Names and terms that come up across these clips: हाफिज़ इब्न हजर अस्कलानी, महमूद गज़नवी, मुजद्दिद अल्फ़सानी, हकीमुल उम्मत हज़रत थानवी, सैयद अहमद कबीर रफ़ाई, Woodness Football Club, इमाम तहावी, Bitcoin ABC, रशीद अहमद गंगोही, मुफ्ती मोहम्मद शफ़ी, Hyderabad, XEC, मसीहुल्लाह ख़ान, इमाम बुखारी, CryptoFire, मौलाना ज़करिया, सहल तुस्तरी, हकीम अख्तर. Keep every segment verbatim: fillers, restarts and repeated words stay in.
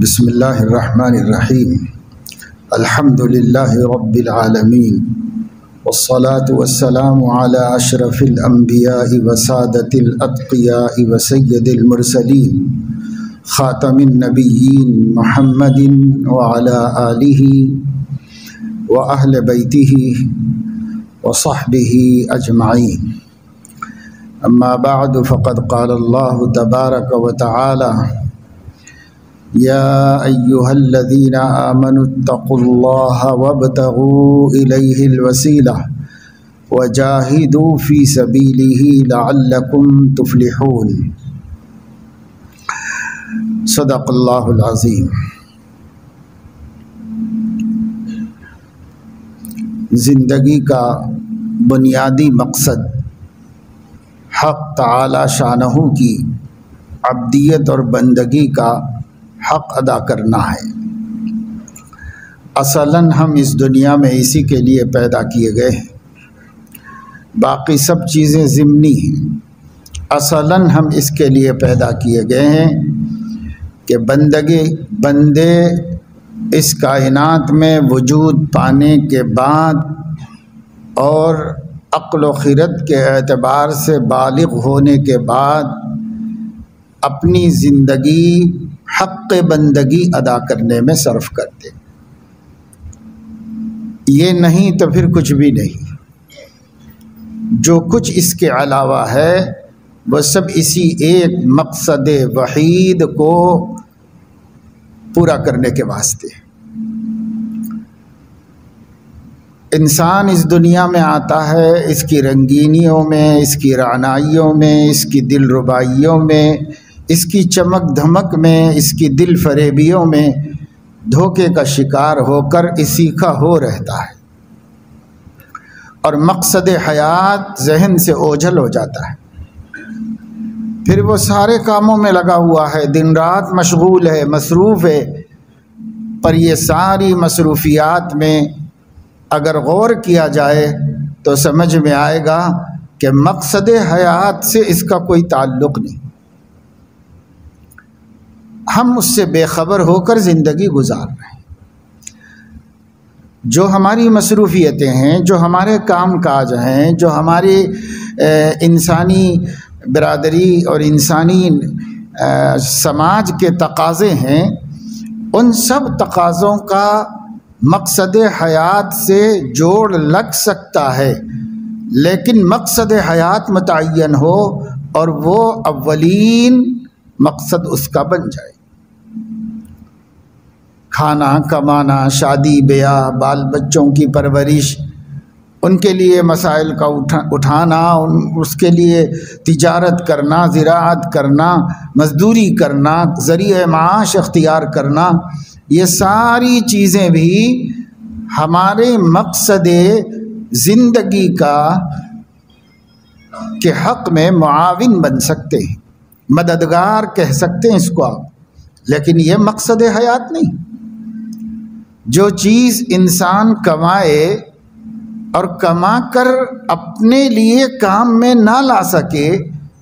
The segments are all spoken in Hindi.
बिस्मिल्लाहिर्रहमानिर्रहीम अल्हम्दुलिल्लाहि रब्बिल आलमीन वस्सलातु वस्सलामु अला अशरफिल अंबियाइ वसादतिल अत्कियाइ वसय्यदिल मुरसलीन खातमिन नबिय्यीन मुहम्मदिन व अला आलिहि व अहले बैतिहि व सहबिहि अजमाइन। अम्मा बाद फ़क़द क़ाल अल्लाहु तबारक व तआला या अय्युहल्लज़ीना आमनुत्तक़ुल्लाह वब्तग़ू इलैहिल वसीला वजाहिदू फ़ी सबीलिही लअल्लकुम तुफ़्लिहून। सदक़ल्लाहुल अज़ीम। ज़िंदगी का बुनियादी मकसद हक़ तआला शानहू की अब्दियत और बंदगी का हक़ अदा करना है। असलन हम इस दुनिया में इसी के लिए पैदा किए गए हैं, बाकी सब चीज़ें ज़िम्नी हैं। असलन हम इसके लिए पैदा किए गए हैं कि बंदगी बंदे इस कायनात में वजूद पाने के बाद और अक्ल व खिरत के एतबार से बालिग़ होने के बाद अपनी ज़िंदगी हक़ बंदगी अदा करने में सर्फ़ करते। ये नहीं तो फिर कुछ भी नहीं। जो कुछ इसके अलावा है वह सब इसी एक मकसद वहीद को पूरा करने के वास्ते। इंसान इस दुनिया में आता है, इसकी रंगीनियों में, इसकी रानाइयों में, इसकी दिलरुबाइयों में, इसकी चमक धमक में, इसकी दिल फरेबियों में धोखे का शिकार होकर इसी का हो रहता है और मकसद हयात जहन से ओझल हो जाता है। फिर वो सारे कामों में लगा हुआ है, दिन रात मशगूल है, मसरूफ़ है। पर ये सारी मसरूफियात में अगर गौर किया जाए तो समझ में आएगा कि मकसद हयात से इसका कोई ताल्लुक़ नहीं। हम उससे बेखबर होकर ज़िंदगी गुजार रहे हैं। जो हमारी मसरूफियतें हैं, जो हमारे काम काज हैं, जो हमारे इंसानी बिरादरी और इंसानी समाज के तकाज़े हैं, उन सब तकाज़ों का मकसद हयात से जोड़ लग सकता है, लेकिन मकसद हयात मुतय्यन हो और वो अव्वलीन मकसद उसका बन जाए। खाना कमाना, शादी ब्याह, बाल बच्चों की परवरिश, उनके लिए मसाइल का उठा उठाना उन उसके लिए तिजारत करना, ज़राअत करना, मजदूरी करना, ज़रिए माश अख्तियार करना, ये सारी चीज़ें भी हमारे मकसद ज़िंदगी का के हक़ में मुआविन बन सकते हैं, मददगार कह सकते हैं इसको आप, लेकिन ये मकसद हयात नहीं। जो चीज़ इंसान कमाए और कमा कर अपने लिए काम में ना ला सके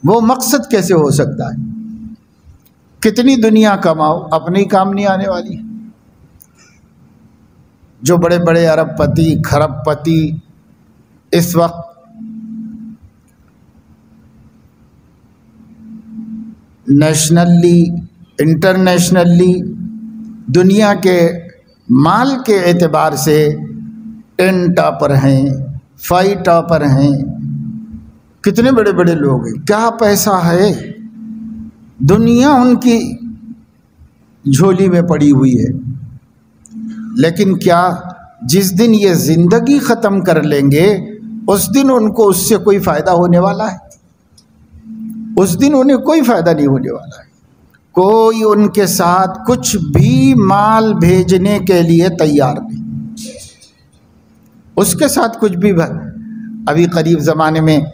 वो मकसद कैसे हो सकता है? कितनी दुनिया कमाओ अपने काम नहीं आने वाली। जो बड़े बड़े अरबपति खरबपति इस वक्त नेशनली इंटरनेशनली दुनिया के माल के एतबार से टेन टॉपर हैं, फाइव टॉपर हैं, कितने बड़े बड़े लोग हैं, क्या पैसा है, दुनिया उनकी झोली में पड़ी हुई है। लेकिन क्या जिस दिन ये ज़िंदगी ख़त्म कर लेंगे उस दिन उनको उससे कोई फ़ायदा होने वाला है? उस दिन उन्हें कोई फ़ायदा नहीं होने वाला है। कोई उनके साथ कुछ भी माल भेजने के लिए तैयार नहीं, उसके साथ कुछ भी। अभी करीब ज़माने में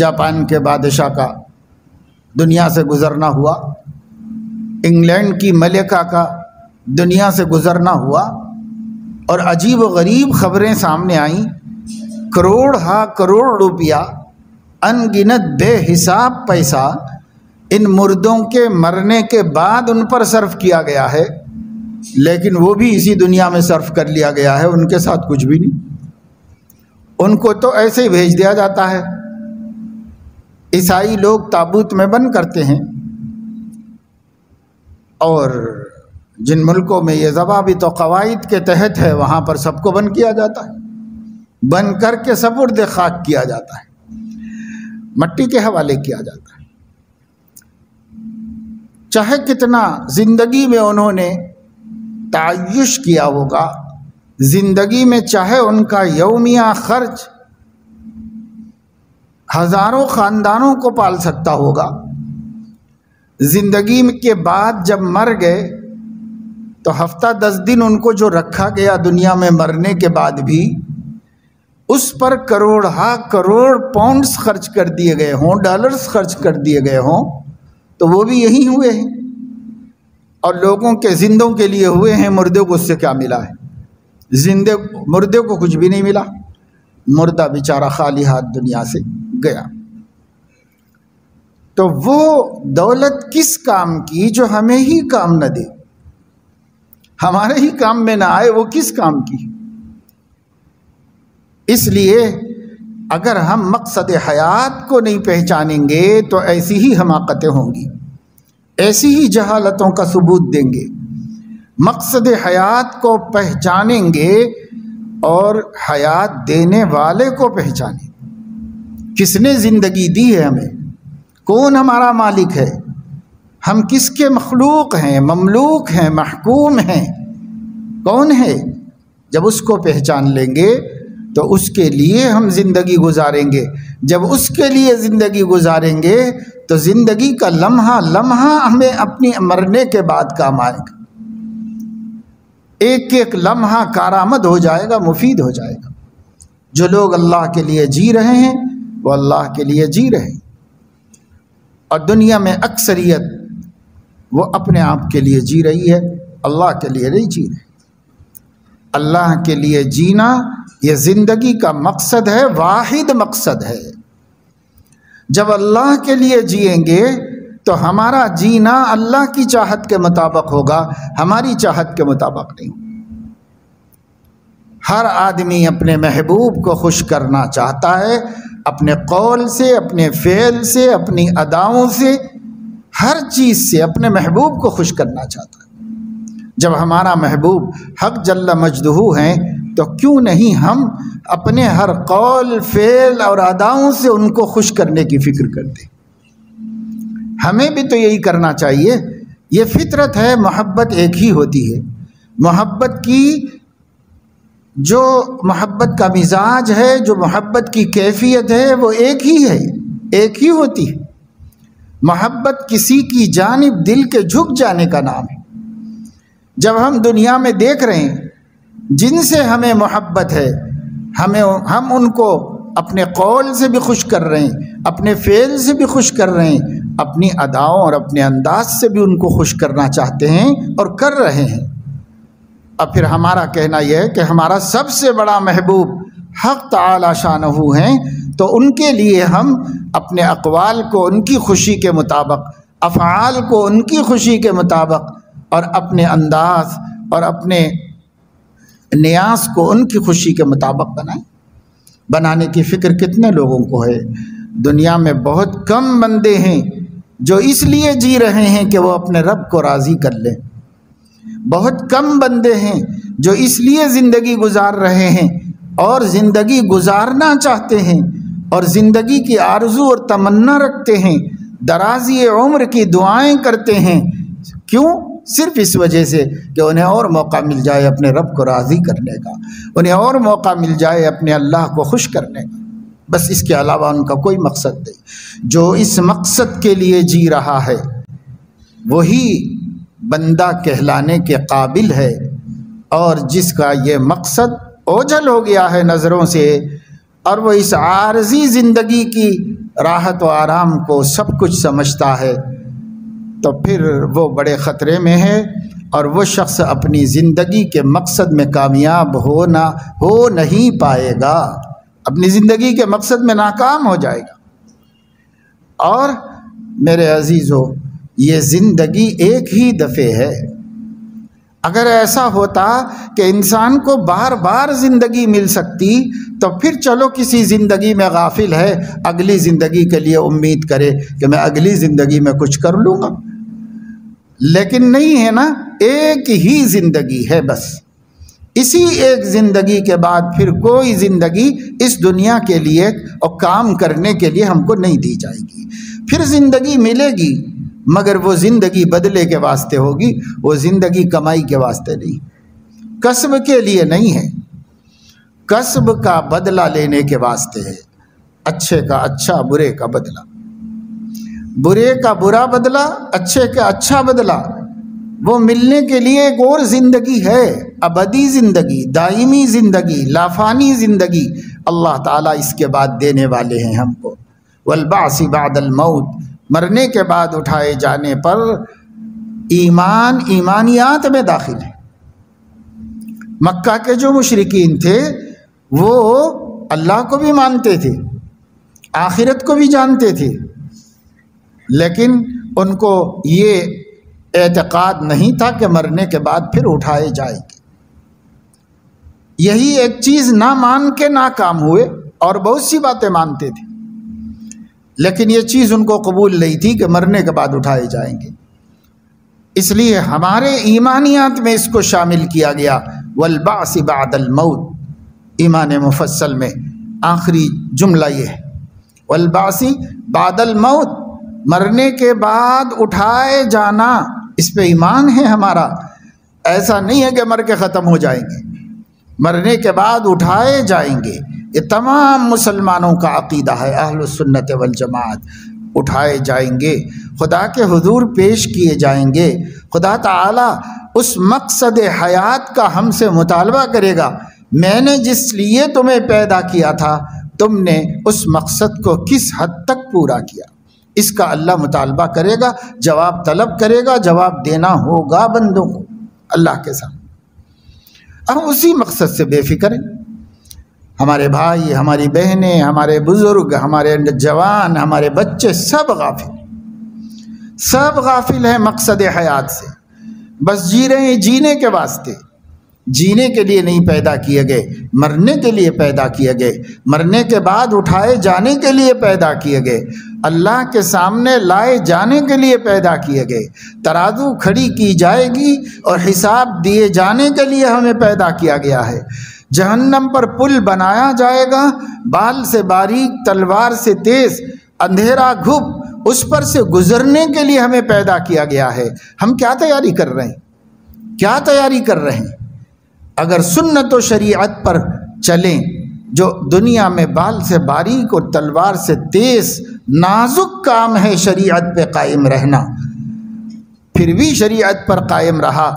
जापान के बादशाह का दुनिया से गुज़रना हुआ, इंग्लैंड की मलिका का दुनिया से गुज़रना हुआ और अजीब व गरीब ख़बरें सामने आईं। करोड़ हा करोड़ रुपया, अनगिनत बेहिसाब पैसा इन मुर्दों के मरने के बाद उन पर सर्फ किया गया है, लेकिन वो भी इसी दुनिया में सर्फ कर लिया गया है, उनके साथ कुछ भी नहीं। उनको तो ऐसे ही भेज दिया जाता है। ईसाई लोग ताबूत में बंद करते हैं, और जिन मुल्कों में ये ज़वाबित तो कवायद के तहत है वहाँ पर सबको बंद किया जाता है, बंद करके सब उर्द खाक किया जाता है, मट्टी के हवाले किया जाता है। चाहे कितना ज़िंदगी में उन्होंने तायुश किया होगा, ज़िंदगी में चाहे उनका यौमिया खर्च हज़ारों ख़ानदानों को पाल सकता होगा, ज़िंदगी के बाद जब मर गए तो हफ्ता दस दिन उनको जो रखा गया दुनिया में मरने के बाद भी, उस पर करोड़ हा करोड़ पाउंड्स खर्च कर दिए गए हों, डॉलर्स खर्च कर दिए गए हों, तो वो भी यही हुए हैं। और लोगों के जिंदों के लिए हुए हैं, मुर्दे को उससे क्या मिला है? जिंदे मुर्दे को कुछ भी नहीं मिला, मुर्दा बेचारा खाली हाथ दुनिया से गया। तो वो दौलत किस काम की जो हमें ही काम न दे, हमारे ही काम में ना आए, वो किस काम की? इसलिए अगर हम मकसद हयात को नहीं पहचानेंगे तो ऐसी ही हमाकतें होंगी, ऐसी ही जहालतों का सबूत देंगे। मकसद हयात को पहचानेंगे और हयात देने वाले को पहचानें। किसने ज़िंदगी दी है हमें? कौन हमारा मालिक है? हम किसके मखलूक हैं, ममलूक हैं, महकूम हैं? कौन है? जब उसको पहचान लेंगे तो उसके लिए हम ज़िंदगी गुजारेंगे। जब उसके लिए ज़िंदगी गुजारेंगे तो ज़िंदगी का लम्हा लम्हा हमें अपनी मरने के बाद काम आएगा। एक एक लम्हा कारामद हो जाएगा, मुफीद हो जाएगा। जो लोग अल्लाह के लिए जी रहे हैं वो अल्लाह के लिए जी रहे हैं, और दुनिया में अक्सरियत वो अपने आप के लिए जी रही है, अल्लाह के लिए नहीं जी रही। अल्लाह के लिए जीना ये ज़िंदगी का मकसद है, वाहिद मकसद है। जब अल्लाह के लिए जिएंगे तो हमारा जीना अल्लाह की चाहत के मुताबिक होगा, हमारी चाहत के मुताबिक नहीं। हर आदमी अपने महबूब को खुश करना चाहता है, अपने कौल से, अपने फ़ेल से, अपनी अदाओं से, हर चीज़ से अपने महबूब को खुश करना चाहता है। जब हमारा महबूब हक जल्ला मजदहू हैं तो क्यों नहीं हम अपने हर कौल, फ़ेल और अदाओं से उनको खुश करने की फ़िक्र करते? हमें भी तो यही करना चाहिए। ये फितरत है, मोहब्बत एक ही होती है। मोहब्बत की जो मोहब्बत का मिजाज है, जो मोहब्बत की कैफियत है, वो एक ही है, एक ही होती है। मोहब्बत किसी की जानिब दिल के झुक जाने का नाम है। जब हम दुनिया में देख रहे हैं जिनसे हमें मोहब्बत है, हमें हम उनको अपने कौल से भी खुश कर रहे हैं, अपने फ़ेल से भी खुश कर रहे हैं, अपनी अदाओं और अपने अंदाज से भी उनको खुश करना चाहते हैं और कर रहे हैं। अब फिर हमारा कहना यह है कि हमारा सबसे बड़ा महबूब हक़ ताला शानहू हैं, तो उनके लिए हम अपने अक़वाल को उनकी खुशी के मुताबिक, अफ़आल को उनकी खुशी के मुताबिक, और अपने अंदाज और अपने नियाज़ को उनकी खुशी के मुताबिक बनाएं। बनाने की फ़िक्र कितने लोगों को है? दुनिया में बहुत कम बंदे हैं जो इसलिए जी रहे हैं कि वो अपने रब को राज़ी कर लें। बहुत कम बंदे हैं जो इसलिए ज़िंदगी गुजार रहे हैं और ज़िंदगी गुजारना चाहते हैं और ज़िंदगी की आरज़ू और तमन्ना रखते हैं, दराज़ी उम्र की दुआएं करते हैं। क्यों? सिर्फ इस वजह से कि उन्हें और मौका मिल जाए अपने रब को राज़ी करने का, उन्हें और मौका मिल जाए अपने अल्लाह को खुश करने का। बस इसके अलावा उनका कोई मकसद नहीं। जो इस मकसद के लिए जी रहा है वही बंदा कहलाने के काबिल है, और जिसका ये मकसद ओझल हो गया है नज़रों से और वह इस आरज़ी ज़िंदगी की राहत व आराम को सब कुछ समझता है, तो फिर वो बड़े ख़तरे में है। और वो शख्स अपनी ज़िंदगी के मकसद में कामयाब हो ना हो नहीं पाएगा, अपनी ज़िंदगी के मकसद में नाकाम हो जाएगा। और मेरे अजीज़ों, ये ज़िंदगी एक ही दफ़े है। अगर ऐसा होता कि इंसान को बार बार ज़िंदगी मिल सकती तो फिर चलो किसी ज़िंदगी में गाफिल है, अगली ज़िंदगी के लिए उम्मीद करे कि मैं अगली ज़िंदगी में कुछ कर लूँगा। लेकिन नहीं है ना, एक ही ज़िंदगी है बस। इसी एक ज़िंदगी के बाद फिर कोई ज़िंदगी इस दुनिया के लिए और काम करने के लिए हमको नहीं दी जाएगी। फिर ज़िंदगी मिलेगी मगर वो ज़िंदगी बदले के वास्ते होगी, वो ज़िंदगी कमाई के वास्ते नहीं, कसब के लिए नहीं है, कसब का बदला लेने के वास्ते है। अच्छे का अच्छा, बुरे का बदला, बुरे का बुरा बदला, अच्छे का अच्छा बदला, वो मिलने के लिए एक और ज़िंदगी है, अबदी ज़िंदगी, दायमी ज़िंदगी, लाफानी ज़िंदगी अल्लाह ताला इसके बाद देने वाले हैं हमको। वल्बासी बादल मौत, मरने के बाद उठाए जाने पर ईमान ईमानियात में दाखिल है। मक्का के जो मुशरिकीन थे वो अल्लाह को भी मानते थे, आखिरत को भी जानते थे, लेकिन उनको ये एतक़ाद नहीं था कि मरने के बाद फिर उठाए जाएंगे। यही एक चीज़ ना मान के ना काम हुए और बहुत सी बातें मानते थे, लेकिन ये चीज़ उनको कबूल नहीं थी कि मरने के बाद उठाए जाएंगे। इसलिए हमारे ईमानियात में इसको शामिल किया गया, वल्बास बादल मौत। ईमान मुफस्सल में आखिरी जुमला ये है, वल्बासी बादल मौत, मरने के बाद उठाए जाना, इस पे ईमान है हमारा। ऐसा नहीं है कि मर के ख़त्म हो जाएंगे, मरने के बाद उठाए जाएंगे। ये तमाम मुसलमानों का अक़ीदा है, अहलुस सुन्नत वल जमात। उठाए जाएंगे, खुदा के हुजूर पेश किए जाएंगे। खुदा ताला उस मकसद हयात का हमसे मुतालबा करेगा, मैंने जिस लिए तुम्हें पैदा किया था तुमने उस मकसद को किस हद तक पूरा किया, इसका अल्लाह मुतालबा करेगा, जवाब तलब करेगा, जवाब देना होगा बंदों को अल्लाह के साथ। अब उसी मकसद से बेफिक्र हैं हमारे भाई, हमारी बहनें, हमारे बुज़ुर्ग, हमारे जवान, हमारे बच्चे, सब गाफिल, सब गाफिल हैं मकसद हयात से। बस जी रहे हैं जीने के वास्ते, जीने के लिए नहीं पैदा किए गए, मरने के लिए पैदा किए गए, मरने के बाद उठाए जाने के लिए पैदा किए गए, अल्लाह के सामने लाए जाने के लिए पैदा किए गए। तराजू खड़ी की जाएगी और हिसाब दिए जाने के लिए हमें पैदा किया गया है। जहन्नम पर पुल बनाया जाएगा, बाल से बारीक, तलवार से तेज, अंधेरा घुप, उस पर से गुजरने के लिए हमें पैदा किया गया है। हम क्या तैयारी कर रहे हैं, क्या तैयारी कर रहे हैं? अगर सुन्नत व शरीयत पर चलें, जो दुनिया में बाल से बारीक और तलवार से तेज नाजुक काम है, शरीयत पे कायम रहना, फिर भी शरीयत पर कायम रहा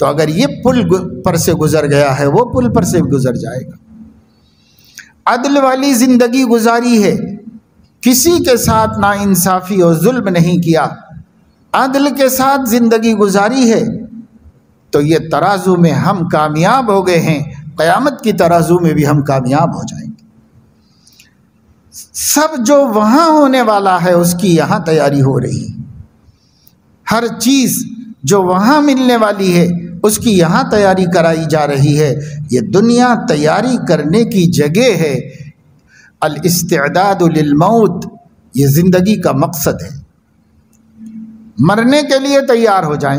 तो अगर ये पुल पर से गुज़र गया है, वो पुल पर से गुज़र जाएगा। अदल वाली ज़िंदगी गुजारी है, किसी के साथ ना इंसाफ़ी और जुल्म नहीं किया, अदल के साथ ज़िंदगी गुजारी है, तो ये तराजू में हम कामयाब हो गए हैं, क़यामत की तराजू में भी हम कामयाब हो जाएंगे। सब जो वहाँ होने वाला है उसकी यहाँ तैयारी हो रही है, हर चीज़ जो वहाँ मिलने वाली है उसकी यहाँ तैयारी कराई जा रही है। ये दुनिया तैयारी करने की जगह है। अल इस्तिदादु लिल मौत, ये ज़िंदगी का मकसद है, मरने के लिए तैयार हो जाएं।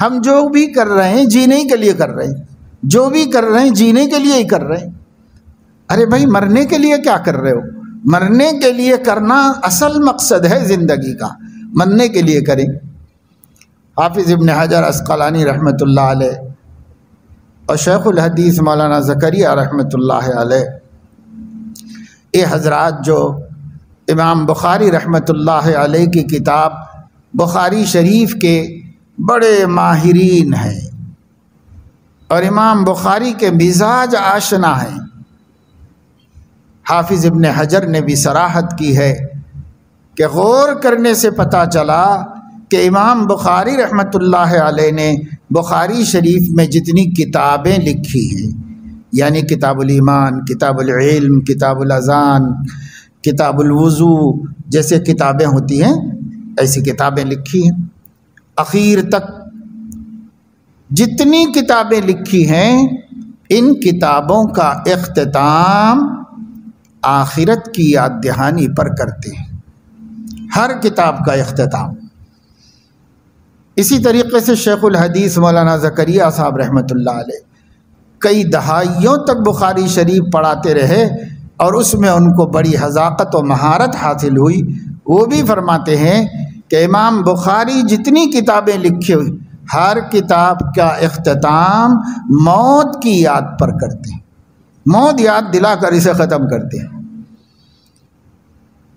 हम जो भी कर रहे हैं जीने के लिए कर रहे हैं, जो भी कर रहे हैं जीने के लिए ही कर रहे हैं। अरे भाई, मरने के लिए क्या कर रहे हो? मरने के लिए करना असल मकसद है ज़िंदगी का, मरने के लिए करें। हाफिज़ इब्न हजर अस्कलानी रहमतुल्लाह अलैह और शेखुल हदीस मौलाना ज़करिया रहमतुल्लाह अलैह, ये हजरात जो इमाम बुखारी रहमतुल्लाह अलैह की किताब बुखारी शरीफ के बड़े माहिरीन हैं और इमाम बुखारी के मिजाज आशना हैं। हाफिज़ इब्न हजर ने भी सराहत की है कि गौर करने से पता चला कि इमाम बुखारी रहमतुल्लाह अलैह ने बुखारी शरीफ में जितनी किताबें लिखी हैं, यानी किताबुल ईमान, किताबुल इल्म, किताबुल अज़ान, किताबुल वुज़ू जैसे किताबें होती हैं, ऐसी किताबें लिखी हैं। आखिर तक जितनी किताबें लिखी हैं इन किताबों का इख्तिताम आखिरत की याद दहानी पर करते हैं, हर किताब का इख्तिताम। इसी तरीके से शेखुल हदीस मौलाना ज़करिया साहब रहमतुल्लाह अलैह कई दहाइयों तक बुखारी शरीफ पढ़ाते रहे और उसमें उनको बड़ी हज़ाकत और महारत हासिल हुई। वो भी फरमाते हैं कि इमाम बुखारी जितनी किताबें लिखी हुई हर किताब का इख्तिताम मौत की याद पर करते हैं, मौत याद दिलाकर इसे ख़त्म करते हैं।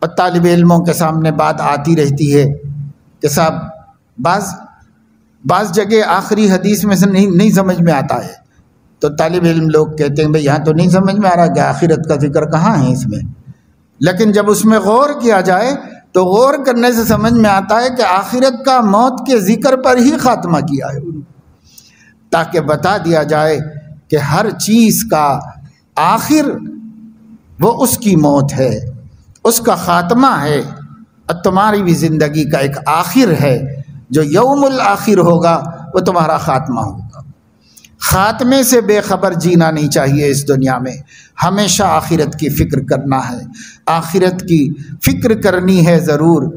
और तालिब इल्मों के सामने बात आती रहती है कि साहब बाज़ बाज़ जगह आखिरी हदीस में से नहीं नहीं समझ में आता है, तो तालिब इल्म लोग कहते हैं भाई यहाँ तो नहीं समझ में आ रहा कि आखिरत का जिक्र कहाँ है इसमें। लेकिन जब उसमें गौर किया जाए तो गौर करने से समझ में आता है कि आखिरत का मौत के जिक्र पर ही ख़ात्मा किया है, ताकि बता दिया जाए कि हर चीज़ का आखिर वो उसकी मौत है, उसका ख़ात्मा है। और तुम्हारी भी ज़िंदगी का एक आखिर है, जो यौमुल आखिर होगा वो तुम्हारा ख़ात्मा होगा। ख़ात्मे से बेखबर जीना नहीं चाहिए इस दुनिया में, हमेशा आखिरत की फ़िक्र करना है। आखिरत की फ़िक्र करनी है ज़रूर,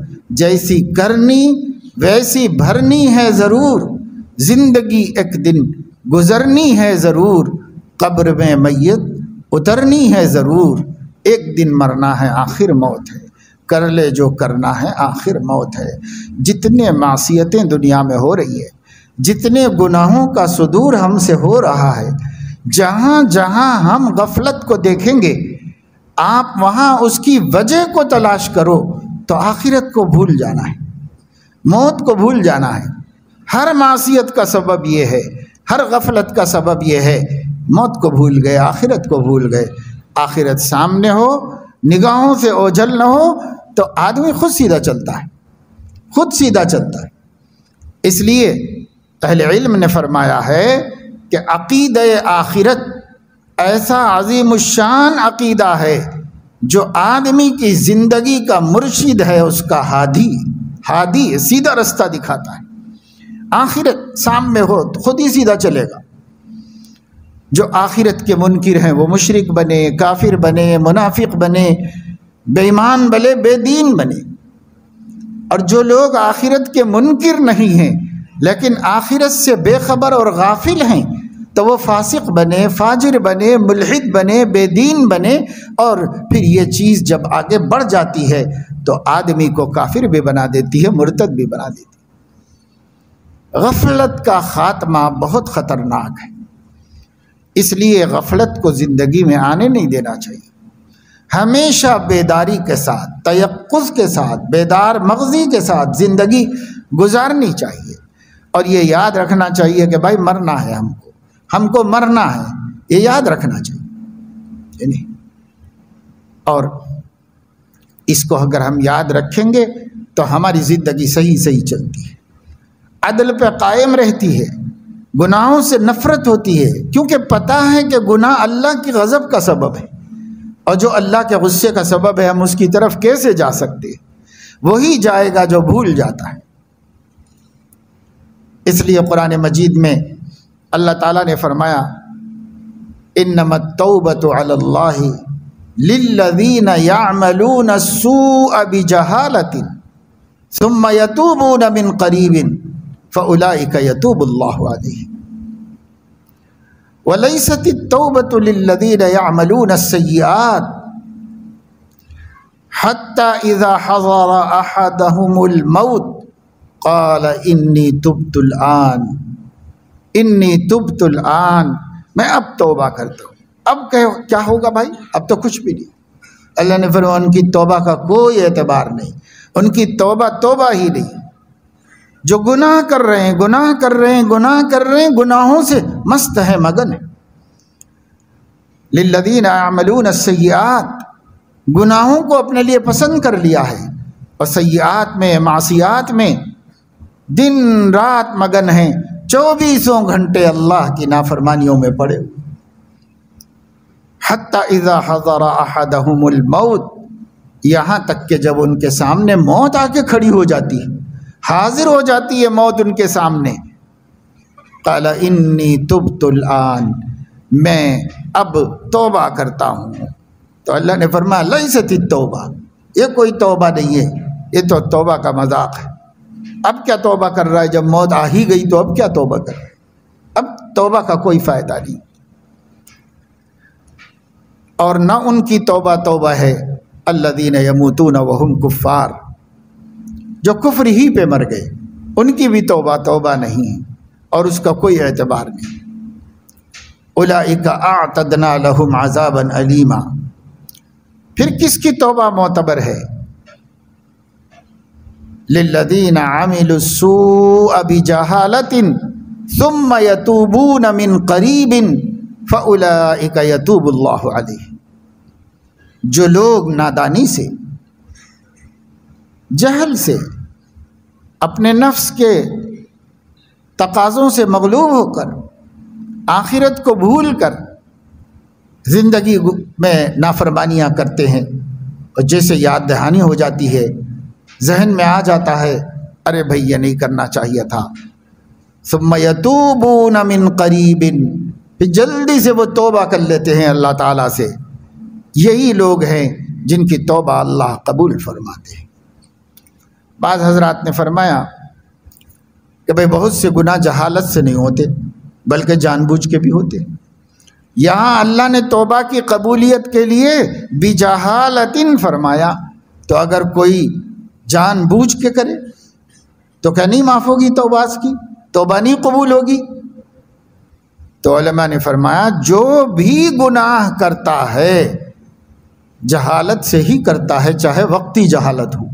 जैसी करनी वैसी भरनी है ज़रूर, ज़िंदगी एक दिन गुज़रनी है ज़रूर, कब्र में मैयत उतरनी है ज़रूर, एक दिन मरना है, आखिर मौत है। कर ले जो करना है, आखिर मौत है। जितने मासियतें दुनिया में हो रही है, जितने गुनाहों का सुदूर हमसे हो रहा है, जहाँ जहाँ हम गफलत को देखेंगे आप वहाँ उसकी वजह को तलाश करो, तो आखिरत को भूल जाना है, मौत को भूल जाना है। हर मासियत का सबब ये है, हर गफलत का सबब ये है, मौत को भूल गए, आखिरत को भूल गए। आखिरत सामने हो, निगाहों से ओझल न हो, तो आदमी खुद सीधा चलता है, खुद सीधा चलता है। इसलिए अहले इल्म ने फरमाया है कि अक़ीदे आखिरत ऐसा अज़ीमुश्शान अक़ीदा है जो आदमी की ज़िंदगी का मुर्शिद है, उसका हादी हादी सीधा रास्ता दिखाता है। आखिरत सामने हो तो खुद ही सीधा चलेगा। जो आखिरत के मुनकिर हैं वो मुशरिक बने, काफिर बने, मुनाफिक बने, बेईमान बने, बेदीन बने। और जो लोग आखिरत के मुनकिर नहीं हैं लेकिन आखिरत से बेखबर और गाफिल हैं, तो वो फासिक बने, फाजिर बने, मुल्हिद बने, बेदीन बने। और फिर ये चीज़ जब आगे बढ़ जाती है तो आदमी को काफिर भी बना देती है, मुर्तद भी बना देती है। गफलत का ख़ात्मा बहुत ख़तरनाक है, इसलिए गफलत को ज़िंदगी में आने नहीं देना चाहिए। हमेशा बेदारी के साथ, तयक्कुज़ के साथ, बेदार मगजी के साथ ज़िंदगी गुजारनी चाहिए। और ये याद रखना चाहिए कि भाई मरना है, हमको हमको मरना है, ये याद रखना चाहिए नहीं। और इसको अगर हम याद रखेंगे तो हमारी ज़िंदगी सही सही चलती है, अदल पे कायम रहती है, गुनाहों से नफ़रत होती है, क्योंकि पता है कि गुनाह अल्लाह की गज़ब का सबब है, और जो अल्लाह के गुस्से का सबब है हम उसकी तरफ कैसे जा सकते हैं। वही जाएगा जो भूल जाता है। इसलिए कुरान मजीद में अल्लाह ताला ने फरमाया, इन्नमत तौबतु अलल्लाहि लिल्लज़ीना यामलूना अस्सूअ बिजहालतिन सुम्मा यतूबूना मिन करीबिन फ़उलाइका यतूबुल्लाहु अलैहिम वलैसतित तौबतु लिल्लज़ीना यामलूना अस्सय्यिआत हत्ता इज़ा हज़रा अहदहुमुल मौत क़ाल इन्नी तुब्तुल आन इन्नी तुब्तुल आन, मैं अब तौबा करता हूँ। अब कहो क्या होगा भाई, अब तो कुछ भी नहीं। अल्लाह ने फरमाया उनकी तौबा का कोई एतबार नहीं, उनकी तौबा तौबा ही नहीं। जो गुनाह कर रहे हैं गुनाह कर रहे हैं गुनाह कर रहे हैं गुनाहों से मस्त है, मगन है। लिल्लज़ीना यअमलूना अस्सय्यिआत, गुनाहों को अपने लिए पसंद कर लिया है, और सय्यिआत में, मासियात में दिन रात मगन हैं, चौबीसों घंटे अल्लाह की नाफरमानियों में पड़े। हत्ता इज़ा हज़रा अहदहुमुल मौत, यहाँ तक के जब उनके सामने मौत आके खड़ी हो जाती है, हाजिर हो जाती है मौत उनके सामने। काला इन्नी तुब्तुल आन, मैं अब तौबा करता हूँ। तो अल्लाह ने फरमाया लैसत तौबा, ये कोई तौबा नहीं है, ये तो तौबा का मजाक है। अब क्या तौबा कर रहा है, जब मौत आ ही गई तो अब क्या तौबा कर रहा है, अब तौबा का कोई फ़ायदा नहीं। और ना उनकी तौबा तौबा है अल्लज़ीन यमूतून वहुम कुफ़ार, जो कुफ़्र ही पे मर गए उनकी भी तौबा तौबा नहीं है और उसका कोई एतबार नहीं। उलाइका आतदना लहुम अज़ाबन अलीमा, फिर किसकी तौबा मोतबर है? लिल्लज़ीन आमिलुस्सूअ बिजहालतिन सुम्मा यतूबून मिन करीबिन फ़उलाइका यतूबुल्लाहु अलैहिम, जो लोग नादानी से, जहल से, अपने नफ्स के तकाज़ों से मग़लूब होकर, आखिरत को भूल कर ज़िंदगी में नाफरमानियाँ करते हैं, और जैसे याद दहानी हो जाती है, जहन में आ जाता है अरे भाई ये नहीं करना चाहिए था, सुम्मा यतूबून मिन करीबिन, फिर जल्दी से वो तौबा कर लेते हैं अल्लाह ताला से। यही लोग हैं जिनकी तौबा अल्लाह कबूल फरमाते हैं। बाज़ हज़रात ने फरमाया कि भाई बहुत से गुनाह जहालत से नहीं होते बल्कि जानबूझ के भी होते। यहाँ अल्लाह ने तौबा की कबूलियत के लिए बिजहालतिन फरमाया, तो अगर कोई जानबूझ के करे तो क्या नहीं माफ़ होगी तौबा की, तौबा नहीं कबूल होगी? तो उलमा ने फरमाया जो भी गुनाह करता है जहालत से ही करता है, चाहे वक्ती जहालत हो।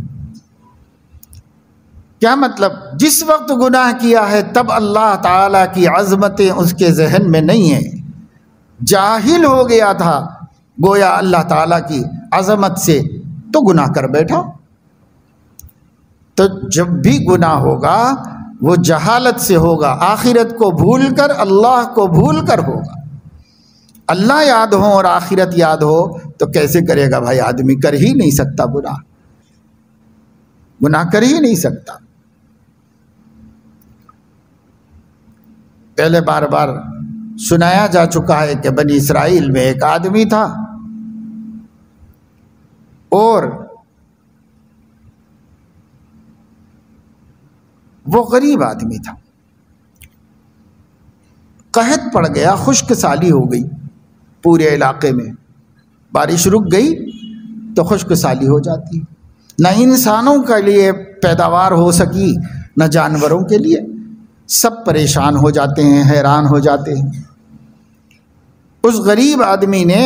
क्या मतलब? जिस वक्त गुनाह किया है तब अल्लाह ताला की अज़मतें उसके जहन में नहीं हैं, जाहिल हो गया था गोया अल्लाह ताला की अज़मत से तो गुनाह कर बैठा। तो जब भी गुनाह होगा वो जहालत से होगा, आखिरत को भूल कर, अल्लाह को भूल कर होगा। अल्लाह याद हो और आखिरत याद हो तो कैसे करेगा भाई आदमी? कर ही नहीं सकता गुनाह, गुनाह कर ही नहीं सकता। पहले बार बार सुनाया जा चुका है कि बनी इसराइल में एक आदमी था और वो गरीब आदमी था, कहत पड़ गया, खुश्क साली हो गई पूरे इलाके में, बारिश रुक गई तो खुश्क साली हो जाती, ना इंसानों के लिए पैदावार हो सकी ना जानवरों के लिए, सब परेशान हो जाते हैं, हैरान हो जाते हैं। उस गरीब आदमी ने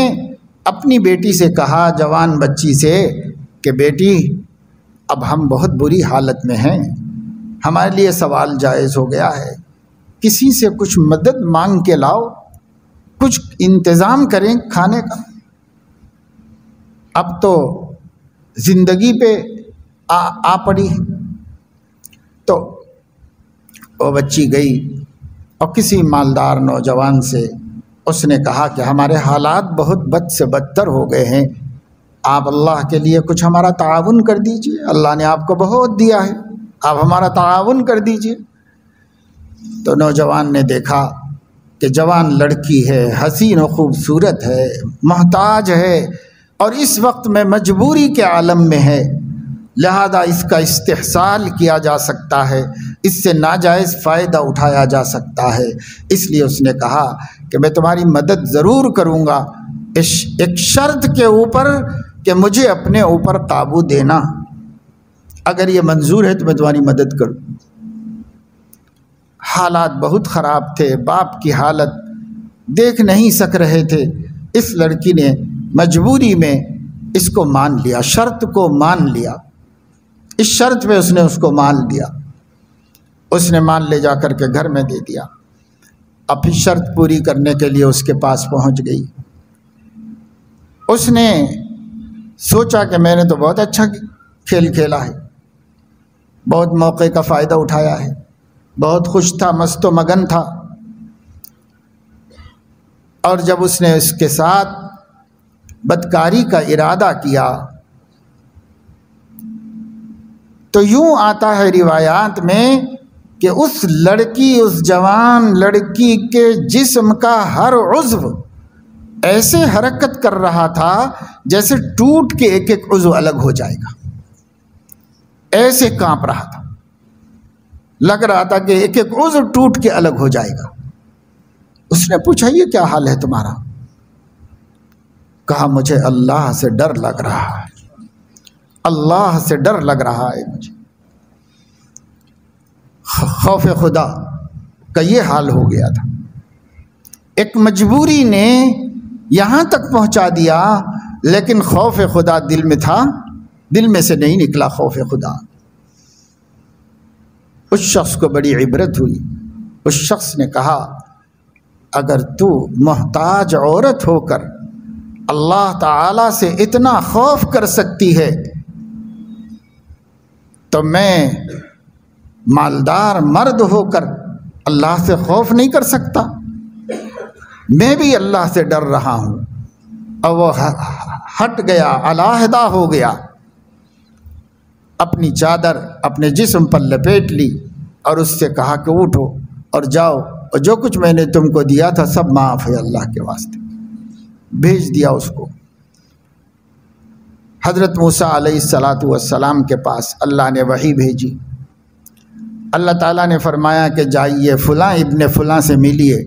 अपनी बेटी से कहा, जवान बच्ची से, कि बेटी अब हम बहुत बुरी हालत में हैं, हमारे लिए सवाल जायज़ हो गया है, किसी से कुछ मदद मांग के लाओ, कुछ इंतज़ाम करें खाने का, अब तो ज़िंदगी पे आ, आ पड़ी। तो वो बच्ची गई और किसी मालदार नौजवान से उसने कहा कि हमारे हालात बहुत बद से बदतर हो गए हैं, आप अल्लाह के लिए कुछ हमारा ताउन कर दीजिए, अल्लाह ने आपको बहुत दिया है, आप हमारा ताउन कर दीजिए। तो नौजवान ने देखा कि जवान लड़की है, हसीन और ख़ूबसूरत है, मोहताज है और इस वक्त में मजबूरी के आलम में है, लिहाजा इसका इस्तेहसाल किया जा सकता है, इससे नाजायज़ फ़ायदा उठाया जा सकता है, इसलिए उसने कहा कि मैं तुम्हारी मदद ज़रूर करूँगा, इस एक शर्त के ऊपर कि मुझे अपने ऊपर काबू देना, अगर ये मंजूर है तो मैं तुम्हारी मदद करूँ। हालात बहुत ख़राब थे, बाप की हालत देख नहीं सक रहे थे, इस लड़की ने मजबूरी में इसको मान लिया, शर्त को मान लिया, इस शर्त पे उसने उसको मान लिया, उसने मान ले जा कर के घर में दे दिया। अब फिर शर्त पूरी करने के लिए उसके पास पहुंच गई, उसने सोचा कि मैंने तो बहुत अच्छा खेल खेला है, बहुत मौके का फ़ायदा उठाया है, बहुत खुश था, मस्तो मगन था। और जब उसने उसके साथ बदकारी का इरादा किया तो यूँ आता है रिवायात में कि उस लड़की उस जवान लड़की के जिस्म का हर उज़्व ऐसे हरकत कर रहा था जैसे टूट के एक एक उज़्व अलग हो जाएगा, ऐसे काँप रहा था, लग रहा था कि एक एक उज़्व टूट के अलग हो जाएगा। उसने पूछा ये क्या हाल है तुम्हारा? कहा मुझे अल्लाह से डर लग रहा है, अल्लाह से डर लग रहा है मुझे, खौफ खुदा का ये हाल हो गया था। एक मजबूरी ने यहाँ तक पहुँचा दिया, लेकिन खौफ खुदा दिल में था, दिल में से नहीं निकला खौफ खुदा। उस शख्स को बड़ी इबरत हुई। उस शख्स ने कहा अगर तू मोहताज औरत होकर अल्लाह ताला से इतना खौफ कर सकती है तो मैं मालदार मर्द होकर अल्लाह से खौफ नहीं कर सकता? मैं भी अल्लाह से डर रहा हूँ। और वो हट गया, अलाहदा हो गया, अपनी चादर अपने जिस्म पर लपेट ली और उससे कहा कि उठो और जाओ और जो कुछ मैंने तुमको दिया था सब माफ़ है अल्लाह के वास्ते। भेज दिया उसको हज़रत मूसा अलैहिस्सलातु वस्सलाम के पास। अल्लाह ने वही भेजी। अल्लाह ताला ने फरमाया कि जाइए फ़लाँ इब्ने फ़लाँ से मिलिए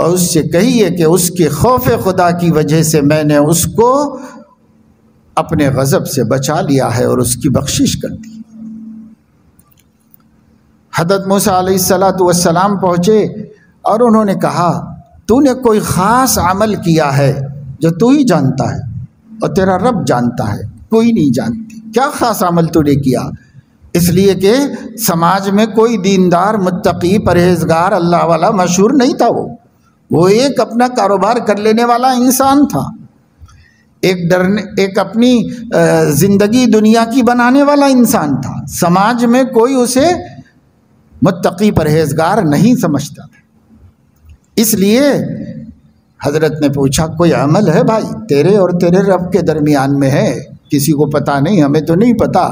और उससे कहिए कि उसके खौफ खुदा की वजह से मैंने उसको अपने गज़ब से बचा लिया है और उसकी बख्शिश कर दी। हज़रत मूसा अलैहिस्सलातु वस्सलाम पहुँचे और उन्होंने कहा तूने कोई ख़ास अमल किया है जो तू ही जानता है और तेरा रब जानता है, कोई नहीं जानती। क्या ख़ास अमल तूने किया? इसलिए कि समाज में कोई दीनदार मुत्तकी परहेजगार अल्लाह वाला मशहूर नहीं था। वो वो एक अपना कारोबार कर लेने वाला इंसान था, एक डरने एक अपनी ज़िंदगी दुनिया की बनाने वाला इंसान था। समाज में कोई उसे मुत्तकी परहेजगार नहीं समझता था। इसलिए हज़रत ने पूछा कोई अमल है भाई तेरे और तेरे रब के दरमियान में है, किसी को पता नहीं, हमें तो नहीं पता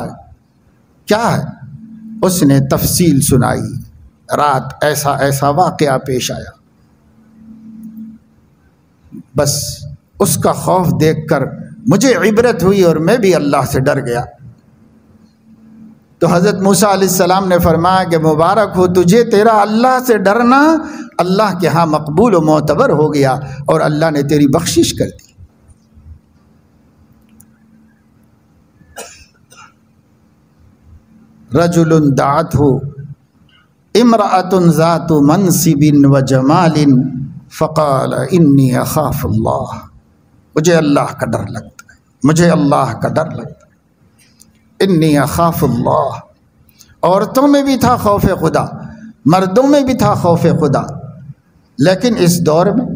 क्या है। उसने तफसील सुनाई, रात ऐसा ऐसा वाक़या पेश आया। बस उसका खौफ देखकर मुझे इबरत हुई और मैं भी अल्लाह से डर गया। तो हज़रत मूसा अलैहिस्सलाम ने फरमाया कि मुबारक हो तुझे, तेरा अल्लाह से डरना अल्लाह के यहाँ मकबूल व मोतबर हो गया और अल्लाह ने तेरी बख्शिश कर दी। रजुलुन दातु इमरातुन जातु मनसिबिन व जमालिन फ़क़ाल इन्नी अख़ाफ़ुल्लाह। मुझे अल्लाह का डर लगता है, मुझे अल्लाह का डर लगता है, इन्नी अख़ाफ़ुल्लाह। औरतों में भी था खौफ खुदा, मर्दों में भी था खौफ खुदा, लेकिन इस दौर में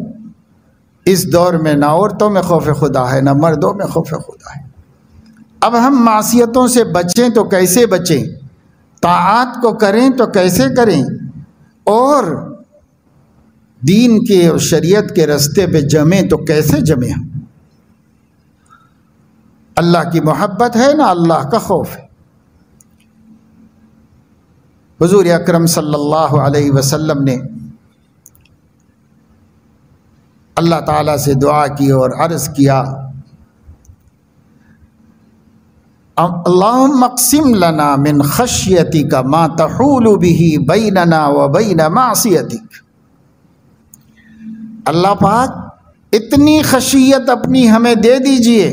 इस दौर में ना औरतों में खौफ खुदा है ना मर्दों में खौफ खुदा है। अब हम मासियतों से बचें तो कैसे बचें, ताआत को करें तो कैसे करें, और दीन के और शरीयत के रास्ते पे जमें तो कैसे जमें। हम अल्लाह की मोहब्बत है ना अल्लाह का खौफ है। हुजूर अकरम सल्लल्लाहु अलैहि वसल्लम ने अल्लाह ताला से दुआ की और अर्ज़ किया अल्लाहुम्मा क़सिम लना मिन खश्यतिका मा तहूलु बिही बैनना व बैन मासियतिक। अल्लाह पाक इतनी खशियत अपनी हमें दे दीजिए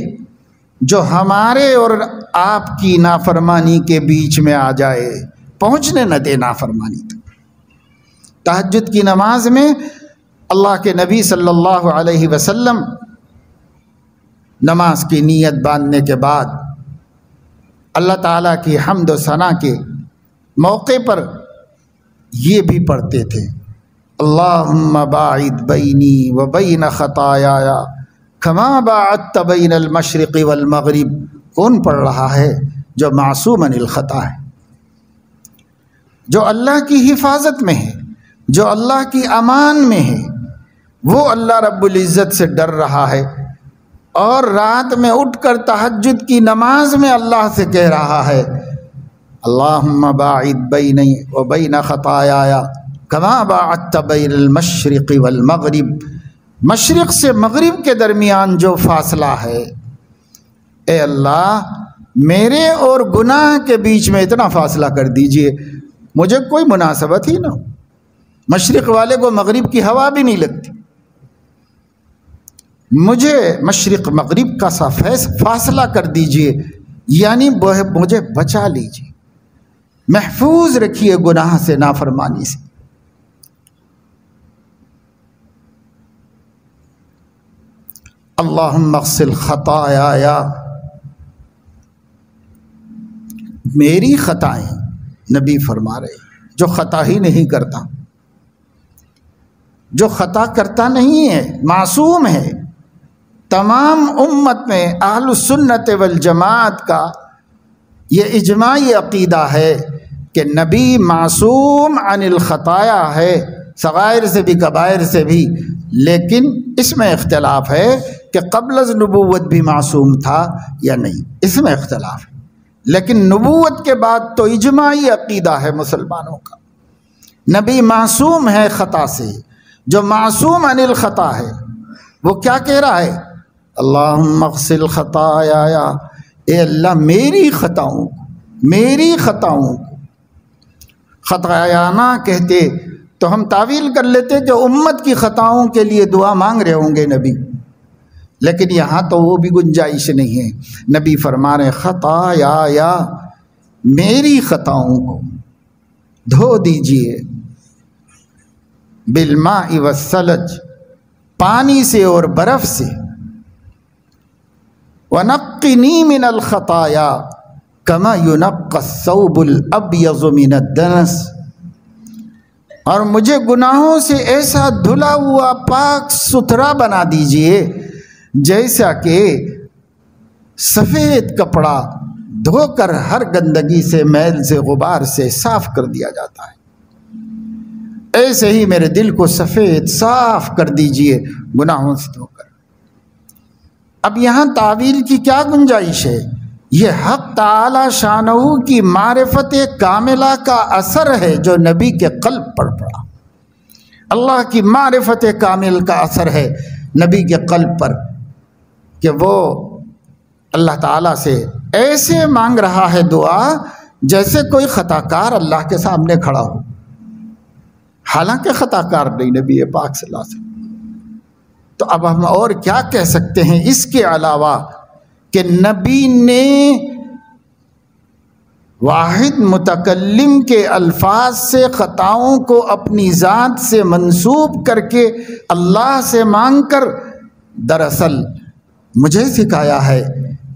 जो हमारे और आपकी नाफरमानी के बीच में आ जाए, पहुँचने न दे नाफरमानी तक। तहज्जुद की नमाज में अल्लाह के नबी सल्लल्लाहु अलैहि वसल्लम नमाज की नीयत बांधने के बाद अल्लाह ताला की हम्द व सना के मौके पर ये भी पढ़ते थे अल्लाहुम्मा बाइद बैनी व बैन खताया कमा बाअत बैनल मशरिक़ि वल मग़रिब। कौन पढ़ रहा है जो मासूम अनिल खता है, जो अल्लाह की हिफाजत में है, जो अल्लाह की अमान में है, वो अल्लाह रब्बुल इज़्ज़त से डर रहा है और रात में उठकर तहज्जुद की नमाज में अल्लाह से कह रहा है अल्लाहुम्मा बाइद बैनी व बैन खताया कमा बाअत बैनल मशरिक़ वल मग़रिब, मशरिक़ से मग़रिब के दरमियान जो फ़ासला है ए अल्लाह मेरे और गुनाह के बीच में इतना फ़ासला कर दीजिए मुझे कोई मुनासबत ही ना हो। मशरिक़ वाले को मग़रिब की हवा भी नहीं लगती, मुझे मशरिक़ मग़रिब का सा फ़ासला कर दीजिए, यानी मुझे बचा लीजिए, महफूज रखिए गुनाह से, नाफरमानी से। अल्लाहुम्मा अग़सिल ख़ताया, मेरी ख़ताएँ नबी फरमा रहे हैं, जो ख़ता ही नहीं करता, जो ख़ता करता नहीं है, मासूम है। तमाम उम्मत में अहलुस सुन्नत वल जमात का ये इजमाई अक़ीदा है कि नबी मासूम अनिल ख़ताया है, सग़ायर से भी कबायर से भी। लेकिन इसमें इख्तलाफ है कि क़ब्ल नबूवत भी मासूम था या नहीं, इसमें इख्तलाफ है। लेकिन नबूवत के बाद तो इजमाई अक़ीदा है मुसलमानों का, नबी मासूम है ख़ता से। जो मासूम अनिल ख़ता है वो क्या कह रहा है? अल्लाहुम्मा अग़सिल ख़ताया, ए अल्लाह मेरी ख़ताओं को, मेरी ख़ताओं को। ख़तायाना कहते तो हम तावील कर लेते कि उम्मत की ख़ताओं के लिए दुआ मांग रहे होंगे नबी, लेकिन यहाँ तो वो भी गुंजाइश नहीं है। नबी फरमा रहे ख़ताया या मेरी ख़ताओं को धो दीजिए बिलमाइ वस्सलज, पानी से और बर्फ़ से। वनक़्क़िनी मिनल ख़ताया कमा युनक़्क़स्सौबुल अबयज़ मिनद्दनस, और मुझे गुनाहों से ऐसा धुला हुआ पाक सुथरा बना दीजिए जैसा कि सफ़ेद कपड़ा धोकर हर गंदगी से, मैल से, गुबार से साफ़ कर दिया जाता है, ऐसे ही मेरे दिल को सफ़ेद साफ़ कर दीजिए गुनाहों से धोकर। अब यहाँ तावील की क्या गुंजाइश है? ये हक़ ताला शानहू की मारिफत कामिला का असर है जो नबी के क़ल्ब पर पड़ा। अल्लाह की मारिफत कामिल का असर है नबी के क़ल्ब पर कि वो अल्लाह ताला से ऐसे मांग रहा है दुआ जैसे कोई ख़ताकार अल्लाह के सामने खड़ा हो, हालांकि ख़ताकार नहीं नबी पाक सल्लल्लाहु अलैहि वसल्लम। तो अब हम और क्या कह सकते हैं इसके अलावा कि नबी ने वाहिद मुतकल्लिम के अल्फाज से ख़ताओं को अपनी ज़ात से मंसूब करके अल्लाह से मांग कर दरअसल मुझे सिखाया है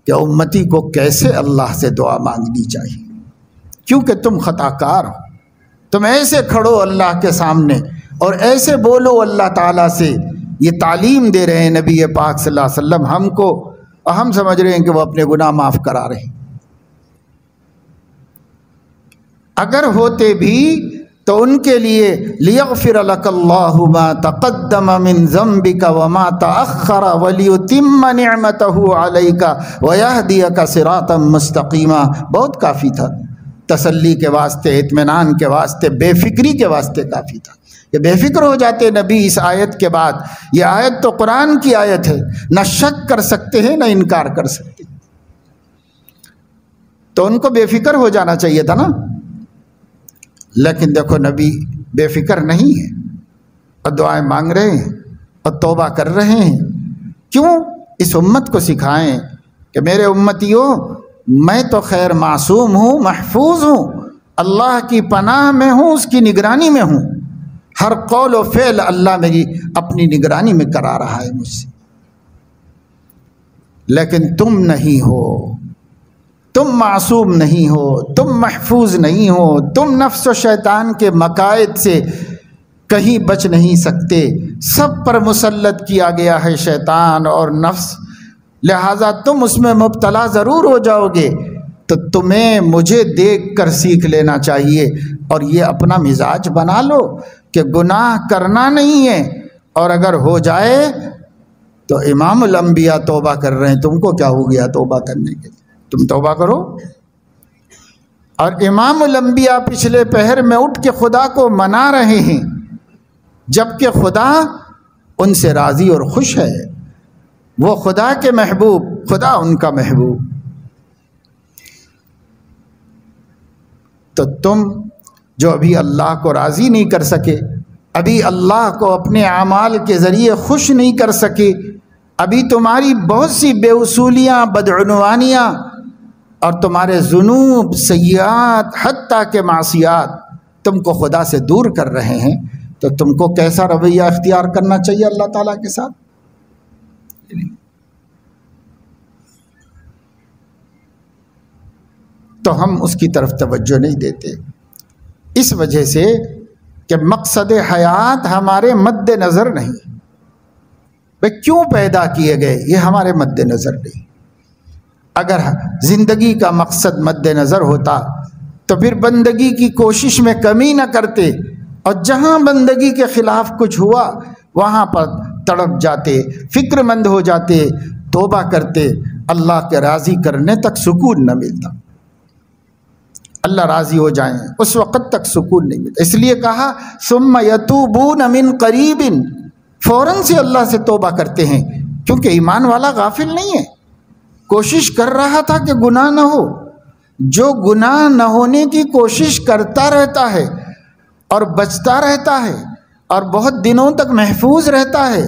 कि उम्मती को कैसे अल्लाह से दुआ मांगनी चाहिए, क्योंकि तुम ख़ताकार हो, तुम ऐसे खड़ो अल्लाह के सामने और ऐसे बोलो अल्लाह ताला से। ये तालीम दे रहे हैं नबी पाक सल्लल्लाहु अलैहि वसल्लम हमको, और हम समझ रहे हैं कि वो अपने गुनाह माफ़ करा रहे हैं। अगर होते भी तो उनके लिए लियग़फ़िर लकल्लाहु मा तक़द्दम मिन ज़म्बिका व मा तअख़्ख़र व लियुतिम्म निअमतहु अलैका व यहदियका सिरातम मुस्तक़ीमा, बहुत काफ़ी था। तसल्ली के वास्ते, इत्मीनान के वास्ते, बेफ़िक्री के वास्ते काफ़ी था। ये बेफ़िक्र हो जाते नबी इस आयत के बाद। ये आयत तो कुरान की आयत है, ना शक कर सकते हैं ना इनकार कर सकते, तो उनको बेफ़िक्र हो जाना चाहिए था ना। लेकिन देखो नबी बेफ़िक्र नहीं है और दुआएं मांग रहे हैं और तौबा कर रहे हैं। क्यों? इस उम्मत को सिखाएं कि मेरे उम्मतियों, मैं तो खैर मासूम हूँ, महफूज हूँ, अल्लाह की पनाह में हूँ, उसकी निगरानी में हूँ। हर कौल और फ़ेल अल्लाह मेरी अपनी निगरानी में करा रहा है मुझसे। लेकिन तुम नहीं हो, तुम मासूम नहीं हो, तुम महफूज नहीं हो, तुम नफ्स और शैतान के मकायद से कहीं बच नहीं सकते। सब पर मुसल्लत किया गया है शैतान और नफ्स, लिहाजा तुम उसमें मुब्तला ज़रूर हो जाओगे। तो तुम्हें मुझे देख कर सीख लेना चाहिए और ये अपना मिजाज बना लो कि गुनाह करना नहीं है, और अगर हो जाए तो इमामुल अंबिया तौबा कर रहे हैं, तुमको क्या हो गया तौबा करने के? तुम तौबा करो, और इमामुल अंबिया पिछले पहर में उठ के खुदा को मना रहे हैं, जबकि खुदा उनसे राज़ी और खुश है। वो खुदा के महबूब, खुदा उनका महबूब। तो तुम जो अभी अल्लाह को राज़ी नहीं कर सके, अभी अल्लाह को अपने अमाल के ज़रिए खुश नहीं कर सके, अभी तुम्हारी बहुत सी बेउसूलियाँ, बदउनवानियाँ और तुम्हारे जुनूब, सय्यात, हत्ता के मासियात तुमको खुदा से दूर कर रहे हैं, तो तुमको कैसा रवैया इख्तियार करना चाहिए अल्लाह ताला के साथ? तो हम उसकी तरफ तवज्जो नहीं देते, इस वजह से कि मकसद हयात हमारे मद्देनज़र नहीं। वे क्यों पैदा किए गए ये हमारे मद्देनज़र नहीं। अगर ज़िंदगी का मकसद मद्देनज़र होता तो फिर बंदगी की कोशिश में कमी न करते और जहाँ बंदगी के ख़िलाफ़ कुछ हुआ वहाँ पर तड़प जाते, फ़िक्रमंद हो जाते, तौबा करते, अल्लाह के राज़ी करने तक सुकून न मिलता। अल्लाह राज़ी हो जाएं उस वक़्त तक सुकून नहीं मिलता। इसलिए कहा सुम्मा यतूबून मिन क़रीबिन, फ़ौरन से अल्लाह से तौबा करते हैं, क्योंकि ईमान वाला गाफिल नहीं है। कोशिश कर रहा था कि गुनाह न हो, जो गुनाह न होने की कोशिश करता रहता है और बचता रहता है और बहुत दिनों तक महफूज रहता है,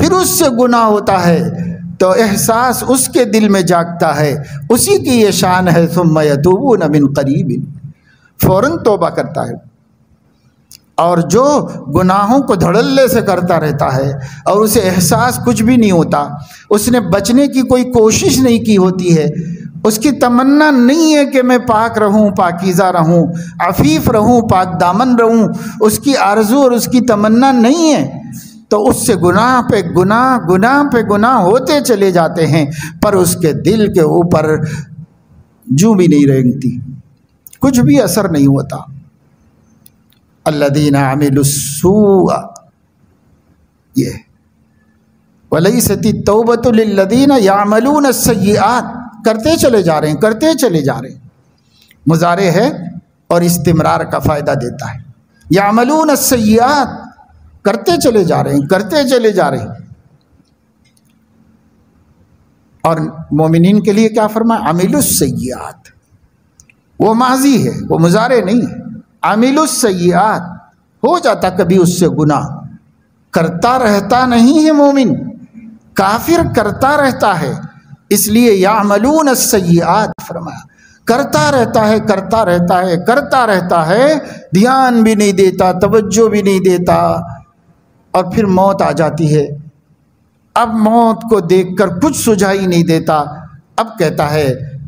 फिर उससे गुनाह होता है तो एहसास उसके दिल में जागता है। उसी की ये शान है सुम्मा यतूबून मिन क़रीबिन, फ़ौरन तौबा करता है। और जो गुनाहों को धड़ल्ले से करता रहता है और उसे एहसास कुछ भी नहीं होता, उसने बचने की कोई कोशिश नहीं की होती है, उसकी तमन्ना नहीं है कि मैं पाक रहूं, पाकीज़ा रहूं, आफ़ीफ़ रहूं, पाक दामन रहूं, उसकी आरज़ू और उसकी तमन्ना नहीं है, तो उससे गुनाह पे गुनाह, गुनाह पे गुनाह होते चले जाते हैं, पर उसके दिल के ऊपर जू भी नहीं रेंगती, कुछ भी असर नहीं होता। अल्लज़ीना अमिलुस्सूअ, ये वलैसति तौबतु लिल्लज़ीना यामलून अस्सय्यिआत, करते चले जा रहे हैं, करते चले जा रहे हैं। मुज़ारे है और इस्तिमरार का फ़ायदा देता है। यामलून अस्सय्यिआत, करते चले जा रहे हैं, करते चले जा रहे हैं। और मोमिनीन के लिए क्या फरमाया? अमिलुस्सय्यिआत, वो माजी है, वो मुजारे नहीं है। अमिलुस्सय्यिआत, हो जाता कभी उससे गुनाह, करता रहता नहीं है मोमिन, काफिर करता रहता है, इसलिए यामलून अस्सय्यिआत फरमाया। करता रहता है, करता रहता है, करता रहता है, ध्यान भी नहीं देता, तवज्जो भी नहीं देता, और फिर मौत आ जाती है। अब मौत को देखकर कुछ सुझाई नहीं देता, अब कहता है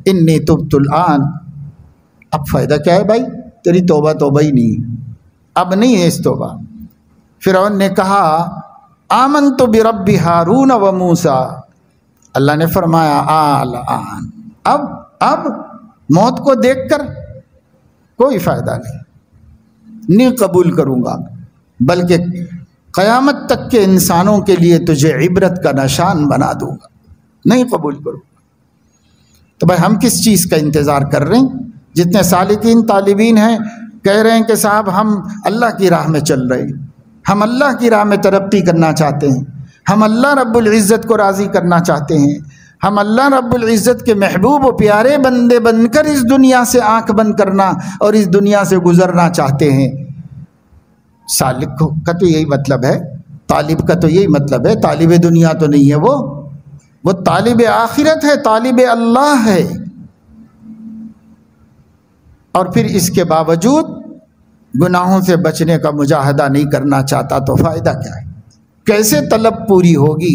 इन्नी तुब्तुल आन। अब फ़ायदा क्या है भाई, तेरी तौबा तौबा ही नहीं, अब नहीं है इस तौबा। फिरौन ने कहा आमन्तु बिरब्बि हारून व मूसा, अल्लाह ने फरमाया आल आन, अब अब मौत को देखकर कोई फ़ायदा नहीं, नहीं कबूल करूँगा, बल्कि क़यामत तक के इंसानों के लिए तुझे इबरत का निशान बना दूँगा, नहीं कबूल करूँगा। तो भाई हम किस चीज़ का इंतज़ार कर रहे हैं? जितने सालिकीन तालिबीन हैं कह रहे हैं कि साहब हम अल्लाह की राह में चल रहे हैं, हम अल्लाह की राह में तरक्की करना चाहते हैं, हम अल्लाह रब्बुल इज़्ज़त को राज़ी करना चाहते हैं, हम अल्लाह रब्बुल इज़्ज़त के महबूब व प्यारे बंदे बनकर इस दुनिया से आँख बंद करना और इस दुनिया से गुज़रना चाहते हैं। सालिक का तो यही मतलब है, तालिब का तो यही मतलब है, तालिब दुनिया तो नहीं है वो, वो तालिब आखिरत है, तालिब अल्लाह है। और फिर इसके बावजूद गुनाहों से बचने का मुजाहदा नहीं करना चाहता, तो फ़ायदा क्या है? कैसे तलब पूरी होगी?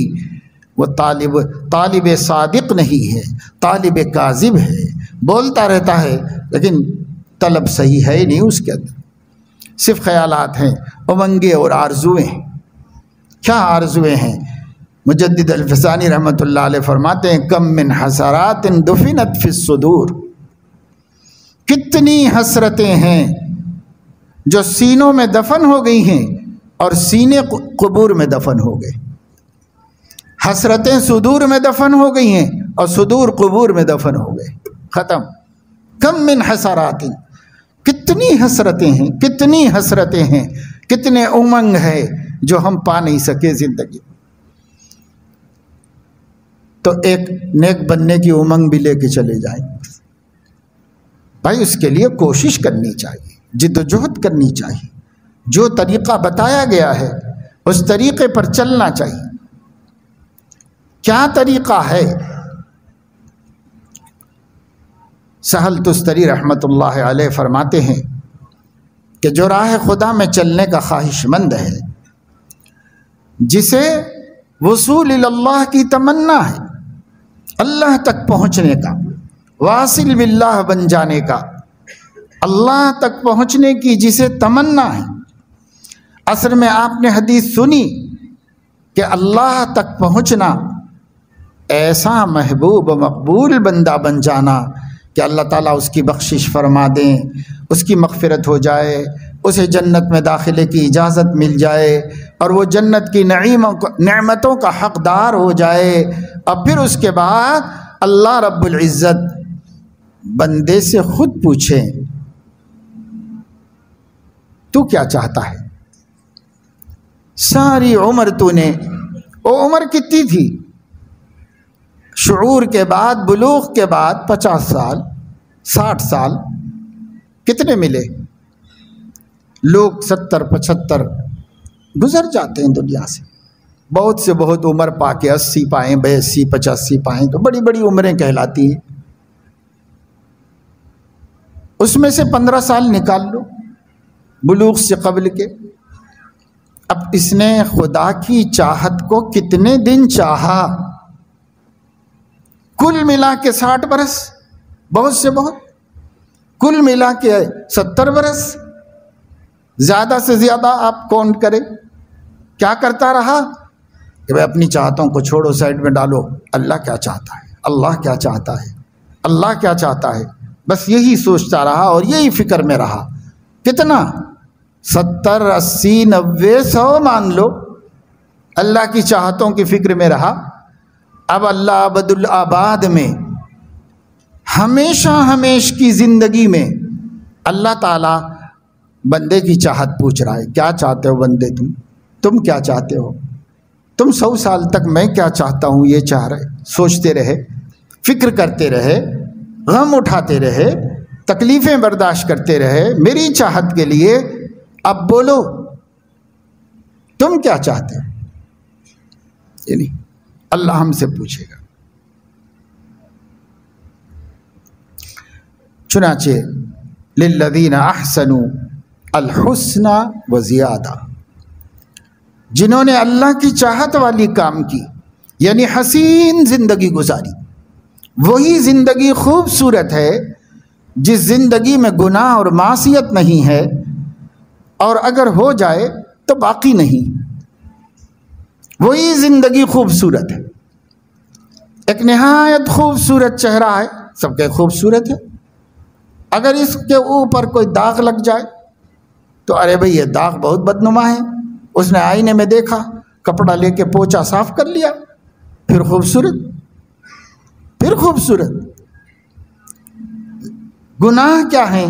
वो तालिब तालिब सादिक नहीं है, तालिब काजिब है। बोलता रहता है लेकिन तलब सही है ही नहीं उसके अंदर, सिर्फ ख़यालात हैं, उमंगें और आरजुएँ हैं। क्या आरजुएँ हैं? मुजद्दिद अल्फ़सानी रहमतुल्लाह अलैह फरमाते हैं कम मिन हसरातिन दुफिनत फिस्सुदूर, कितनी हसरतें हैं जो सीनों में दफन हो गई हैं और सीने कुबूर में दफन हो गए। हसरतें सुदूर में दफन हो गई हैं और सुदूर कुबूर में दफन हो गए, ख़त्म। कम मिन हसरातिन, कितनी हसरतें हैं, कितनी हसरतें हैं, कितने उमंग है जो हम पा नहीं सके जिंदगी। तो एक नेक बनने की उमंग भी लेके चले जाएं भाई, उसके लिए कोशिश करनी चाहिए, जिद्दोजहद करनी चाहिए। जो तरीक़ा बताया गया है उस तरीक़े पर चलना चाहिए। क्या तरीक़ा है? सहल तुस्तरी रहमतुल्लाह अलैह फरमाते हैं कि जो राह खुदा में चलने का ख्वाहिशमंद है, जिसे वसूल इल्लाह की तमन्ना है, अल्लाह तक पहुँचने का, वासिल बिल्लाह बन जाने का, अल्लाह तक पहुँचने की जिसे तमन्ना है। असर में आपने हदीस सुनी कि अल्लाह तक पहुँचना, ऐसा महबूब मकबूल बंदा बन जाना कि अल्लाह ताला उसकी बख्शिश फरमा दें, उसकी मग़फ़िरत हो जाए, उसे जन्नत में दाखिले की इजाज़त मिल जाए और वो जन्नत की नेमतों का हक़दार हो जाए। और फिर उसके बाद अल्लाह रब्बुल इज़्ज़त बंदे से ख़ुद पूछे, तू क्या चाहता है? सारी उम्र तूने, वो उम्र कितनी थी? शुऊर के बाद, बुलूग़ के बाद पचास साल, साठ साल, कितने मिले? लोग सत्तर पचहत्तर गुजर जाते हैं दुनिया से, बहुत से बहुत उम्र पा के अस्सी पाएँ, बयासी, पचासी पाएँ, तो बड़ी बड़ी उम्रें कहलाती हैं। उसमें से पंद्रह साल निकाल लो बुलूग़ से कबल के। अब इसने खुदा की चाहत को कितने दिन चाहा? कुल मिला के साठ बरस, बहुत से बहुत, कुल मिला के सत्तर बरस, ज़्यादा से ज़्यादा आप कौन करें? क्या करता रहा कि भाई अपनी चाहतों को छोड़ो, साइड में डालो, अल्लाह क्या चाहता है, अल्लाह क्या चाहता है, अल्लाह क्या चाहता है, बस यही सोचता रहा और यही फ़िक्र में रहा। कितना? सत्तर, अस्सी, नब्बे, सौ मान लो अल्लाह की चाहतों की फ़िक्र में रहा। अब अल्लाह अब्दुल आबाद में हमेशा हमेश की ज़िंदगी में अल्लाह ताला बंदे की चाहत पूछ रहा है। क्या चाहते हो बंदे तुम? तुम क्या चाहते हो? तुम सौ साल तक मैं क्या चाहता हूँ, ये चाह रहे, सोचते रहे, फ़िक्र करते रहे, गम उठाते रहे, तकलीफ़ें बर्दाश्त करते रहे मेरी चाहत के लिए। अब बोलो तुम क्या चाहते हो? यानी अल्लाह हमसे पूछेगा। चुनाचे लिल्लज़ीना अहसनु अल-हुस्ना व ज़ियादा, जिन्होंने अल्लाह की चाहत वाली काम की, यानी हसीन ज़िंदगी गुजारी, वही ज़िंदगी खूबसूरत है जिस ज़िंदगी में गुनाह और मासियत नहीं है, और अगर हो जाए तो बाकी नहीं, वही ज़िंदगी खूबसूरत है। एक नहायत खूबसूरत चेहरा है, सबके खूबसूरत है, अगर इसके ऊपर कोई दाग लग जाए तो अरे भाई ये दाग बहुत बदनुमा है, उसने आईने में देखा, कपड़ा लेके पोछा, साफ कर लिया, फिर खूबसूरत, फिर खूबसूरत। गुनाह क्या है?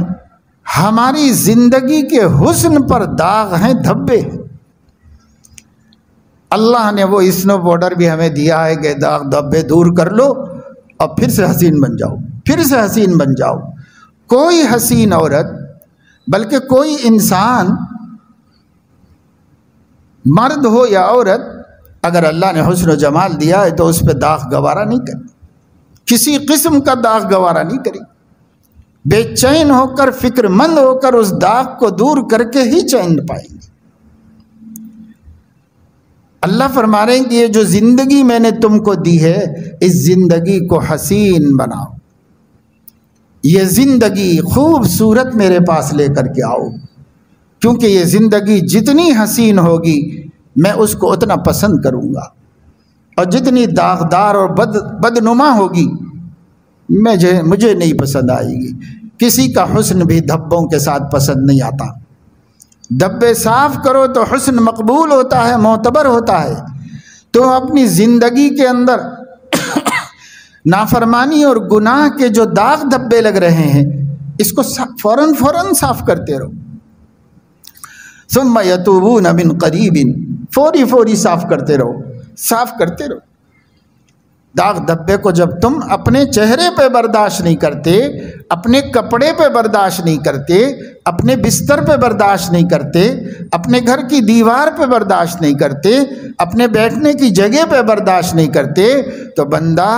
हमारी ज़िंदगी के हुस्न पर दाग हैं, धब्बे हैं। अल्लाह ने वो स्नो बॉर्डर भी हमें दिया है कि दाग धब्बे दूर कर लो और फिर से हसीन बन जाओ, फिर से हसीन बन जाओ। कोई हसीन औरत, बल्कि कोई इंसान, मर्द हो या औरत, अगर अल्लाह ने हुस्न व जमाल दिया है तो उस पर दाग गवारा नहीं करे, किसी किस्म का दाग गवारा नहीं करे। बेचैन होकर, फिक्रमंद होकर उस दाग को दूर करके ही चैन पाएंगे। अल्लाह फरमा रहे हैं कि ये जो ज़िंदगी मैंने तुमको दी है, इस ज़िंदगी को हसीन बनाओ, ये ज़िंदगी खूबसूरत मेरे पास लेकर के आओ, क्योंकि ये ज़िंदगी जितनी हसीन होगी मैं उसको उतना पसंद करूँगा, और जितनी दागदार और बद बदनुमा होगी मुझे मुझे नहीं पसंद आएगी। किसी का हुस्न भी धब्बों के साथ पसंद नहीं आता। धब्बे साफ़ करो तो हुस्न मकबूल होता है, मोतबर होता है। तो अपनी ज़िंदगी के अंदर नाफरमानी और गुनाह के जो दाग धब्बे लग रहे हैं, इसको फौरन फौरन साफ करते रहो। सुम्मा यतूबून मिन करीबिन, फौरी फौरी साफ करते रहो, साफ करते रहो। दाग धब्बे को जब तुम अपने चेहरे पे बर्दाश्त नहीं करते, अपने कपड़े पे बर्दाश्त नहीं करते, अपने बिस्तर पे बर्दाश्त नहीं करते, अपने घर की दीवार पे बर्दाश्त नहीं करते, अपने बैठने की जगह पे बर्दाश्त नहीं करते, तो बंदा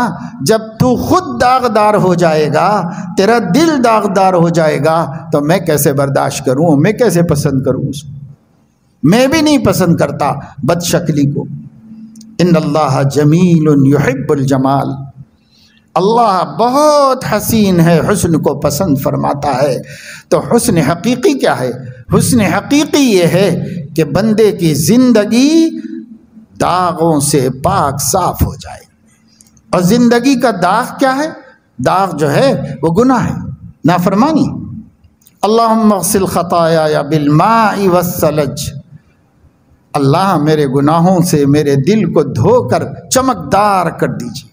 जब तू खुद दागदार हो जाएगा, तेरा दिल दागदार हो जाएगा, तो मैं कैसे बर्दाश्त करूँ, मैं कैसे पसंद करूँ उसको? मैं भी नहीं पसंद करता बदशक्ली को। इन्नल्लाह जमीलुन युहिब्बुल जमाल, अल्लाह बहुत हसीन है, हुस्न को पसंद फरमाता है। तो हुस्न हकीकी क्या है? हुस्न हकीकी ये है कि बंदे की ज़िंदगी दागों से पाक साफ हो जाए। और ज़िंदगी का दाग क्या है? दाग जो है वो गुनाह है, नाफरमानी। अल्लाहुम्मा अग़सिल ख़ताया बिल्माई वस्सलज, अल्लाह मेरे गुनाहों से मेरे दिल को धोकर चमकदार कर दीजिए,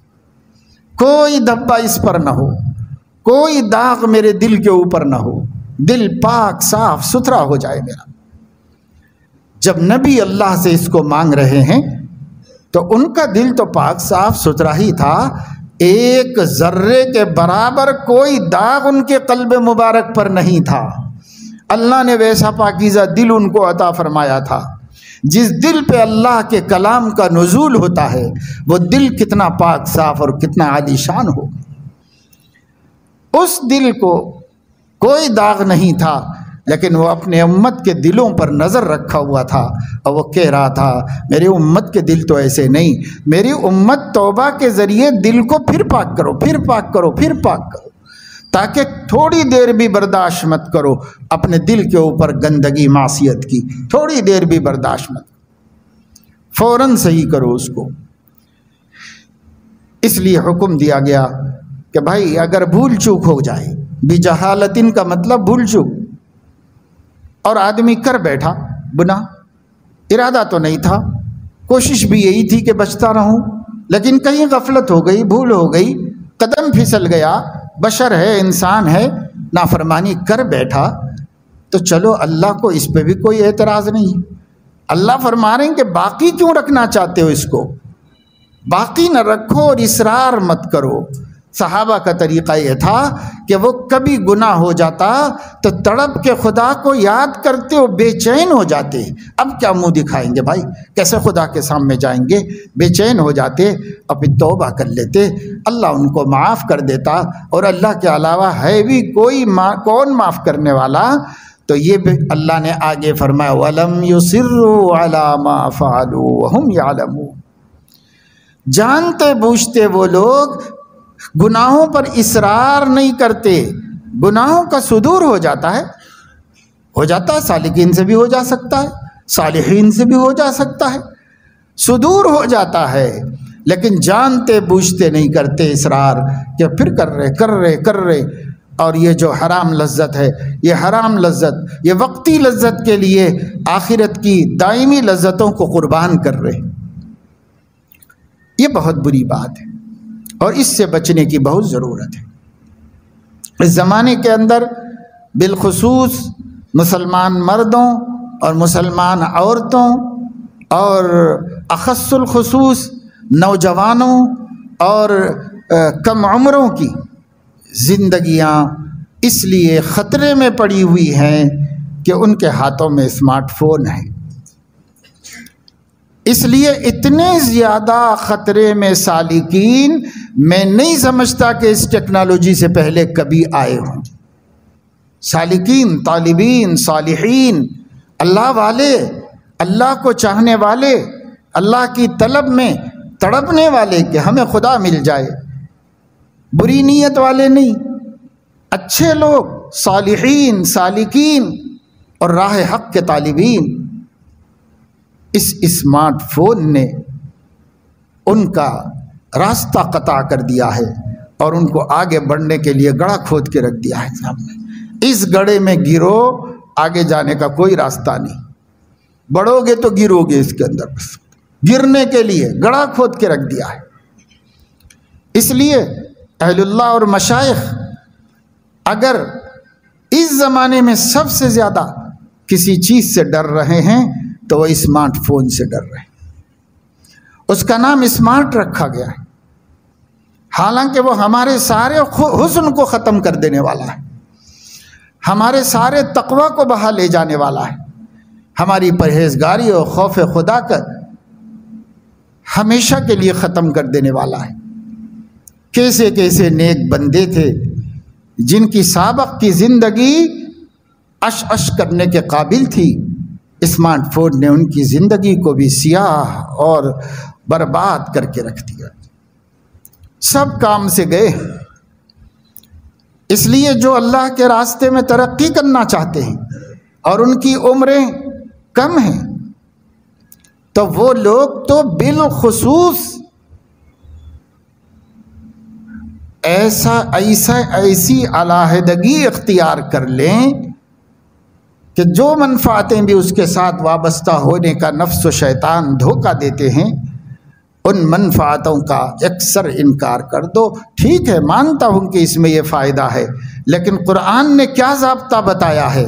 कोई धब्बा इस पर ना हो, कोई दाग मेरे दिल के ऊपर ना हो, दिल पाक साफ सुथरा हो जाए मेरा। जब नबी अल्लाह से इसको मांग रहे हैं तो उनका दिल तो पाक साफ सुथरा ही था, एक जर्रे के बराबर कोई दाग उनके कल्ब मुबारक पर नहीं था। अल्लाह ने वैसा पाकीज़ा दिल उनको अता फरमाया था। जिस दिल पे अल्लाह के कलाम का नुज़ूल होता है वो दिल कितना पाक साफ और कितना आलीशान हो। उस दिल को कोई दाग नहीं था, लेकिन वो अपने उम्मत के दिलों पर नज़र रखा हुआ था और वो कह रहा था मेरी उम्मत के दिल तो ऐसे नहीं, मेरी उम्मत तौबा के ज़रिए दिल को फिर पाक करो, फिर पाक करो, फिर पाक करो, ताकि थोड़ी देर भी बर्दाश्त मत करो अपने दिल के ऊपर गंदगी मासियत की, थोड़ी देर भी बर्दाश्त मत, फौरन सही करो उसको। इसलिए हुक्म दिया गया कि भाई अगर भूल चूक हो जाए, बेजहालतिन का मतलब भूल चूक, और आदमी कर बैठा गुनाह, इरादा तो नहीं था, कोशिश भी यही थी कि बचता रहूं, लेकिन कहीं गफलत हो गई, भूल हो गई, कदम फिसल गया, बशर है, इंसान है, नाफरमानी कर बैठा, तो चलो अल्लाह को इस पे भी कोई एतराज़ नहीं। अल्लाह फरमा रहे हैं कि बाकी क्यों रखना चाहते हो इसको, बाकी न रखो और इसरार मत करो। सहाबा का तरीक़ा यह था कि वो कभी गुनाह हो जाता तो तड़प के खुदा को याद करते हो, बेचैन हो जाते, अब क्या मुंह दिखाएंगे भाई, कैसे खुदा के सामने जाएंगे, बेचैन हो जाते और फिर तौबा कर लेते, अल्लाह उनको माफ़ कर देता। और अल्लाह के अलावा है भी कोई मा, कौन माफ़ करने वाला? तो ये अल्लाह ने आगे फरमाया वलम युसिर्रू अला मा फ़अलू वहुम यालमून, जानते बूझते वो लोग गुनाहों पर इसरार नहीं करते, गुनाहों का सुदूर हो जाता है। हो जाता है, सालिकीन से भी हो जा सकता है, सालिहीन से भी हो जा सकता है, सुदूर हो जाता है, लेकिन जानते बूझते नहीं करते इसरार, कि फिर कर रहे कर रहे कर रहे। और ये जो हराम लज्जत है, ये हराम लज्जत, ये वक्ती लज्जत के लिए आखिरत की दायमी लज्जतों को कुर्बान कर रहे, ये बहुत बुरी बात है और इससे बचने की बहुत ज़रूरत है। इस ज़माने के अंदर बिलखुसूस मुसलमान मर्दों और मुसलमान औरतों और अख़स्सुल खुसूस नौजवानों और कम उम्रों की ज़िंदगियाँ इसलिए ख़तरे में पड़ी हुई हैं कि उनके हाथों में स्मार्टफोन है, इसलिए इतने ज़्यादा ख़तरे में सालिकीन मैं नहीं समझता कि इस टेक्नोलॉजी से पहले कभी आए हों। सालिकीन, तालिबीन, सालिहीन, अल्लाह वाले, अल्लाह को चाहने वाले, अल्लाह की तलब में तड़पने वाले कि हमें खुदा मिल जाए, बुरी नीयत वाले नहीं, अच्छे लोग, सालिहीन, सालिकीन और राह हक़ के तालिबीन। इस स्मार्टफोन ने उनका रास्ता कता कर दिया है और उनको आगे बढ़ने के लिए गड़ा खोद के रख दिया है सामने। इस गड़े में गिरो, आगे जाने का कोई रास्ता नहीं, बढ़ोगे तो गिरोगे, इसके अंदर बस गिरने के लिए गड़ा खोद के रख दिया है। इसलिए अहलुल्लाह और मशाइख अगर इस ज़माने में सबसे ज़्यादा किसी चीज़ से डर रहे हैं तो वह स्मार्टफोन से डर रहे हैं। उसका नाम स्मार्ट रखा गया है, हालांकि वो हमारे सारे हुस्न को ख़त्म कर देने वाला है, हमारे सारे तकवा को बहा ले जाने वाला है, हमारी परहेजगारी और खौफ खुदा का हमेशा के लिए ख़त्म कर देने वाला है। कैसे कैसे नेक बंदे थे जिनकी साबक की ज़िंदगी अश अश करने के काबिल थी, स्मार्टफोन ने उनकी ज़िंदगी को भी सियाह और बर्बाद करके रख दिया। सब काम से गए। इसलिए जो अल्लाह के रास्ते में तरक्की करना चाहते हैं और उनकी उम्रें कम हैं, तो वो लोग तो बिलखुसूस ऐसा ऐसा ऐसी अलाहदगी इख्तियार कर लें कि जो मनफातें भी उसके साथ वाबस्ता होने का नफ्स व शैतान धोखा देते हैं, उन मनफातों का अक्सर इनकार कर दो। ठीक है, मानता हूँ कि इसमें यह फ़ायदा है, लेकिन कुरान ने क्या ज़ाब्ता बताया है?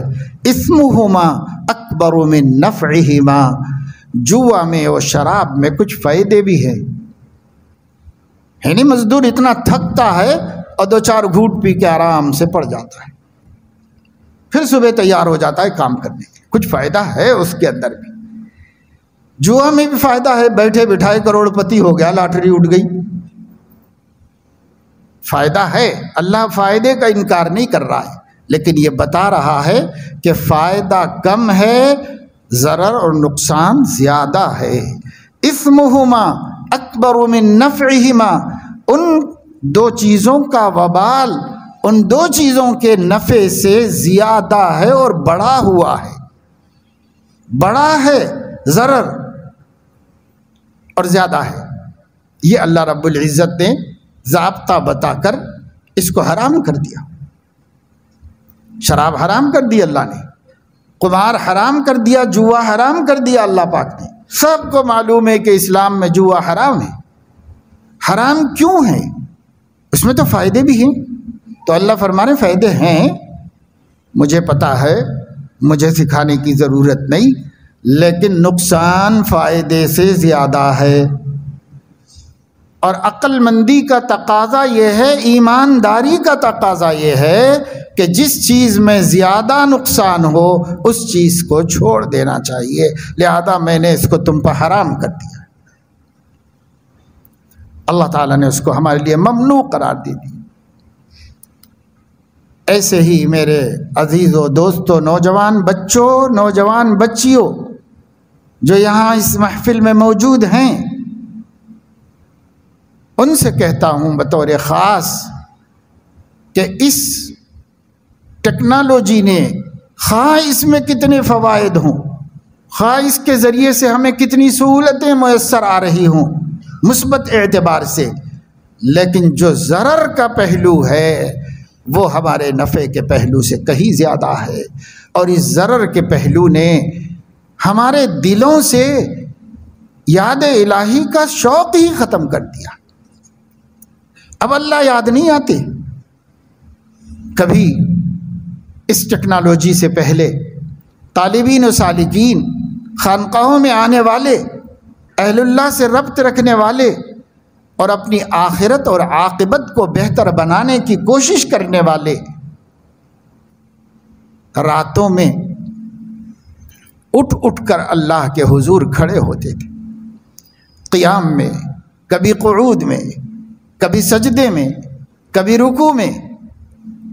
इस्मुहुमा अकबरु मिन नफ़्इहिमा। जुआ में और शराब में कुछ फ़ायदे भी हैं। यानी मज़दूर इतना थकता है और दो चार घूंट पी के आराम से पड़ जाता है, फिर सुबह तैयार हो जाता है काम करने के लिए। कुछ फ़ायदा है उसके अंदर भी। जुआ में भी फ़ायदा है, बैठे बिठाए करोड़पति हो गया, लॉटरी उठ गई, फ़ायदा है। अल्लाह फ़ायदे का इनकार नहीं कर रहा है, लेकिन ये बता रहा है कि फ़ायदा कम है, ज़रर और नुकसान ज़्यादा है। इस्मुहुमा अकबरु मिन नफ़्इहिमा, उन दो चीज़ों का वबाल उन दो चीज़ों के नफ़े से ज़्यादा है और बड़ा हुआ है, बड़ा है ज़रर और ज़्यादा है। ये अल्लाह रब्बुल इज़्ज़त ने ज़ाब्ता बताकर इसको हराम कर दिया। शराब हराम कर दी अल्लाह ने, कुमार हराम कर दिया, जुआ हराम कर दिया अल्लाह पाक ने। सबको मालूम है कि इस्लाम में जुआ हराम है। हराम क्यों है? उसमें तो फ़ायदे भी हैं। तो अल्लाह फरमा रहे फ़ायदे हैं, मुझे पता है, मुझे सिखाने की ज़रूरत नहीं, लेकिन नुकसान फ़ायदे से ज़्यादा है। और अक्लमंदी का तकाज़ा यह है, ईमानदारी का तकाज़ा यह है कि जिस चीज़ में ज़्यादा नुकसान हो उस चीज़ को छोड़ देना चाहिए। लिहाजा मैंने इसको तुम पर हराम कर दिया। अल्लाह ताला ने उसको हमारे लिए ममनू करार दे दी। ऐसे ही मेरे अजीज़ों, दोस्तों, नौजवान बच्चों, नौजवान बच्चियों जो यहाँ इस महफिल में मौजूद हैं, उनसे कहता हूँ बतौर ख़ास कि इस टेक्नोलॉजी ने, ख़ा इसमें कितने फ़वाइद हों, ख़ा इसके ज़रिए से हमें कितनी सहूलतें मैसर आ रही हों मुस्बत एतबार से, लेकिन जो ज़रर का पहलू है वो हमारे नफ़े के पहलू से कहीं ज़्यादा है। और इस ज़रर के पहलू ने हमारे दिलों से याद इलाही का शौक़ ही ख़त्म कर दिया। अब अल्लाह याद नहीं आते। कभी इस टेक्नोलॉजी से पहले तालिबीन और सालिकीन, खानकाहों में आने वाले, अहलुल्लाह से रब्त रखने वाले और अपनी आखिरत और आक़िबत को बेहतर बनाने की कोशिश करने वाले रातों में उठ उठ कर अल्लाह के हुजूर खड़े होते थे, क़ियाम में, कभी क़ुऊद में, कभी सजदे में, कभी रुकू में,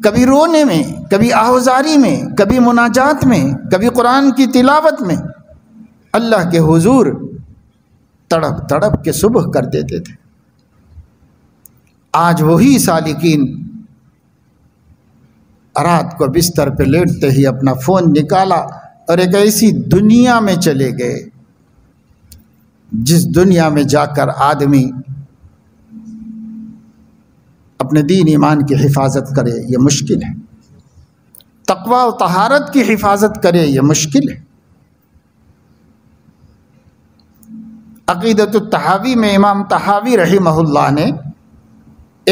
कभी रोने में, कभी आहुज़ारी में, कभी मुनाजात में, कभी कुरान की तिलावत में अल्लाह के हुजूर तड़प तड़प के सुबह कर देते थे। आज वही सालिकीन रात को बिस्तर पर लेटते ही अपना फ़ोन निकाला और एक ऐसी दुनिया में चले गए जिस दुनिया में जाकर आदमी अपने दीन ईमान की हिफाजत करे ये मुश्किल है, तक़वा और तहारत की हिफाजत करे ये मुश्किल है। अक़ीदतुत तहावी में इमाम तहावी रहमहुल्लाह ने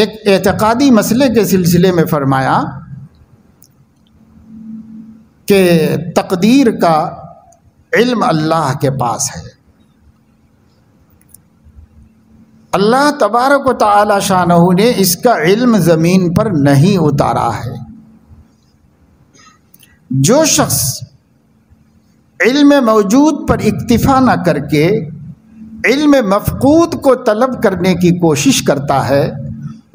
एक एतकादी मसले के सिलसिले में फरमाया कि तकदीर का इल्म अल्लाह के पास है। अल्लाह तबारक व तआला शानहू ने इसका इल्म ज़मीन पर नहीं उतारा है। जो शख्स इल्म मौजूद पर इक्तिफ़ा न करके इल्म मफ़कूद को तलब करने की कोशिश करता है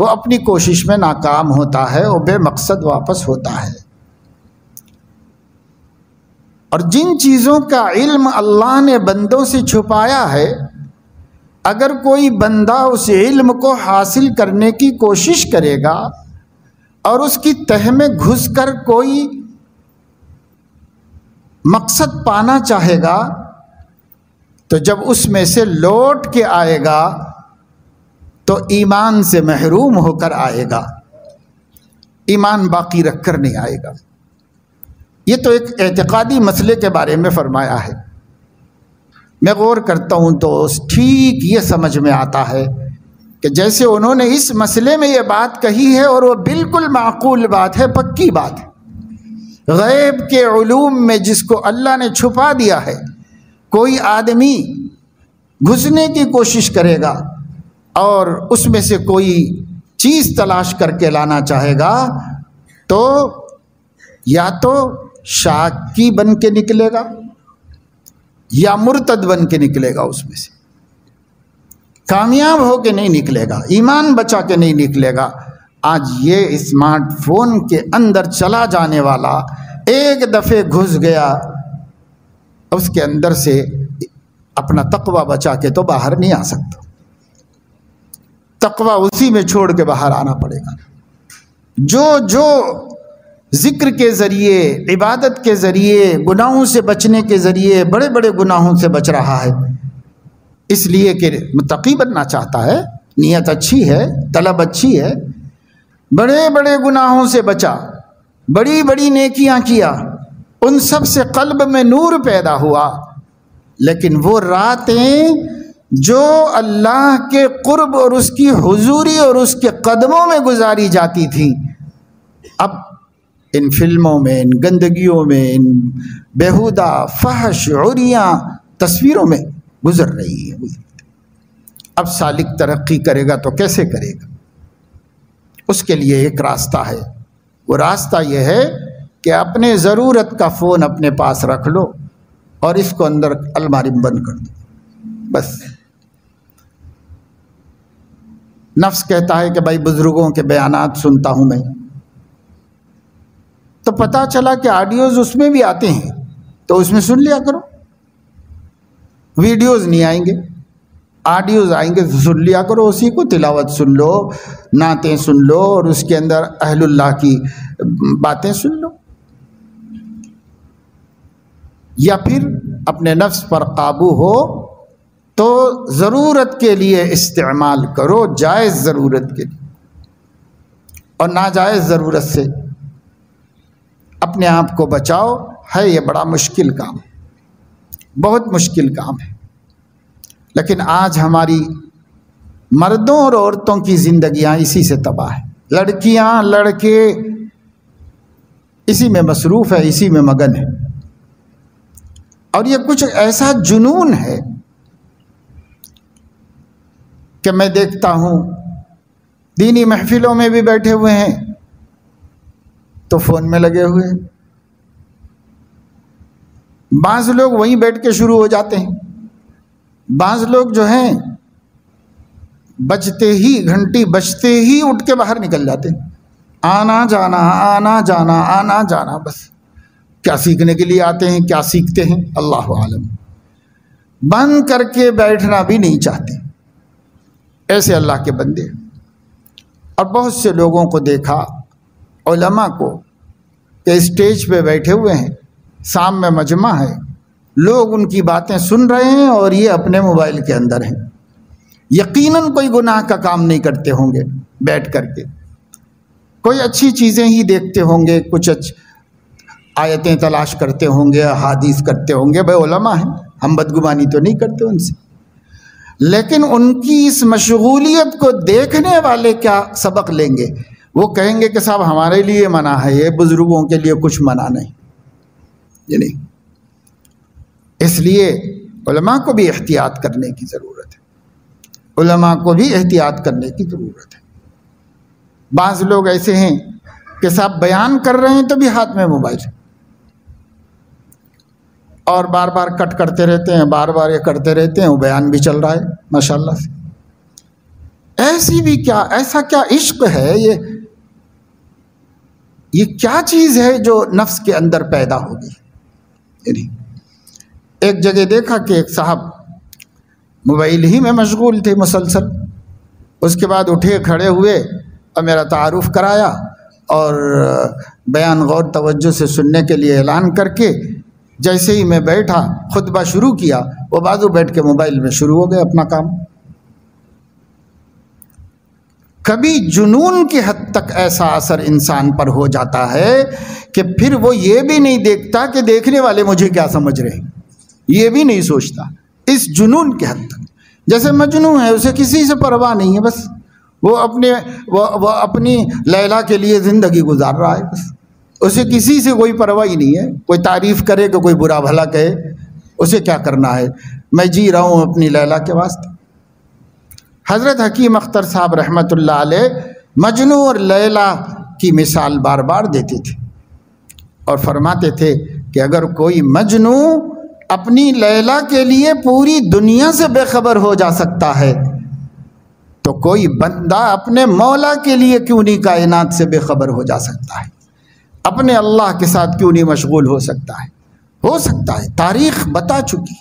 वो अपनी कोशिश में नाकाम होता है और बेमकसद वापस होता है। और जिन चीज़ों का इल्म अल्लाह ने बंदों से छुपाया है, अगर कोई बंदा उस इल्म को हासिल करने की कोशिश करेगा और उसकी तह में घुसकर कोई मकसद पाना चाहेगा तो जब उसमें से लौट के आएगा तो ईमान से महरूम होकर आएगा, ईमान बाकी रख कर नहीं आएगा। ये तो एक एतिकादी मसले के बारे में फ़रमाया है। मैं गौर करता हूँ तो ठीक ये समझ में आता है कि जैसे उन्होंने इस मसले में ये बात कही है और वो बिल्कुल माकूल बात है, पक्की बात है। गैब के उलूम में जिसको अल्लाह ने छुपा दिया है कोई आदमी घुसने की कोशिश करेगा और उसमें से कोई चीज़ तलाश करके लाना चाहेगा तो या तो शाकी बन के निकलेगा या मुर्तद बन के निकलेगा, उसमें से कामयाब हो के नहीं निकलेगा, ईमान बचा के नहीं निकलेगा। आज ये स्मार्टफोन के अंदर चला जाने वाला एक दफ़े घुस गया, उसके अंदर से अपना तकवा बचा के तो बाहर नहीं आ सकता। तकवा उसी में छोड़ के बाहर आना पड़ेगा। जो जो ज़िक्र के ज़रिए, इबादत के ज़रिए, गुनाहों से बचने के ज़रिए, बड़े बड़े गुनाहों से बच रहा है इसलिए कि मुत्तकी बनना चाहता है, नियत अच्छी है, तलब अच्छी है, बड़े बड़े गुनाहों से बचा, बड़ी बड़ी नेकियां किया, उन सब से कल्ब में नूर पैदा हुआ, लेकिन वो रातें जो अल्लाह के कुर्ब और उसकी हुजूरी और उसके कदमों में गुजारी जाती थी, अब इन फिल्मों में, इन गंदगियों में, इन बेहुदा फहश औरियाँ तस्वीरों में गुजर रही है। अब सालिक तरक्की करेगा तो कैसे करेगा? उसके लिए एक रास्ता है। वो रास्ता ये है कि अपने ज़रूरत का फ़ोन अपने पास रख लो और इसको अंदर अलमारी में बंद कर दो। बस नफ्स कहता है कि भाई बुज़ुर्गों के बयानात सुनता हूँ मैं, तो पता चला कि ऑडियोज़ उसमें भी आते हैं तो उसमें सुन लिया करो। वीडियोज़ नहीं आएंगे, ऑडियोज़ आएंगे तो सुन लिया करो, उसी को तिलावत सुन लो, नातें सुन लो और उसके अंदर अहलुल्लाह की बातें सुन लो। या फिर अपने नफ्स पर काबू हो तो ज़रूरत के लिए इस्तेमाल करो, जायज़ ज़रूरत के लिए, और नाजायज़ ज़रूरत से अपने आप को बचाओ। है ये बड़ा मुश्किल काम, बहुत मुश्किल काम है, लेकिन आज हमारी मर्दों और औरतों की ज़िंदगियाँ इसी से तबाह है। लड़कियाँ लड़के इसी में मसरूफ़ है, इसी में मगन है, और ये कुछ ऐसा जुनून है कि मैं देखता हूँ दीनी महफिलों में भी बैठे हुए हैं तो फ़ोन में लगे हुए हैं। बाज़ लोग वहीं बैठ के शुरू हो जाते हैं, बाज़ लोग जो हैं बजते ही, घंटी बजते ही उठ के बाहर निकल जाते हैं। आना जाना आना जाना आना जाना, बस क्या सीखने के लिए आते हैं, क्या सीखते हैं अल्लाह आलम। बंद करके बैठना भी नहीं चाहते, ऐसे अल्लाह के बंदे। और बहुत से लोगों को देखा, उलमा को, कि स्टेज पे बैठे हुए हैं, सामने मजमा है, लोग उनकी बातें सुन रहे हैं और ये अपने मोबाइल के अंदर हैं। यकीनन कोई गुनाह का काम नहीं करते होंगे बैठ करके, कोई अच्छी चीज़ें ही देखते होंगे, कुछ अच्छी आयतें तलाश करते होंगे, हादीस करते होंगे। भाई उलमा हैं, हम बदगुमानी तो नहीं करते उनसे, लेकिन उनकी इस मशगूलियत को देखने वाले क्या सबक लेंगे? वो कहेंगे कि साहब हमारे लिए मना है ये, बुज़ुर्गों के लिए कुछ मना नहीं। यानी इसलिए उलमा को भी एहतियात करने की ज़रूरत है, उलमा को भी एहतियात करने की ज़रूरत है। बाज़ लोग ऐसे हैं कि साहब बयान कर रहे हैं तो भी हाथ में मोबाइल है और बार बार कट करते रहते हैं, बार बार ये करते रहते हैं, वो बयान भी चल रहा है माशाल्लाह से। ऐसी भी क्या, ऐसा क्या इश्क है, ये ये क्या चीज़ है जो नफ्स के अंदर पैदा होगी। यानी एक जगह देखा कि एक साहब मोबाइल ही में मशगूल थे मुसलसल, उसके बाद उठे खड़े हुए और मेरा तारुफ कराया और बयान गौर तवज्जो से सुनने के लिए ऐलान करके जैसे ही मैं बैठा खुतबा शुरू किया वो बाजू बैठ के मोबाइल में शुरू हो गए अपना काम। कभी जुनून की हद तक ऐसा असर इंसान पर हो जाता है कि फिर वो ये भी नहीं देखता कि देखने वाले मुझे क्या समझ रहे हैं, ये भी नहीं सोचता, इस जुनून के हद तक। जैसे मजनू है, उसे किसी से परवाह नहीं है, बस वो अपने वो, वो अपनी लैला के लिए ज़िंदगी गुजार रहा है, बस उसे किसी से कोई परवाह ही नहीं है, कोई तारीफ़ करे कि कोई बुरा भला कहे, उसे क्या करना है, मैं जी रहा हूँ अपनी लैला के वास्ते। हज़रत हकीम अख्तर साहब रहमतुल्लाह अलैह मजनू और लैला की मिसाल बार बार देते थे और फरमाते थे कि अगर कोई मजनू अपनी लैला के लिए पूरी दुनिया से बेखबर हो जा सकता है तो कोई बंदा अपने मौला के लिए क्यों नहीं कायनात से बेखबर हो जा सकता है, अपने अल्लाह के साथ क्यों नहीं मशगूल हो सकता है। हो सकता है, तारीख़ बता चुकी,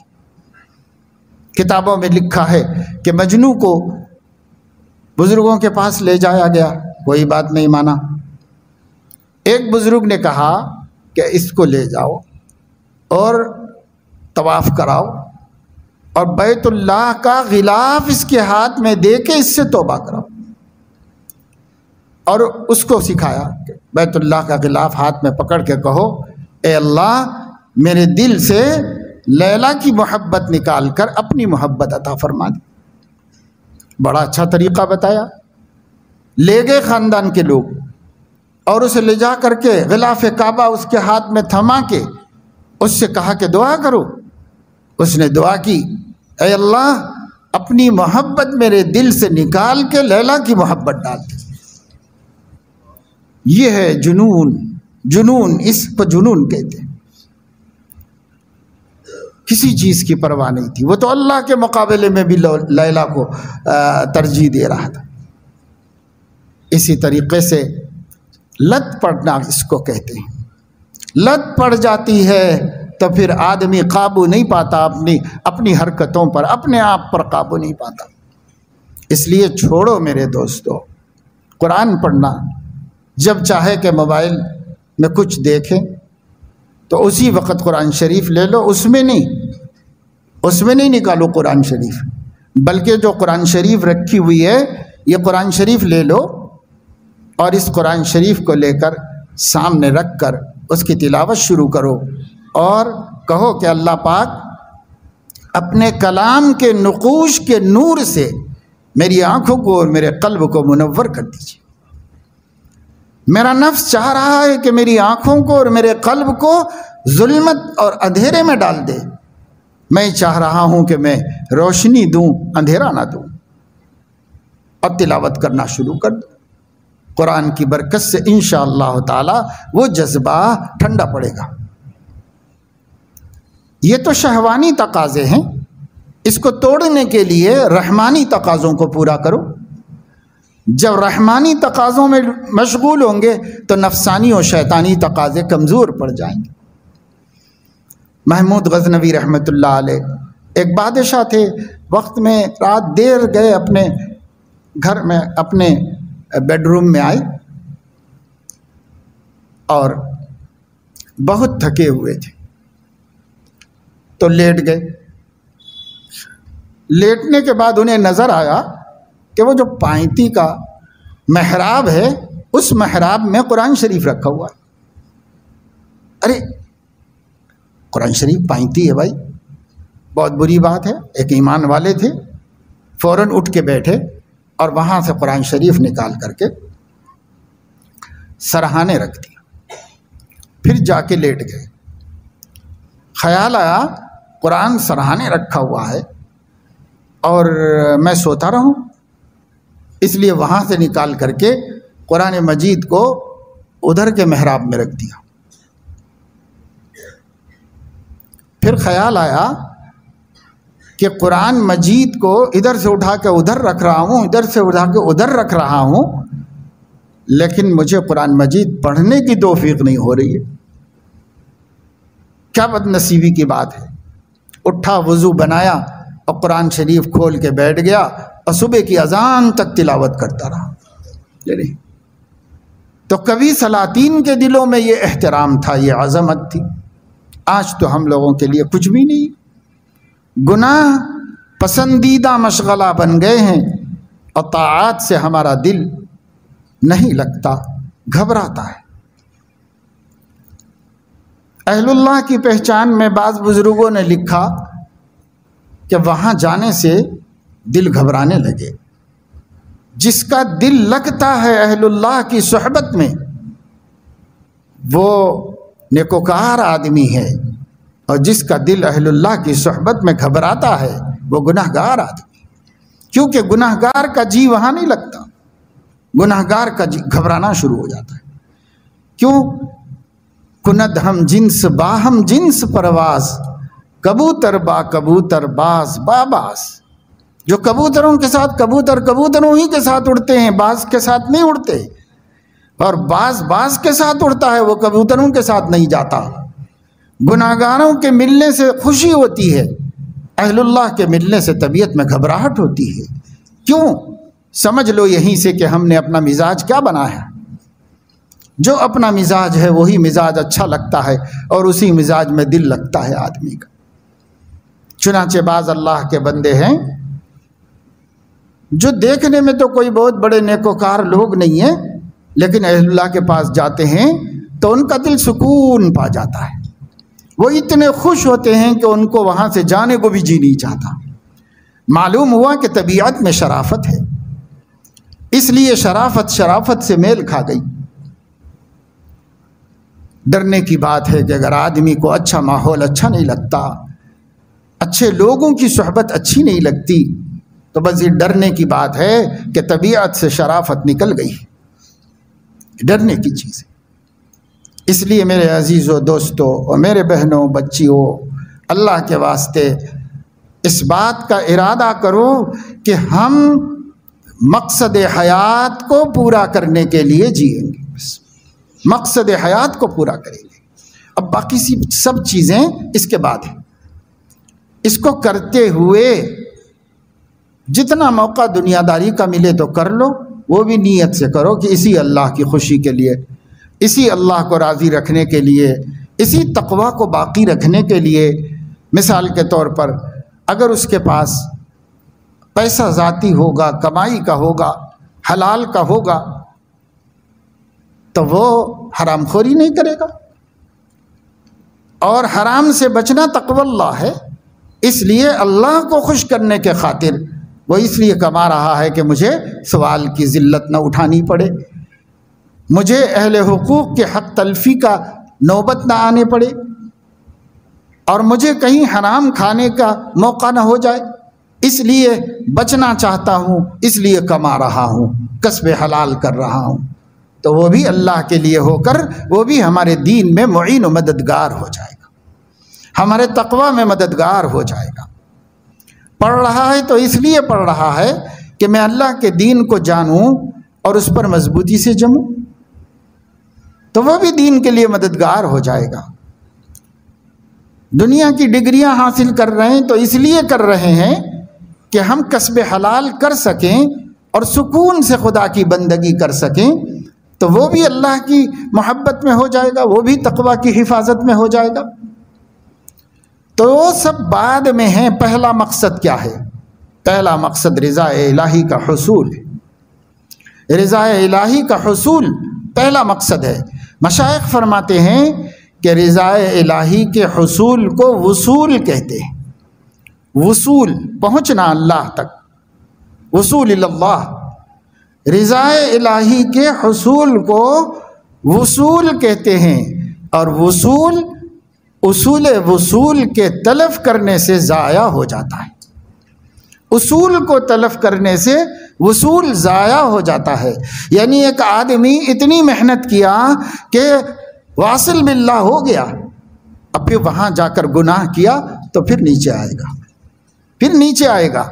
किताबों में लिखा है कि मजनू को बुज़ुर्गों के पास ले जाया गया, कोई बात नहीं माना। एक बुज़ुर्ग ने कहा कि इसको ले जाओ और तवाफ़ कराओ और बैतुल्लाह का गिलाफ इसके हाथ में दे के इससे तोबा कराओ, और उसको सिखाया कि बैतुल्लाह का गिलाफ हाथ में पकड़ के कहो, ए अल्लाह मेरे दिल से लैला की मोहब्बत निकाल कर अपनी मोहब्बत अता फरमा दे। बड़ा अच्छा तरीक़ा बताया। ले गए ख़ानदान के लोग और उसे ले जा कर के गिलाफ काबा उसके हाथ में थमा के उससे कहा कि दुआ करो। उसने दुआ की, ऐ अल्लाह अपनी मोहब्बत मेरे दिल से निकाल के लैला की मोहब्बत डाल दे। ये है जुनून, जुनून, इसको जुनून कहते हैं। किसी चीज़ की परवाह नहीं थी, वो तो अल्लाह के मुकाबले में भी लैला को तरजीह दे रहा था। इसी तरीक़े से लत पड़ना इसको कहते हैं। लत पड़ जाती है तो फिर आदमी काबू नहीं पाता अपनी अपनी हरकतों पर, अपने आप पर काबू नहीं पाता। इसलिए छोड़ो मेरे दोस्तों कुरान पढ़ना, जब चाहे कि मोबाइल में कुछ देखें तो उसी वक्त कुरान शरीफ ले लो, उसमें नहीं उसमें नहीं निकालो कुरान शरीफ, बल्कि जो कुरान शरीफ रखी हुई है ये कुरान शरीफ ले लो और इस कुरान शरीफ को लेकर सामने रख कर उसकी तिलावत शुरू करो और कहो कि अल्लाह पाक अपने कलाम के नुकूश के नूर से मेरी आँखों को और मेरे कल्ब को मुनव्वर कर दीजिए। मेरा नफ्स चाह रहा है कि मेरी आँखों को और मेरे कल्ब को जुल्मत और अंधेरे में डाल दे, मैं चाह रहा हूँ कि मैं रोशनी दूँ, अंधेरा ना दूँ। अब तिलावत करना शुरू कर दो कुरान की बरकत से, इंशाअल्लाह ताला वो जज्बा ठंडा पड़ेगा। ये तो शहवानी तकाज़े हैं, इसको तोड़ने के लिए रहमानी तकाज़ों को पूरा करो। जब रहमानी तकाज़ों में मशगूल होंगे तो नफसानी और शैतानी तकाज़े कमज़ोर पड़ जाएंगे। महमूद गज़नवी रहमतुल्लाह अलैह एक बादशाह थे, वक्त में रात देर गए अपने घर में, अपने बेडरूम में आए और बहुत थके हुए थे तो लेट गए। लेटने के बाद उन्हें नज़र आया कि वो जो पाँती का मेहराब है उस मेहराब में कुरान शरीफ रखा हुआ है। अरे कुरान शरीफ पाँती है भाई, बहुत बुरी बात है। एक ईमान वाले थे, फ़ौरन उठ के बैठे और वहाँ से कुरान शरीफ निकाल करके सरहाने रख दिया, फिर जाके लेट गए। ख्याल आया कुरान सराहने रखा हुआ है और मैं सोता रहूं, इसलिए वहाँ से निकाल करके कुरान मजीद को उधर के मेहराब में रख दिया। फिर ख्याल आया कि कुरान मजीद को इधर से उठा के उधर रख रहा हूँ, इधर से उठा के उधर रख रहा हूँ, लेकिन मुझे कुरान मजीद पढ़ने की तौफीक नहीं हो रही है। क्या बदनसीबी की बात है। उठा, वज़ू बनाया और कुरान शरीफ खोल के बैठ गया और सुबह की अजान तक तिलावत करता रहा। नहीं तो कभी सलातीन के दिलों में ये एहतराम था, ये अज़मत थी। आज तो हम लोगों के लिए कुछ भी नहीं, गुनाह पसंदीदा मशगला बन गए हैं और ताआत से हमारा दिल नहीं लगता, घबराता है। अहलुल्लाह की पहचान में बाज़ बुज़ुर्गों ने लिखा कि वहाँ जाने से दिल घबराने लगे। जिसका दिल लगता है अहलुल्लाह की सोहबत में, वो नेकोकार आदमी है, और जिसका दिल अहलुल्लाह की सोहबत में घबराता है वो गुनाहगार आदमी, क्योंकि गुनाहगार का जी वहाँ नहीं लगता। गुनाहगार का जी घबराना शुरू हो जाता है। क्यों? कुनद हम जिन्स बाहम जिन्स परवास, कबूतर बा कबूतर बास बाबास। जो कबूतरों के साथ, कबूतर कबूतरों ही के साथ उड़ते हैं, बाज के साथ नहीं उड़ते, और बाज बाज के साथ उड़ता है, वो कबूतरों के साथ नहीं जाता। गुनाहगारों के मिलने से खुशी होती है, अहलुल्लाह के मिलने से तबीयत में घबराहट होती है। क्यों? समझ लो यहीं से कि हमने अपना मिजाज क्या बना है। जो अपना मिजाज है वही मिजाज अच्छा लगता है और उसी मिजाज में दिल लगता है आदमी का। चुनाचे बाज अल्लाह के बंदे हैं जो देखने में तो कोई बहुत बड़े नेकोकार लोग नहीं हैं, लेकिन अहलुल्लाह के पास जाते हैं तो उनका दिल सुकून पा जाता है। वो इतने खुश होते हैं कि उनको वहाँ से जाने को भी जी नहीं चाहता। मालूम हुआ कि तबीयत में शराफत है, इसलिए शराफत शराफत से मेल खा गई। डरने की बात है कि अगर आदमी को अच्छा माहौल अच्छा नहीं लगता, अच्छे लोगों की सोहबत अच्छी नहीं लगती, तो बस ये डरने की बात है कि तबीयत से शराफत निकल गई। डरने की चीज़ है। इसलिए मेरे अजीज़ों, दोस्तों और मेरे बहनों, बच्चियों, अल्लाह के वास्ते इस बात का इरादा करो कि हम मकसद हयात को पूरा करने के लिए जिएंगे, बस मकसद हयात को पूरा करेंगे। अब बाकी सी सब चीज़ें इसके बाद हैं। इसको करते हुए जितना मौका दुनियादारी का मिले तो कर लो, वो भी नीयत से करो कि इसी अल्लाह की खुशी के लिए, इसी अल्लाह को राज़ी रखने के लिए, इसी तकवा को बाकी रखने के लिए। मिसाल के तौर पर अगर उसके पास पैसा ज़ाती होगा, कमाई का होगा, हलाल का होगा, तो वो हरामखोरी नहीं करेगा। और हराम से बचना तकवल्लाह है, इसलिए अल्लाह को खुश करने के खातिर वो इसलिए कमा रहा है कि मुझे सवाल की ज़िल्लत न उठानी पड़े, मुझे अहले हुकूक़ के हक़ तलफ़ी का नौबत ना आने पड़े, और मुझे कहीं हराम खाने का मौका ना हो जाए, इसलिए बचना चाहता हूँ, इसलिए कमा रहा हूँ, कस्बे हलाल कर रहा हूँ। तो वो भी अल्लाह के लिए होकर वो भी हमारे दीन में मुईन व मददगार हो जाएगा, हमारे तकवा में मददगार हो जाएगा। पढ़ रहा है तो इसलिए पढ़ रहा है कि मैं अल्लाह के दीन को जानूं और उस पर मजबूती से जमूं, तो वह भी दीन के लिए मददगार हो जाएगा। दुनिया की डिग्रियां हासिल कर रहे हैं तो इसलिए कर रहे हैं कि हम कस्बे हलाल कर सकें और सुकून से खुदा की बंदगी कर सकें, तो वो भी अल्लाह की मोहब्बत में हो जाएगा, वो भी तकवा की हिफाजत में हो जाएगा। तो वो सब बाद में हैं। पहला मकसद क्या है? पहला मकसद रज़ा इलाही का हुसूल है। रज़ा इलाही का हुसूल पहला मकसद है। मशाइख फरमाते हैं कि रज़ा इलाही के हुसूल को वसूल कहते हैं। वसूल पहुँचना अल्लाह तक, वसूल इल्लाह। रज़ा इलाही के हुसूल को वसूल कहते हैं, और वसूल उसूल वसूल के तलफ करने से ज़ाया हो जाता है। उसूल को तलफ करने से वसूल ज़ाया हो जाता है। यानी एक आदमी इतनी मेहनत किया कि वासिल बिल्ला हो गया, अब फिर वहाँ जाकर गुनाह किया तो फिर नीचे आएगा, फिर नीचे आएगा।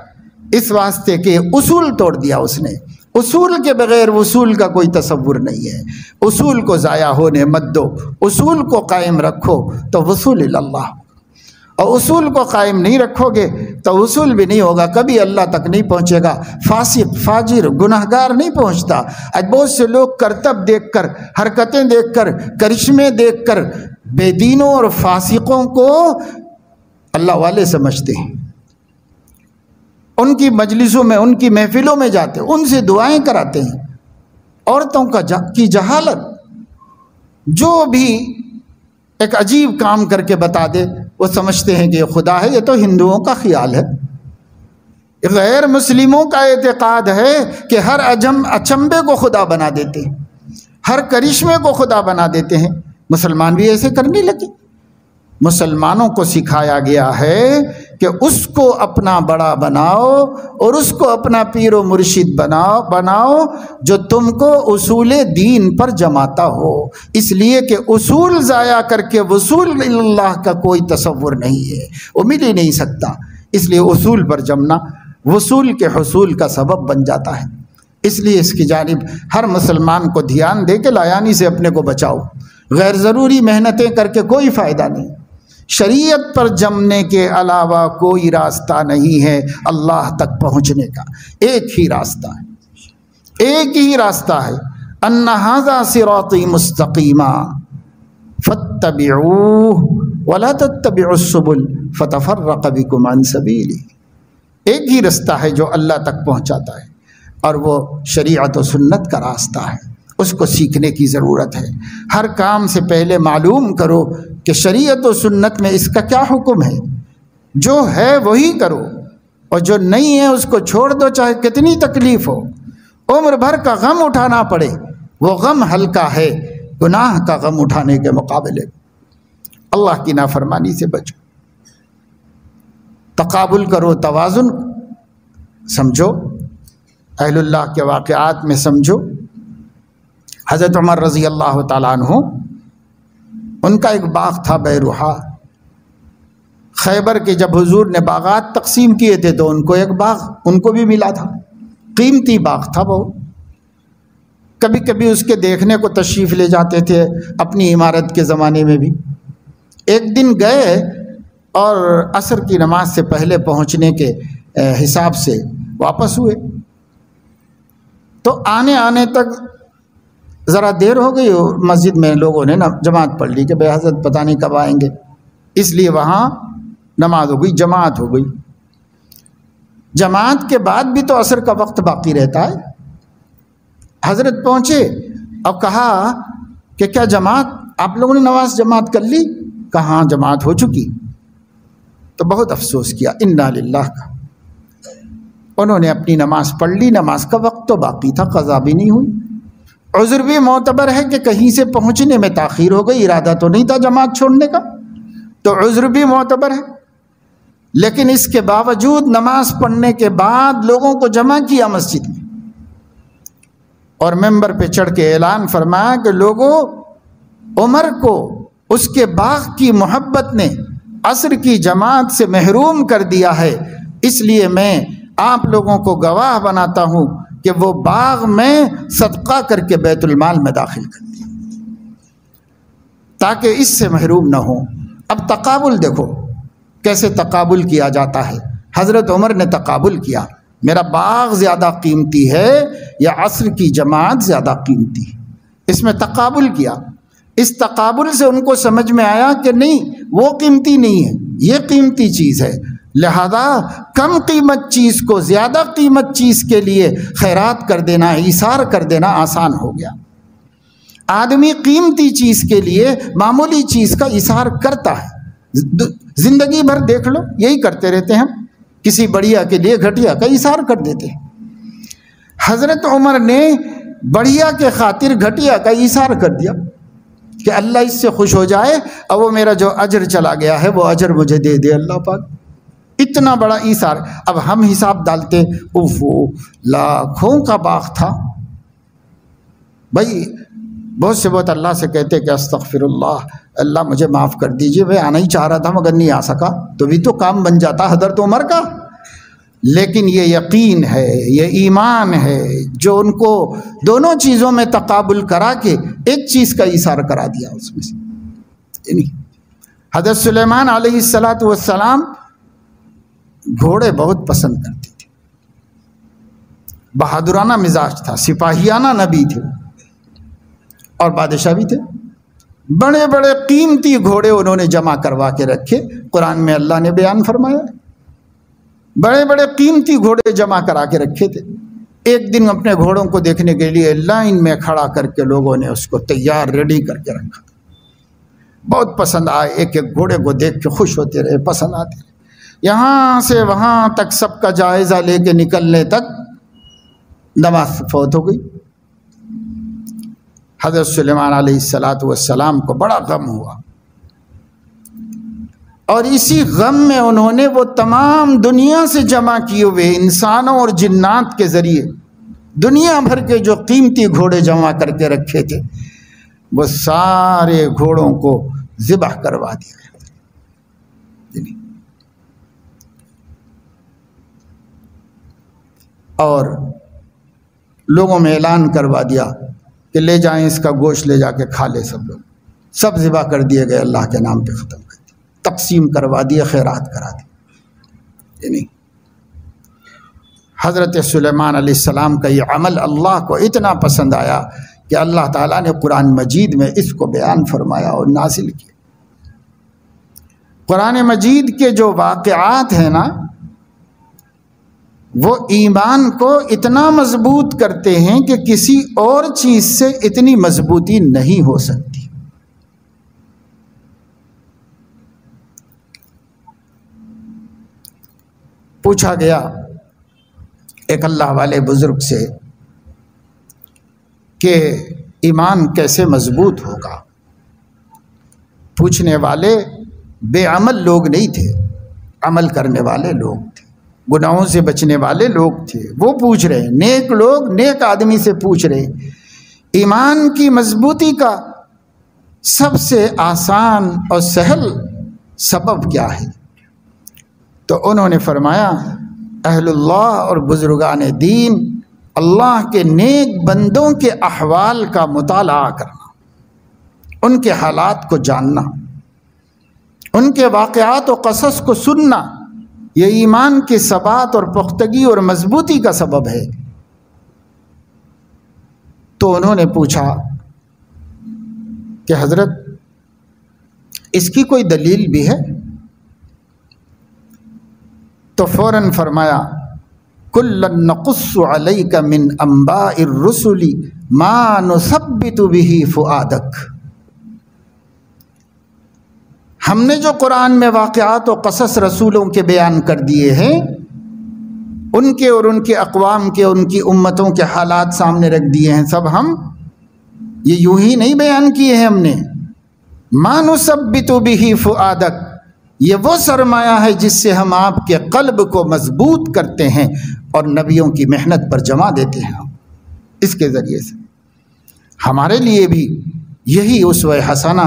इस वास्ते के उसूल तोड़ दिया उसने। उसूल के बग़ैर उसूल का कोई तसव्वुर नहीं है। उसूल को ज़ाया होने मत दो, उसूल को कायम रखो तो वसूल इल्लल्लाह, और उसूल को कायम नहीं रखोगे तो उसूल भी नहीं होगा, कभी अल्लाह तक नहीं पहुँचेगा। फासिक फाजिर गुनाहगार नहीं पहुँचता। आज बहुत से लोग करतब देख कर, हरकतें देख कर, करिश्मे देख कर बेदीनों और फासिकों को अल्लाह वाले समझते हैं। उनकी मजलिसों में, उनकी महफिलों में जाते हैं, उनसे दुआएं कराते हैं। औरतों का जा, की जहालत, जो भी एक अजीब काम करके बता दे वो समझते हैं कि ये खुदा है। ये तो हिंदुओं का ख्याल है। गैर मुस्लिमों का एतक़ाद है कि हर अजम अचंबे को खुदा बना देते हैं, हर करिश्मे को खुदा बना देते हैं। मुसलमान भी ऐसे करने लगे। मुसलमानों को सिखाया गया है कि उसको अपना बड़ा बनाओ और उसको अपना पीर व मुर्शिद बनाओ बनाओ जो तुमको उसूल दीन पर जमाता हो, इसलिए कि उसूल ज़ाया करके वसूल इल्लाह का कोई तसव्वुर नहीं है, वो मिल ही नहीं सकता। इसलिए उसूल पर जमना वसूल के हुसूल का सबब बन जाता है। इसलिए इसकी जानिब हर मुसलमान को ध्यान दे के लायानी से अपने को बचाओ। गैर ज़रूरी मेहनतें करके कोई फ़ायदा नहीं। शरीयत पर जमने के अलावा कोई रास्ता नहीं है अल्लाह तक पहुँचने का। एक ही रास्ता है, एक ही रास्ता है। अन्ना हाज़ा सिराती मुस्तक़ीमा फत्तबिऊह वला तत्तबिउस सुबुल फतफ़र्रक़ बिकुम अन सबीली। एक ही रास्ता है जो अल्लाह तक पहुँचाता है, और वो शरीयत और सुन्नत का रास्ता है। उसको सीखने की ज़रूरत है। हर काम से पहले मालूम करो कि शरीयत और सुन्नत में इसका क्या हुक्म है। जो है वही करो, और जो नहीं है उसको छोड़ दो, चाहे कितनी तकलीफ़ हो। उम्र भर का गम उठाना पड़े, वो गम हल्का है गुनाह का गम उठाने के मुकाबले। अल्लाह की नाफरमानी से बचो, तकाबुल करो, तवाज़ुन समझो, अहलुल्लाह के वाक़ियात में समझो। हज़रत उमर रज़ी अल्लाह ताला अन्हु, उनका एक बाग़ था बैरूहा। खैबर के जब हुजूर ने बाग़ात तकसीम किए थे तो उनको एक बाग़ उनको भी मिला था। कीमती बाग़ था वो। कभी कभी उसके देखने को तशरीफ़ ले जाते थे अपनी इमारत के ज़माने में भी। एक दिन गए और असर की नमाज से पहले पहुँचने के हिसाब से वापस हुए, तो आने आने तक ज़रा देर हो गई। और मस्जिद में लोगों ने ना जमात पढ़ ली कि भाई हज़रत पता नहीं कब आएंगे, इसलिए वहाँ नमाज हो गई, जमात हो गई। जमात के बाद भी तो असर का वक्त बाकी रहता है। हज़रत पहुँचे और कहा कि क्या जमात, आप लोगों ने नमाज जमात कर ली? कहा जमात हो चुकी। तो बहुत अफसोस किया, इन्ना लिल्लाह का। उन्होंने अपनी नमाज़ पढ़ ली, नमाज का वक्त तो बाकी था, क़ज़ा भी नहीं हुई। उज़्र भी मोतबर है कि कहीं से पहुँचने में ताख़ीर हो गई, इरादा तो नहीं था जमात छोड़ने का, तो उज़्र भी मोतबर है। लेकिन इसके बावजूद नमाज पढ़ने के बाद लोगों को जमा किया मस्जिद में, और मेंबर पे चढ़ के ऐलान फरमाया कि लोगों, उमर को उसके बाग़ की मोहब्बत ने असर की जमात से महरूम कर दिया है, इसलिए मैं आप लोगों को गवाह बनाता हूँ कि वो बाग में सदका करके बैतुल माल में दाखिल कर दिया, ताकि इससे महरूम ना हो। अब तकाबुल देखो कैसे तकाबुल किया जाता है। हज़रत उमर ने तकाबुल किया, मेरा बाग ज़्यादा कीमती है या असर की जमात ज़्यादा कीमती है, इसमें तकाबुल किया। इस तकाबुल से उनको समझ में आया कि नहीं, वो कीमती नहीं है, ये कीमती चीज़ है। लिहाजा कम कीमत चीज़ को ज़्यादा कीमत चीज़ के लिए खैरात कर देना, इसार कर देना आसान हो गया। आदमी कीमती चीज़ के लिए मामूली चीज़ का इसार करता है। ज़िंदगी भर देख लो, यही करते रहते हैं हम, किसी बढ़िया के लिए घटिया का इसार कर देते हैं। हज़रत उमर ने बढ़िया के खातिर घटिया का इसार कर दिया। कि अल्लाह इससे खुश हो जाए और वो मेरा जो अजर चला गया है वो अजर मुझे दे दे अल्लाह पाक। इतना बड़ा ईसार। अब हम हिसाब डालते उफ, लाखों का बाग था भाई। बहुत से बहुत अल्लाह से कहते कि अस्तगफिरुल्लाह, अल्लाह मुझे माफ़ कर दीजिए, मैं आना ही चाह रहा था मगर नहीं आ सका, तो भी तो काम बन जाता हज़रत उमर का। लेकिन ये यकीन है, ये ईमान है जो उनको दोनों चीज़ों में तकाबुल करा के एक चीज़ का इशारा करा दिया उसमें से। हज़रत सुलेमान अलैहिस्सलातु वस्सलाम घोड़े बहुत पसंद करते थे, बहादुराना मिजाज था, सिपाहियाना नबी थे और बादशाह भी थे। बड़े बड़े कीमती घोड़े उन्होंने जमा करवा के रखे, कुरान में अल्लाह ने बयान फरमाया, बड़े बड़े कीमती घोड़े जमा करा के रखे थे। एक दिन अपने घोड़ों को देखने के लिए लाइन में खड़ा करके लोगों ने उसको तैयार रेडी करके रखा। बहुत पसंद आए, एक एक घोड़े को देख के खुश होते रहे, पसंद आते रहे। यहाँ से वहाँ तक सबका जायज़ा लेके निकलने तक नमाज फौत हो गई। हज़रत सुलेमान अलैहिस्सलातु वस्सलाम को बड़ा गम हुआ और इसी गम में उन्होंने वो तमाम दुनिया से जमा किए हुए इंसानों और जिन्नात के ज़रिए दुनिया भर के जो कीमती घोड़े जमा करके रखे थे वो सारे घोड़ों को ज़िबह करवा दिया। और लोगों में ऐलान करवा दिया कि ले जाएं, इसका गोश्त ले जाके खा ले सब लोग। सब ज़िबा कर दिए गए, अल्लाह के नाम पे ख़त्म कर दिए, तकसीम करवा दिए, खैरात करा दी। यानी हज़रत सुलेमान अलैहिस्सलाम का ये अमल अल्लाह को इतना पसंद आया कि अल्लाह ताला ने कुरान मजीद में इसको बयान फरमाया और नाजिल किया। कुरान मजीद के जो वाक़ियात हैं ना, वो ईमान को इतना मजबूत करते हैं कि किसी और चीज़ से इतनी मजबूती नहीं हो सकती। पूछा गया एक अल्लाह वाले बुजुर्ग से कि ईमान कैसे मजबूत होगा। पूछने वाले बेअमल लोग नहीं थे, अमल करने वाले लोग थे, गुनाहों से बचने वाले लोग थे। वो पूछ रहे हैं, नेक लोग, नेक आदमी से पूछ रहे हैं ईमान की मजबूती का सबसे आसान और सहल सबब क्या है। तो उन्होंने फरमाया अहलुल्लाह और बुजुर्गाने दीन, अल्लाह के नेक बंदों के अहवाल का मुताला करना, उनके हालात को जानना, उनके वाक़यात और क़सस को सुनना, ये ईमान की सबात और पुख्तगी और मजबूती का सबब है। तो उन्होंने पूछा कि हजरत इसकी कोई दलील भी है? तो फौरन फरमाया कुल्लन नक़ुस्सु अलैका मिन अंबाइर रुसुली मा नुसब्बितु बिही फुआदक। हमने जो कुरान में वाक़यात और क़सस रसूलों के बयान कर दिए हैं, उनके और उनके अक़वाम के उनकी उम्मतों के हालात सामने रख दिए हैं सब। हम ये यूं ही नहीं बयान किए हैं हमने। मा नुसब्बितु बिही फुआदक, ये वो सरमाया है जिससे हम आपके क़ल्ब को मजबूत करते हैं और नबियों की मेहनत पर जमा देते हैं। इसके ज़रिए से हमारे लिए भी यही उसवे हसना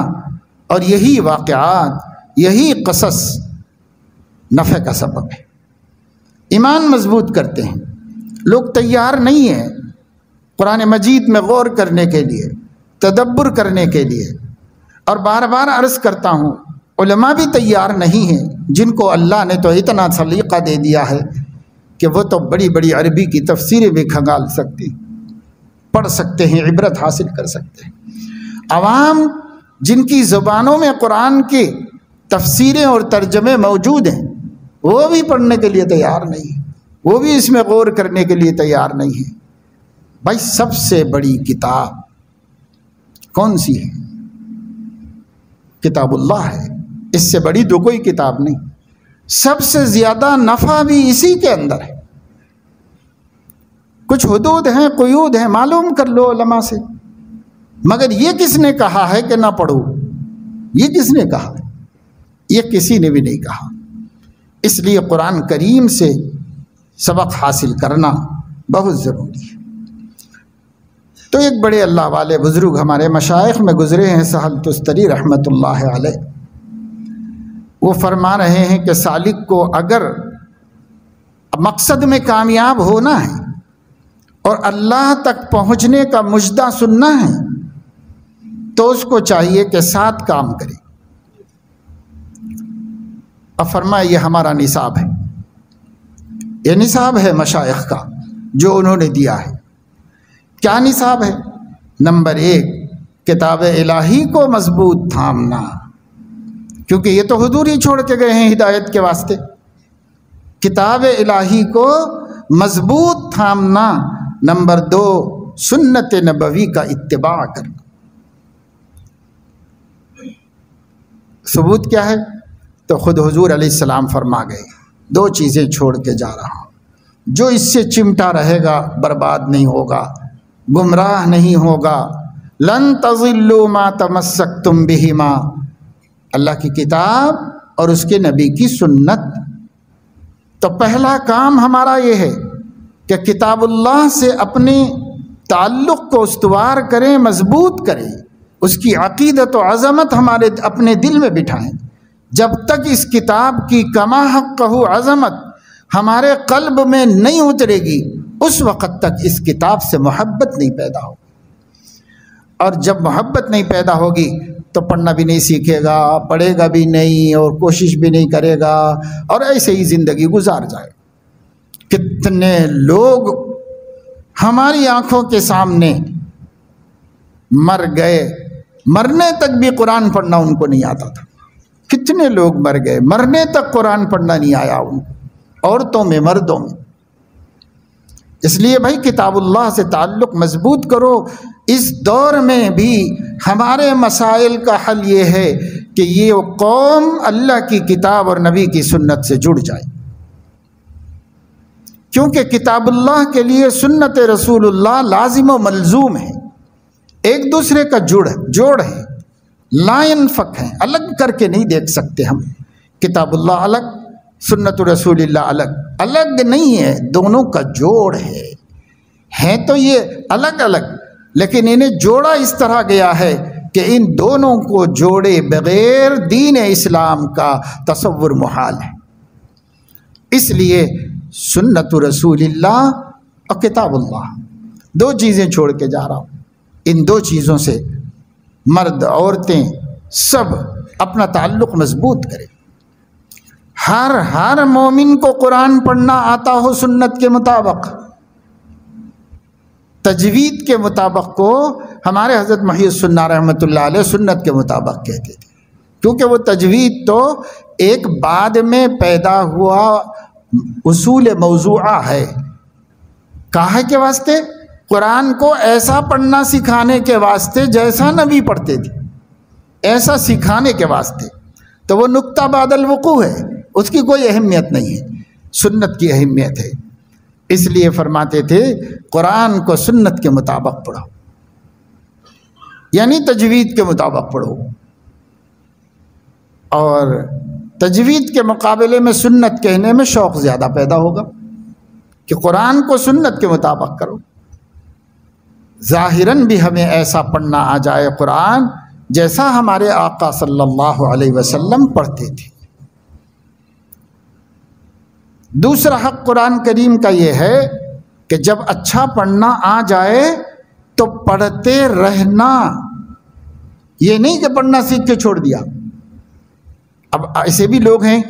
और यही वाक़यात, यही क़सस नफ़े का सबब है। ईमान मजबूत करते हैं लोग, तैयार नहीं हैं कुरान मजीद में गौर करने के लिए, तदब्बर करने के लिए। और बार बार अर्ज़ करता हूँ, उलमा भी तैयार नहीं हैं, जिनको अल्लाह ने तो इतना सलीक़ा दे दिया है कि वो तो बड़ी बड़ी अरबी की तफसीरें भी खंगाल सकते, पढ़ सकते हैं, इबरत हासिल कर सकते हैं। आवाम जिनकी ज़ुबानों में कुरान की तफसीरें और तर्जमे मौजूद हैं, वो भी पढ़ने के लिए तैयार नहीं है, वो भी इसमें गौर करने के लिए तैयार नहीं है। भाई सबसे बड़ी किताब कौन सी है? किताबुल्लाह है, इससे बड़ी तो कोई किताब नहीं। सबसे ज़्यादा नफ़ा भी इसी के अंदर है। कुछ हुदूद हैं, क़ुयूद हैं, मालूम कर लो उलमा से, मगर ये किसने कहा है कि ना पढ़ो? ये किसने कहा है? ये किसी ने भी नहीं कहा। इसलिए कुरान करीम से सबक हासिल करना बहुत ज़रूरी है। तो एक बड़े अल्लाह वाले बुज़ुर्ग हमारे मशाइख में गुज़रे हैं, सहल तुस्तरी रहमतुल्लाह अलैह, वो फरमा रहे हैं कि सालिक को अगर मकसद में कामयाब होना है और अल्लाह तक पहुँचने का मुजदा सुनना है तो उसको चाहिए कि सात काम करे। अब फरमाए ये हमारा निसाब है, ये निसाब है मशाइख का जो उन्होंने दिया है। क्या निसाब है? नंबर एक, किताब इलाही को मजबूत थामना, क्योंकि ये तो हुजूर ही छोड़ के गए हैं हिदायत के वास्ते। किताब इलाही को मजबूत थामना। नंबर दो, सुन्नत नबवी का इत्तिबा करना। सबूत क्या है? तो खुद हुजूर अलैहिस्सलाम फरमा गए दो चीज़ें छोड़ के जा रहा हूँ, जो इससे चिमटा रहेगा बर्बाद नहीं होगा, गुमराह नहीं होगा। लन तज़िल्लू मा तमस्सक्तुम बिहिमा, अल्लाह की किताब और उसके नबी की सुन्नत। तो पहला काम हमारा ये है कि किताबुल्लाह से अपने ताल्लुक़ को उस्तवार करें, मजबूत करें, उसकी अक़ीदत व अज़मत हमारे अपने दिल में बिठाएं। जब तक इस किताब की कमा हक़्क़हु अज़मत हमारे कल्ब में नहीं उतरेगी उस वक़्त तक इस किताब से मोहब्बत नहीं पैदा होगी। और जब मोहब्बत नहीं पैदा होगी तो पढ़ना भी नहीं सीखेगा, पढ़ेगा भी नहीं और कोशिश भी नहीं करेगा और ऐसे ही ज़िंदगी गुजार जाए। कितने लोग हमारी आँखों के सामने मर गए, मरने तक भी कुरान पढ़ना उनको नहीं आता था। कितने लोग मर गए, मरने तक कुरान पढ़ना नहीं आया उनको, औरतों में मर्दों में। इसलिए भाई किताबुल्लाह से ताल्लुक़ मजबूत करो। इस दौर में भी हमारे मसाइल का हल ये है कि ये कौम अल्लाह की किताब और नबी की सुन्नत से जुड़ जाए, क्योंकि किताबुल्लाह के लिए सुन्नत रसूलुल्लाह लाजिम व मलजूम है, एक दूसरे का जुड़ जोड़ है, लाइनफक है, अलग करके नहीं देख सकते हम। किताबुल्लाह अलग, सुन्नत रसूलुल्लाह अलग, अलग नहीं है, दोनों का जोड़ है। हैं तो ये अलग अलग, लेकिन इन्हें जोड़ा इस तरह गया है कि इन दोनों को जोड़े बगैर दीन इस्लाम का तसव्वुर मुहाल है। इसलिए सुन्नत रसूलुल्लाह और किताबुल्लाह दो चीज़ें छोड़ के जा रहा हूँ। इन दो चीज़ों से मर्द औरतें सब अपना ताल्लुक़ मजबूत करें। हर हर मोमिन को कुरान पढ़ना आता हो सुन्नत के मुताबिक, तजवीद के मुताबिक को हमारे हज़रत महीउद्दीन सुन्ना रहमतुल्लाह अलैह सुन्नत के मुताबिक कहते थे, क्योंकि वो तजवीद तो एक बाद में पैदा हुआ उसूल मौज़ूआ है। काहे के वास्ते? कुरान को ऐसा पढ़ना सिखाने के वास्ते जैसा नबी पढ़ते थे, ऐसा सिखाने के वास्ते। तो वो नुक्ता बादल वक़ू है, उसकी कोई अहमियत नहीं है, सुन्नत की अहमियत है। इसलिए फरमाते थे कुरान को सुन्नत के मुताबिक पढ़ो, यानी तजवीद के मुताबिक पढ़ो। और तजवीद के मुकाबले में सुन्नत कहने में शौक़ ज़्यादा पैदा होगा कि कुरान को सुन्नत के मुताबिक करो। ज़ाहिरन भी हमें ऐसा पढ़ना आ जाए कुरान जैसा हमारे आका सल्लल्लाहु अलैहि वसल्लम पढ़ते थे। दूसरा हक़ कुरान करीम का ये है कि जब अच्छा पढ़ना आ जाए तो पढ़ते रहना। ये नहीं कि पढ़ना सीख के छोड़ दिया। अब ऐसे भी लोग हैं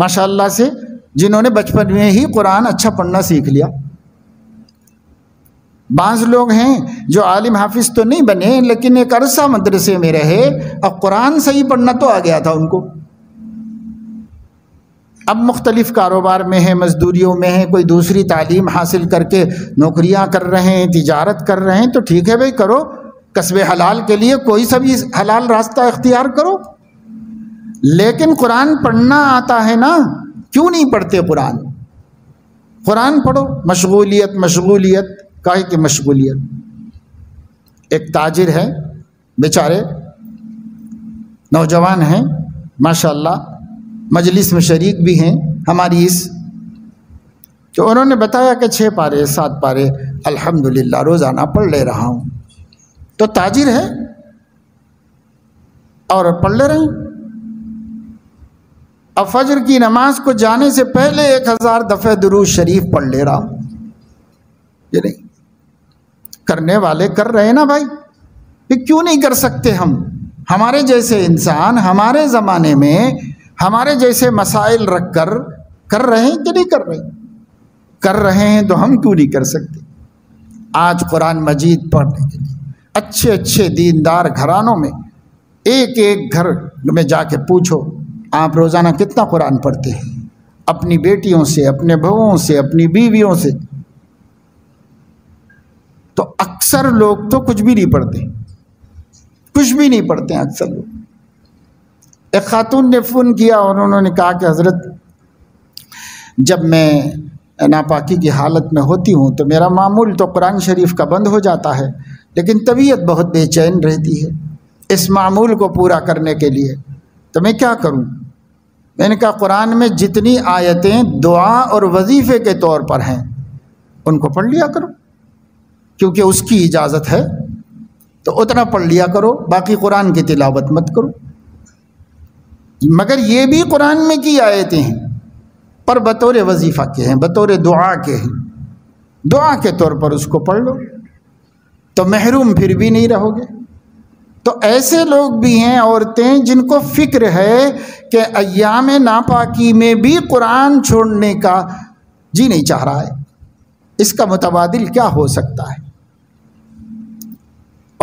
माशाअल्लाह से जिन्होंने बचपन में ही कुरान अच्छा पढ़ना सीख लिया। बाज़ लोग हैं जो आलिम हाफिज़ तो नहीं बने, लेकिन एक अरसा मदरसे में रहे और कुरान सही पढ़ना तो आ गया था उनको। अब मुख्तलिफ़ कारोबार में है, मजदूरियों में है, कोई दूसरी तालीम हासिल करके नौकरियां कर रहे हैं, तिजारत कर रहे हैं। तो ठीक है भाई, करो कस्बे हलाल के लिए, कोई सा भी हलाल रास्ता इख्तियार करो, लेकिन कुरान पढ़ना आता है ना। क्यों नहीं पढ़ते कुरान? कुरान पढ़ो। मशगूलियत मशगूलियत, काहे की मशगूलियत? एक ताजिर है, बेचारे नौजवान हैं माशाल्लाह, मजलिस में शरीक भी हैं हमारी इस। तो उन्होंने बताया कि छः पारे सात पारे अल्हम्दुलिल्लाह रोज़ाना पढ़ ले रहा हूँ। तो ताजिर है और पढ़ ले रहे हैं। अब फजर की नमाज को जाने से पहले एक हज़ार दफ़े दुरूद शरीफ पढ़ ले रहा हूँ। ये नहीं करने वाले कर रहे हैं ना भाई, ये क्यों नहीं कर सकते हम? हमारे जैसे इंसान हमारे ज़माने में हमारे जैसे मसाइल रख कर कर रहे हैं कि नहीं कर रहे? कर रहे हैं तो हम क्यों नहीं कर सकते? आज कुरान मजीद पढ़ने के लिए अच्छे अच्छे दीनदार घरानों में एक एक घर में जाके पूछो, आप रोज़ाना कितना कुरान पढ़ते हैं? अपनी बेटियों से, अपने बहुओं से, अपनी बीवियों से। तो अक्सर लोग तो कुछ भी नहीं पढ़ते, कुछ भी नहीं पढ़ते हैं अक्सर लोग। एक खातून ने फ़ोन किया और उन्होंने कहा कि हज़रत, जब मैं नापाकी की हालत में होती हूँ तो मेरा मामूल तो कुरान शरीफ का बंद हो जाता है, लेकिन तबीयत बहुत बेचैन रहती है। इस मामूल को पूरा करने के लिए तो मैं क्या करूं? मैंने कहा कुरान में जितनी आयतें दुआ और वजीफ़े के तौर पर हैं उनको पढ़ लिया करो, क्योंकि उसकी इजाज़त है, तो उतना पढ़ लिया करो, बाकी कुरान की तिलावत मत करो। मगर ये भी कुरान में की आयतें हैं पर बतौर वजीफ़ा के हैं, बतौर दुआ के हैं, दुआ के तौर पर उसको पढ़ लो तो महरूम फिर भी नहीं रहोगे। तो ऐसे लोग भी हैं, औरतें जिनको फ़िक्र है कि अय्याम नापाकी में भी कुरान छोड़ने का जी नहीं चाह रहा है, इसका मुतबादिल क्या हो सकता है।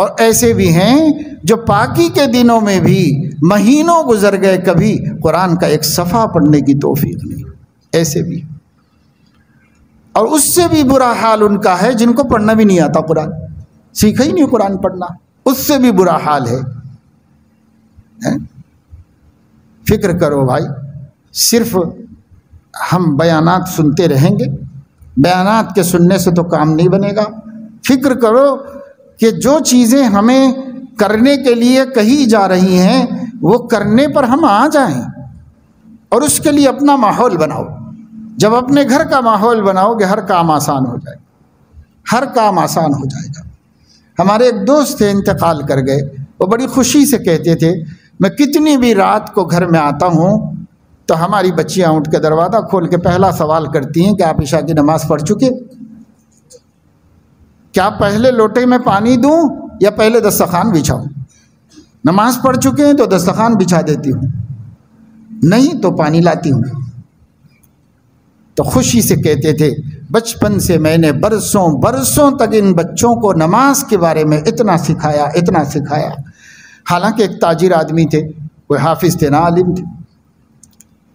और ऐसे भी हैं जो पाकी के दिनों में भी महीनों गुजर गए, कभी कुरान का एक सफ़ा पढ़ने की तौफीक नहीं, ऐसे भी। और उससे भी बुरा हाल उनका है जिनको पढ़ना भी नहीं आता कुरान, सीखा ही नहीं कुरान पढ़ना, उससे भी बुरा हाल है, है? फिक्र करो भाई। सिर्फ हम बयानात सुनते रहेंगे, बयानात के सुनने से तो काम नहीं बनेगा। फिक्र करो कि जो चीज़ें हमें करने के लिए कही जा रही हैं वो करने पर हम आ जाएं, और उसके लिए अपना माहौल बनाओ। जब अपने घर का माहौल बनाओगे हर काम आसान हो जाएगा, हर काम आसान हो जाएगा। हमारे एक दोस्त थे, इंतकाल कर गए, वो बड़ी खुशी से कहते थे मैं कितनी भी रात को घर में आता हूँ तो हमारी बच्चियाँ उठ के दरवाज़ा खोल के पहला सवाल करती हैं कि आप इशा की नमाज़ पढ़ चुके? क्या पहले लोटे में पानी दूँ या पहले दस्तरखान बिछाऊँ? नमाज़ पढ़ चुके हैं तो दस्तरखान बिछा देती हूँ, नहीं तो पानी लाती हूँ। तो खुशी से कहते थे बचपन से मैंने बरसों बरसों तक इन बच्चों को नमाज के बारे में इतना सिखाया, इतना सिखाया। हालांकि एक ताजिर आदमी थे, कोई हाफिज़ थे ना आलिम थे।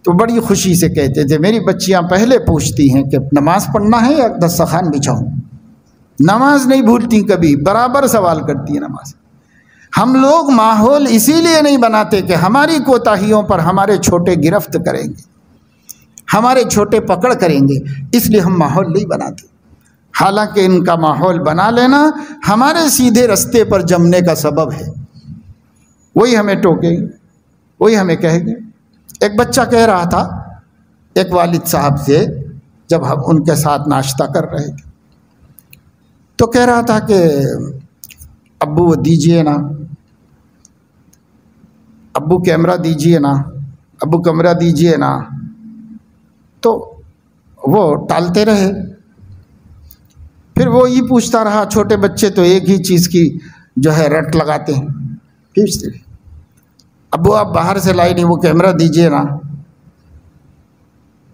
तो बड़ी खुशी से कहते थे मेरी बच्चियां पहले पूछती हैं कि नमाज पढ़ना है या दस्तरखान बिछाऊं। नमाज नहीं भूलती, कभी बराबर सवाल करती है नमाज। हम लोग माहौल इसीलिए नहीं बनाते कि हमारी कोताहियों पर हमारे छोटे गिरफ्त करेंगे, हमारे छोटे पकड़ करेंगे, इसलिए हम माहौल नहीं बनाते। हालांकि इनका माहौल बना लेना हमारे सीधे रास्ते पर जमने का सबब है, वही हमें टोकेंगे, वही हमें कहेंगे। एक बच्चा कह रहा था एक वालिद साहब से, जब हम उनके साथ नाश्ता कर रहे थे, तो कह रहा था कि अब्बू वो दीजिए ना, अब्बू कैमरा दीजिए ना, अब्बू कैमरा दीजिए ना। तो वो टालते रहे, फिर वो ये पूछता रहा। छोटे बच्चे तो एक ही चीज़ की जो है रट लगाते हैं, पूछते रहे अब्बू आप बाहर से लाई नहीं, वो कैमरा दीजिए ना,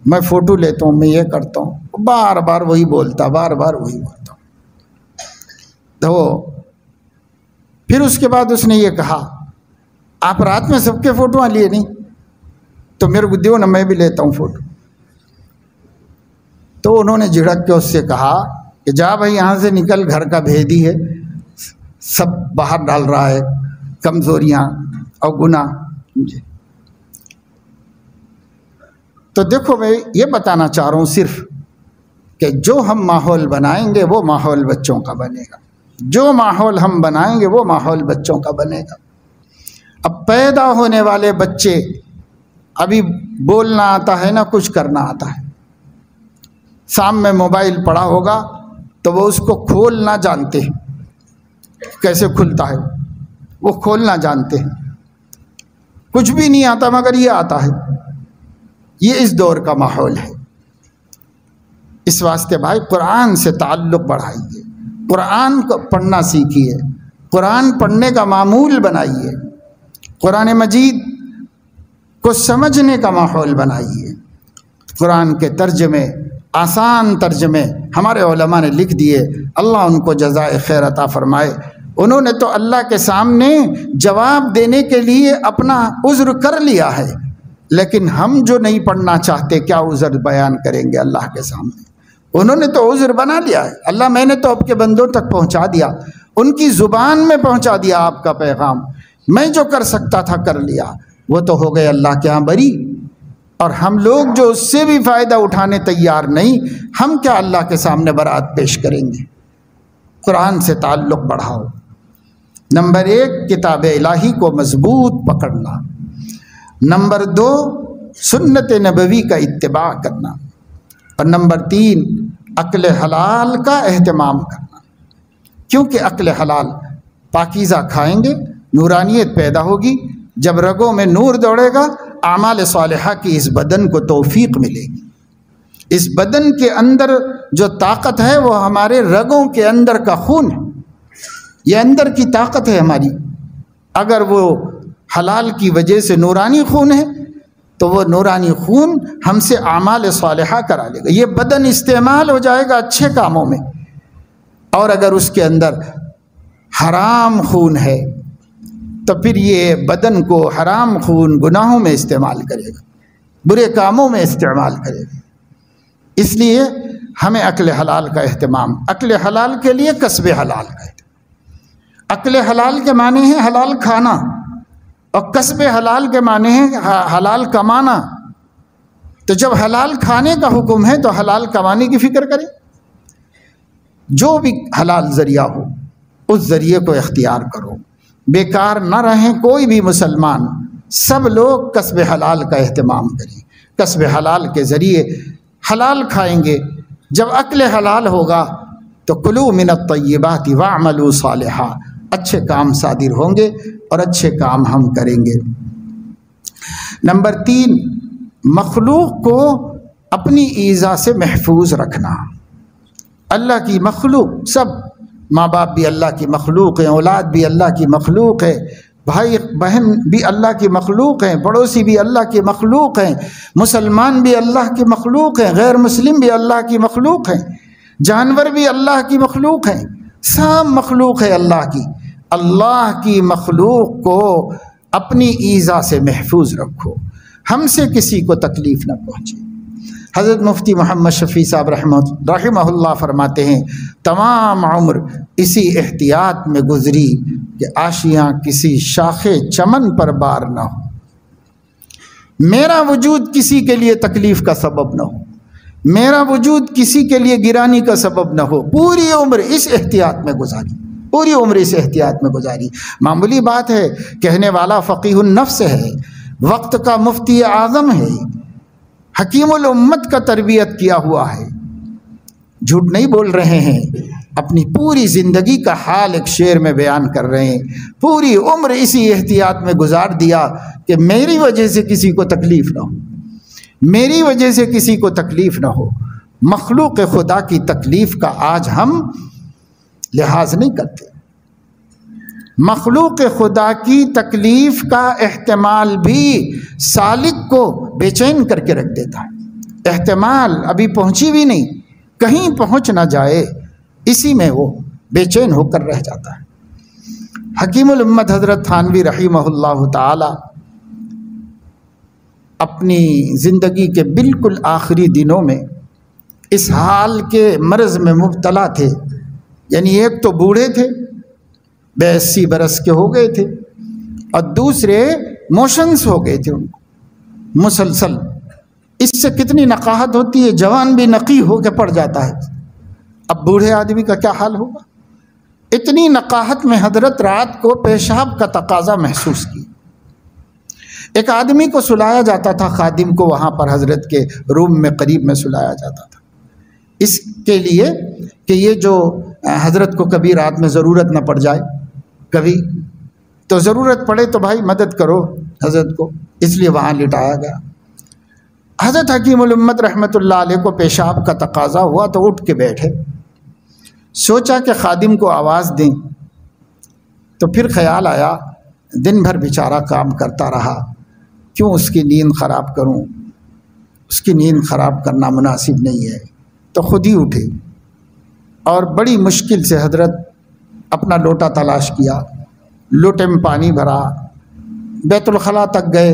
मैं फ़ोटो लेता हूँ, मैं ये करता हूँ। बार बार वही बोलता, बार बार वही बोलता। तो फिर उसके बाद उसने ये कहा आप रात में सबके फ़ोटो लिए नहीं, तो मेरे को दो ना, मैं भी लेता हूँ फ़ोटो। तो उन्होंने झिड़क के उससे कहा कि जा भाई यहाँ से निकल, घर का भेदी है, सब बाहर डाल रहा है कमज़ोरियाँ और गुनाह। तो देखो मैं ये बताना चाह रहा हूँ सिर्फ कि जो हम माहौल बनाएंगे वो माहौल बच्चों का बनेगा। जो माहौल हम बनाएंगे वो माहौल बच्चों का बनेगा। अब पैदा होने वाले बच्चे अभी बोलना आता है ना कुछ करना आता है। सामने मोबाइल पड़ा होगा तो वो उसको खोलना जानते हैं, कैसे खुलता है वो खोलना जानते हैं। कुछ भी नहीं आता मगर ये आता है, ये इस दौर का माहौल है। इस वास्ते भाई कुरान से ताल्लुक़ बढ़ाइए, कुरान को पढ़ना सीखिए, कुरान पढ़ने का मामूल बनाइए, कुरान मजीद को समझने का माहौल बनाइए। कुरान के तर्जमे, आसान तर्जमे हमारे उलमा ने लिख दिए, अल्लाह उनको जज़ाए खैर अता फ़रमाए। उन्होंने तो अल्लाह के सामने जवाब देने के लिए अपना उज़्र कर लिया है, लेकिन हम जो नहीं पढ़ना चाहते क्या उज़्र बयान करेंगे अल्लाह के सामने? उन्होंने तो उज़्र बना लिया है। अल्लाह मैंने तो आपके बंदों तक पहुँचा दिया, उनकी ज़ुबान में पहुँचा दिया आपका पैगाम, मैं जो कर सकता था कर लिया। वो तो हो गए अल्लाह के यहाँ बरी, और हम लोग जो उससे भी फ़ायदा उठाने तैयार नहीं, हम क्या अल्लाह के सामने बरात पेश करेंगे? कुरान से ताल्लुक़ बढ़ाओ। नंबर एक, किताब इलाही को मजबूत पकड़ना। नंबर दो, सुन्नत नबवी का इत्तिबा करना। और नंबर तीन, अक्ल हलाल का एहतमाम करना, क्योंकि अक्ल हलाल पाकीज़ा खाएंगे, नूरानियत पैदा होगी। जब रगों में नूर दौड़ेगा, आमाल सालिहा की इस बदन को तौफीक मिलेगी। इस बदन के अंदर जो ताकत है वो हमारे रगों के अंदर का खून है, ये अंदर की ताकत है हमारी। अगर वो हलाल की वजह से नूरानी खून है तो वो नूरानी खून हमसे आमाल सालिहा करा लेगा, ये बदन इस्तेमाल हो जाएगा अच्छे कामों में। और अगर उसके अंदर हराम खून है तो फिर ये बदन को हराम खून गुनाहों में इस्तेमाल करेगा, बुरे कामों में इस्तेमाल करेगा। इसलिए हमें अक्ल हलाल का एहतमाम, अक्ल हलाल के लिए कसब हलाल का। अक्ल हलाल के माने हैं हलाल खाना, और कसब हलाल के माने हैं हलाल कमाना। तो जब हलाल खाने का हुक्म है तो हलाल कमाने की फ़िक्र करें। जो भी हलाल ज़रिया हो उस ज़रिए को इख्तियार करो, बेकार ना रहें कोई भी मुसलमान। सब लोग कसब हलाल का एहतमाम करें, कसब हलाल के ज़रिए हलाल खाएंगे। जब अक्ल हलाल होगा तो कुलू मिनत तय्यबाति वामलू सालिहा, अच्छे काम सादिर होंगे और अच्छे काम हम करेंगे। नंबर तीन, मखलूक को अपनी ईज़ा से महफूज रखना। अल्लाह की मखलूक, सब माँ बाप भी अल्लाह की मखलूक है, औलाद भी अल्लाह की मखलूक है, भाई बहन भी अल्लाह की मखलूक हैं, पड़ोसी भी अल्लाह की मखलूक हैं, मुसलमान भी अल्लाह की मखलूक हैं, गैर मुस्लिम भी अल्लाह की मखलूक हैं, जानवर भी अल्लाह की मखलूक हैं, सब मखलूक है अल्लाह की। अल्लाह की मखलूक को अपनी ईज़ा से महफूज रखो, हमसे किसी को तकलीफ़ ना पहुँचे। हज़रत मुफ्ती मोहम्मद शफ़ी साहब रहमतुल्लाह फरमाते हैं, तमाम उम्र इसी एहतियात में गुजरी कि आशियाँ किसी शाखे चमन पर बार ना हो, मेरा वजूद किसी के लिए तकलीफ़ का सबब ना हो, मेरा वजूद किसी के लिए गिरानी का सबब ना हो। पूरी उम्र इस एहतियात में गुजारी, पूरी उम्र इस एहतियात में गुजारी। मामूली बात है, कहने वाला फ़क़ीहुन्नफ़्स है, वक्त का मुफ्ती आज़म है, हकीमुल उम्मत का तरबियत किया हुआ है, झूठ नहीं बोल रहे हैं। अपनी पूरी ज़िंदगी का हाल एक शेर में बयान कर रहे हैं, पूरी उम्र इसी एहतियात में गुजार दिया कि मेरी वजह से किसी को तकलीफ़ ना हो, मेरी वजह से किसी को तकलीफ़ ना हो। मखलूक खुदा की तकलीफ़ का आज हम लिहाज नहीं करते, मखलूक खुदा की तकलीफ़ का एहतमाल भी सालिक को बेचैन करके रख देता है। एहतमाल अभी पहुँची भी नहीं, कहीं पहुँच ना जाए, इसी में वो बेचैन होकर रह जाता है। हकीमुल उम्मत हज़रत थानवी रहीमहुल्लाह ताला अपनी ज़िंदगी के बिल्कुल आखिरी दिनों में इस हाल के मर्ज़ में मुब्तला थे, यानी एक तो बूढ़े थे, बयासी बरस के हो गए थे, और दूसरे मोशंस हो गए थे उनको मुसलसल। इससे कितनी नकाहत होती है, जवान भी नकी होकर पड़ जाता है, अब बूढ़े आदमी का क्या हाल होगा? इतनी नकाहत में हजरत रात को पेशाब का तकाजा महसूस की। एक आदमी को सुलाया जाता था, खादिम को वहाँ पर हजरत के रूम में करीब में सुलाया जाता था, इसके लिए कि ये जो हजरत को कभी रात में ज़रूरत न पड़ जाए, कभी तो ज़रूरत पड़े तो भाई मदद करो हजरत को, इसलिए वहाँ लिटाया गया। हज़रत हकीमुल उम्मत रहमतुल्लाह अलैह को पेशाब का तकाजा हुआ तो उठ के बैठे, सोचा कि खादिम को आवाज़ दें, तो फिर ख्याल आया दिन भर बेचारा काम करता रहा, क्यों उसकी नींद ख़राब करूं, उसकी नींद ख़राब करना मुनासिब नहीं है। तो ख़ुद ही उठे और बड़ी मुश्किल से हजरत अपना लोटा तलाश किया, लोटे में पानी भरा, बैतुलखला तक गए।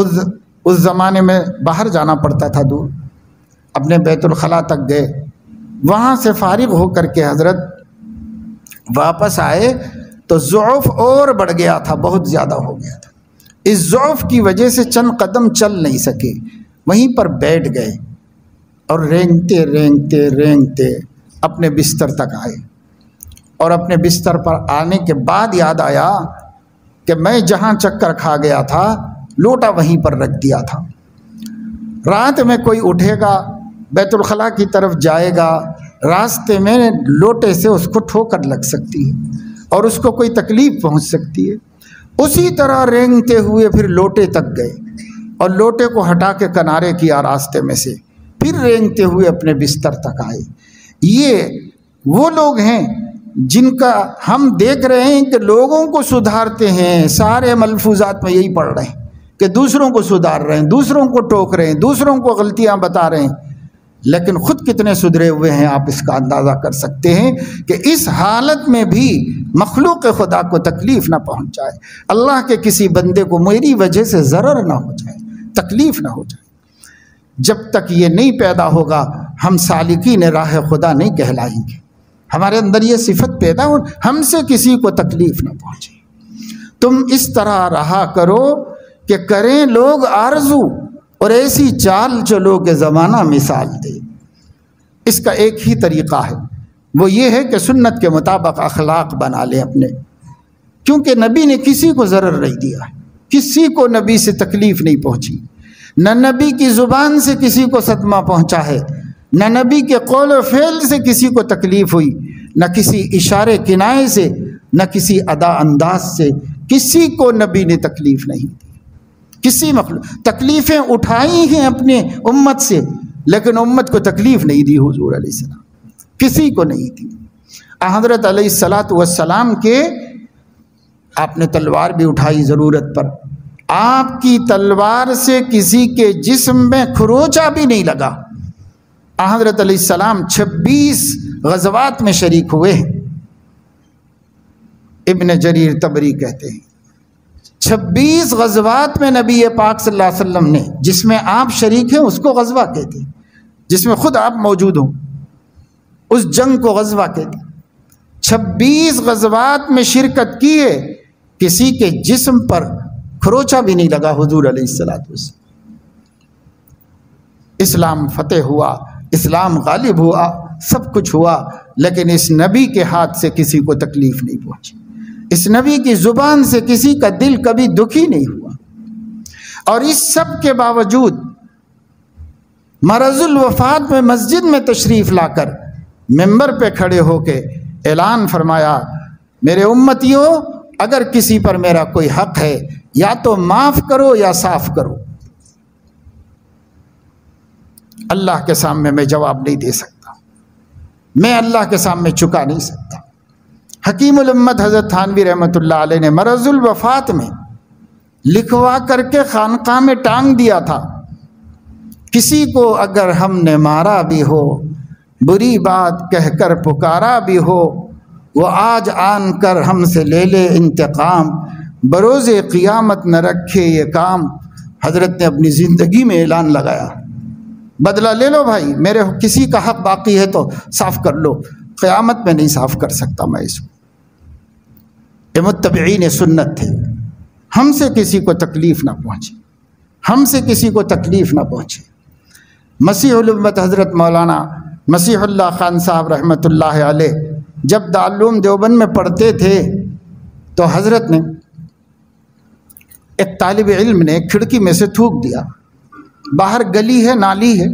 उस उस ज़माने में बाहर जाना पड़ता था दूर, अपने बैतुलखला तक गए। वहाँ से फारिग होकर के हजरत वापस आए तो ज़ौफ़ और बढ़ गया था, बहुत ज़्यादा हो गया था। इस ज़ौफ़ की वजह से चंद कदम चल नहीं सके, वहीं पर बैठ गए और रेंगते रेंगते रेंगते अपने बिस्तर तक आए। और अपने बिस्तर पर आने के बाद याद आया कि मैं जहाँ चक्कर खा गया था लोटा वहीं पर रख दिया था। रात में कोई उठेगा बैतुलखला की तरफ जाएगा, रास्ते में लोटे से उसको ठोकर लग सकती है और उसको कोई तकलीफ़ पहुंच सकती है। उसी तरह रेंगते हुए फिर लोटे तक गए और लोटे को हटा के किनारे किया रास्ते में से, फिर रेंगते हुए अपने बिस्तर तक आए। ये वो लोग हैं जिनका हम देख रहे हैं कि लोगों को सुधारते हैं, सारे मलफूजात में यही पढ़ रहे हैं कि दूसरों को सुधार रहे हैं, दूसरों को टोक रहे हैं, दूसरों को गलतियाँ बता रहे हैं, लेकिन ख़ुद कितने सुधरे हुए हैं आप इसका अंदाज़ा कर सकते हैं कि इस हालत में भी मखलूक खुदा को तकलीफ़ ना पहुँच जाए, अल्लाह के किसी बंदे को मेरी वजह से ज़रर ना हो जाए, तकलीफ़ ना हो जाए। जब तक ये नहीं पैदा होगा हम सालिकीन राह खुदा नहीं कहलाएंगे, हमारे अंदर ये सिफत पैदा हो हमसे किसी को तकलीफ़ ना पहुँचे। तुम इस तरह रहा करो कि करें लोग आरज़ू और ऐसी चाल चलो कि ज़माना मिसाल दे। इसका एक ही तरीक़ा है, वो ये है कि सुन्नत के मुताबिक अखलाक बना लें अपने, क्योंकि नबी ने किसी को ज़रर नहीं दिया, किसी को नबी से तकलीफ़ नहीं पहुँची, न नबी की ज़ुबान से किसी को सदमा पहुँचा है, न नबी के कौल और फ़ेल से किसी को तकलीफ़ हुई, न किसी इशारे किनाए से, न किसी अदा अंदाज से किसी को नबी ने तकलीफ़ नहीं दी। किसी मखलूक तकलीफ़ें उठाई हैं अपने उम्मत से, लेकिन उम्मत को तकलीफ़ नहीं दी हुजूर अलैहिस्सलाम, किसी को नहीं दी। हज़रत अलैहिस्सलातु वस्सलाम के आपने तलवार भी उठाई ज़रूरत पर, आपकी तलवार से किसी के जिस्म में खरोचा भी नहीं लगा। हज़रत अलैहिस्सलाम छब्बीस ग़ज़वात में शरीक हुए हैं, इब्न जरीर तबरी कहते हैं छब्बीस ग़ज़वात में नबी पाक सल्लल्लाहु अलैहि वसल्लम ने, जिसमें आप शरीक हैं उसको ग़ज़वा कहते हैं, जिसमें ख़ुद आप मौजूद हों उस जंग को ग़ज़वा कहते हैं। छब्बीस ग़ज़वात में शिरकत की है, किसी के जिस्म पर खरोचा भी नहीं लगा हुजूर अलैहिस्सलातु वस्सलाम। इस्लाम फ़तेह हुआ, इस्लाम गालिब हुआ, सब कुछ हुआ, लेकिन इस नबी के हाथ से किसी को तकलीफ़ नहीं पहुँची। इस नबी की ज़ुबान से किसी का दिल कभी दुखी नहीं हुआ। और इस सब के बावजूद मरज़ुल वफ़ात में मस्जिद में तशरीफ़ लाकर मेंबर पे खड़े होके ऐलान फरमाया, मेरे उम्मतियों अगर किसी पर मेरा कोई हक़ है या तो माफ़ करो या साफ़ करो, अल्लाह के सामने मैं जवाब नहीं दे सकता, मैं अल्लाह के सामने चुका नहीं सकता। हकीमुल उम्मत हज़रत थानवी रहमतुल्लाह अलैह ने मरज़ुल वफ़ात में लिखवा करके खानकाह में टांग दिया था, किसी को अगर हमने मारा भी हो, बुरी बात कहकर पुकारा भी हो, वो आज आन कर हमसे ले ले इंतकाम, बरोज़े क़ियामत न रखे ये काम। हज़रत ने अपनी ज़िंदगी में ऐलान लगाया, बदला ले लो भाई, मेरे किसी का हक़ बाकी है तो साफ़ कर लो, क़यामत में नहीं साफ़ कर सकता मैं इसको। ये मुत्तबईन सुन्नत थे, हमसे किसी को तकलीफ़ ना पहुँचे, हमसे किसी को तकलीफ़ ना पहुँचे। मसीहुल उम्मत हज़रत मौलाना मसीहुल्लाह ख़ान साहब रहमतुल्लाह अलैह जब दारूम देवबंद में पढ़ते थे तो हज़रत ने एक तालिब इल्म ने खिड़की में से थूक दिया। बाहर गली है, नाली है,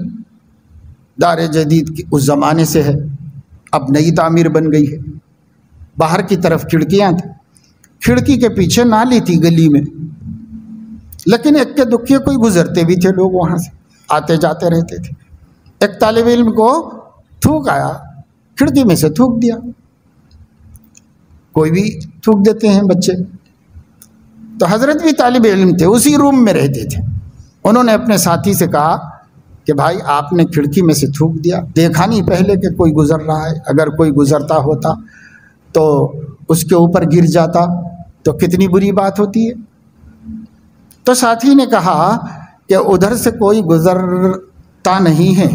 दारे जदीद की उस ज़माने से है, अब नई तामीर बन गई है। बाहर की तरफ खिड़कियाँ थी, खिड़की के पीछे नाली थी गली में, लेकिन इक्के दुक्के कोई गुजरते भी थे लोग, वहाँ से आते जाते रहते थे। एक तालिब इल्म को थूक आया, खिड़की में से थूक दिया। कोई भी थूक देते हैं बच्चे, तो हज़रत भी तालिब इल्म थे, उसी रूम में रहते थे। उन्होंने अपने साथी से कहा कि भाई आपने खिड़की में से थूक दिया, देखा नहीं पहले कि कोई गुज़र रहा है, अगर कोई गुज़रता होता तो उसके ऊपर गिर जाता तो कितनी बुरी बात होती है। तो साथी ने कहा कि उधर से कोई गुज़रता नहीं है,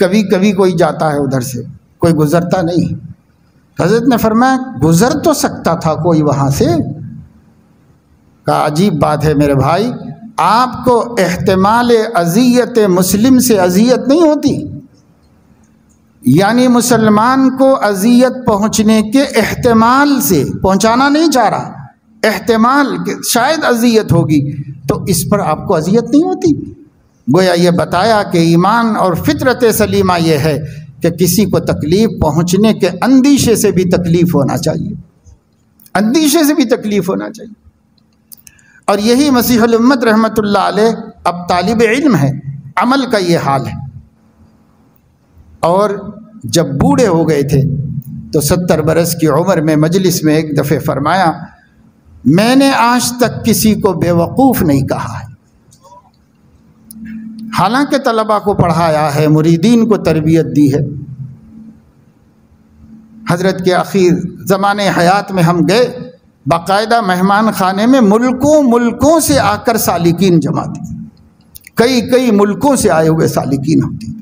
कभी कभी कोई जाता है, उधर से कोई गुज़रता नहीं। हज़रत ने फरमाया गुज़र तो सकता था कोई वहाँ से। कहा अजीब बात है मेरे भाई, आपको एहतमाल अज़ियत मुस्लिम से अज़ियत नहीं होती, यानी मुसलमान को अज़ियत पहुँचने के एहतमाल से, पहुँचाना नहीं चाह रहा, एहतमाल के शायद अज़ियत होगी, तो इस पर आपको अज़ियत नहीं होती। गोया ये बताया कि ईमान और फितरत सलीमा ये है कि किसी को तकलीफ़ पहुँचने के अंदेशे से भी तकलीफ़ होना चाहिए, अंदेशे से भी तकलीफ़ होना चाहिए। और यही मसीहुल उम्मत रहमतुल्लाह अलैह अब तालिब इल्म है, अमल का ये हाल है। और जब बूढ़े हो गए थे तो सत्तर बरस की उम्र में मजलिस में एक दफ़े फरमाया, मैंने आज तक किसी को बेवकूफ़ नहीं कहा है, हालांकि तलबा को पढ़ाया है, मुरीदीन को तरबियत दी है। हज़रत के आखिर ज़माने हयात में हम गए, बाकायदा मेहमान खाने में मुल्कों मुल्कों से आकर सालिकीन जमा थे, कई कई मुल्कों से आए हुए सालिकीन होते थे,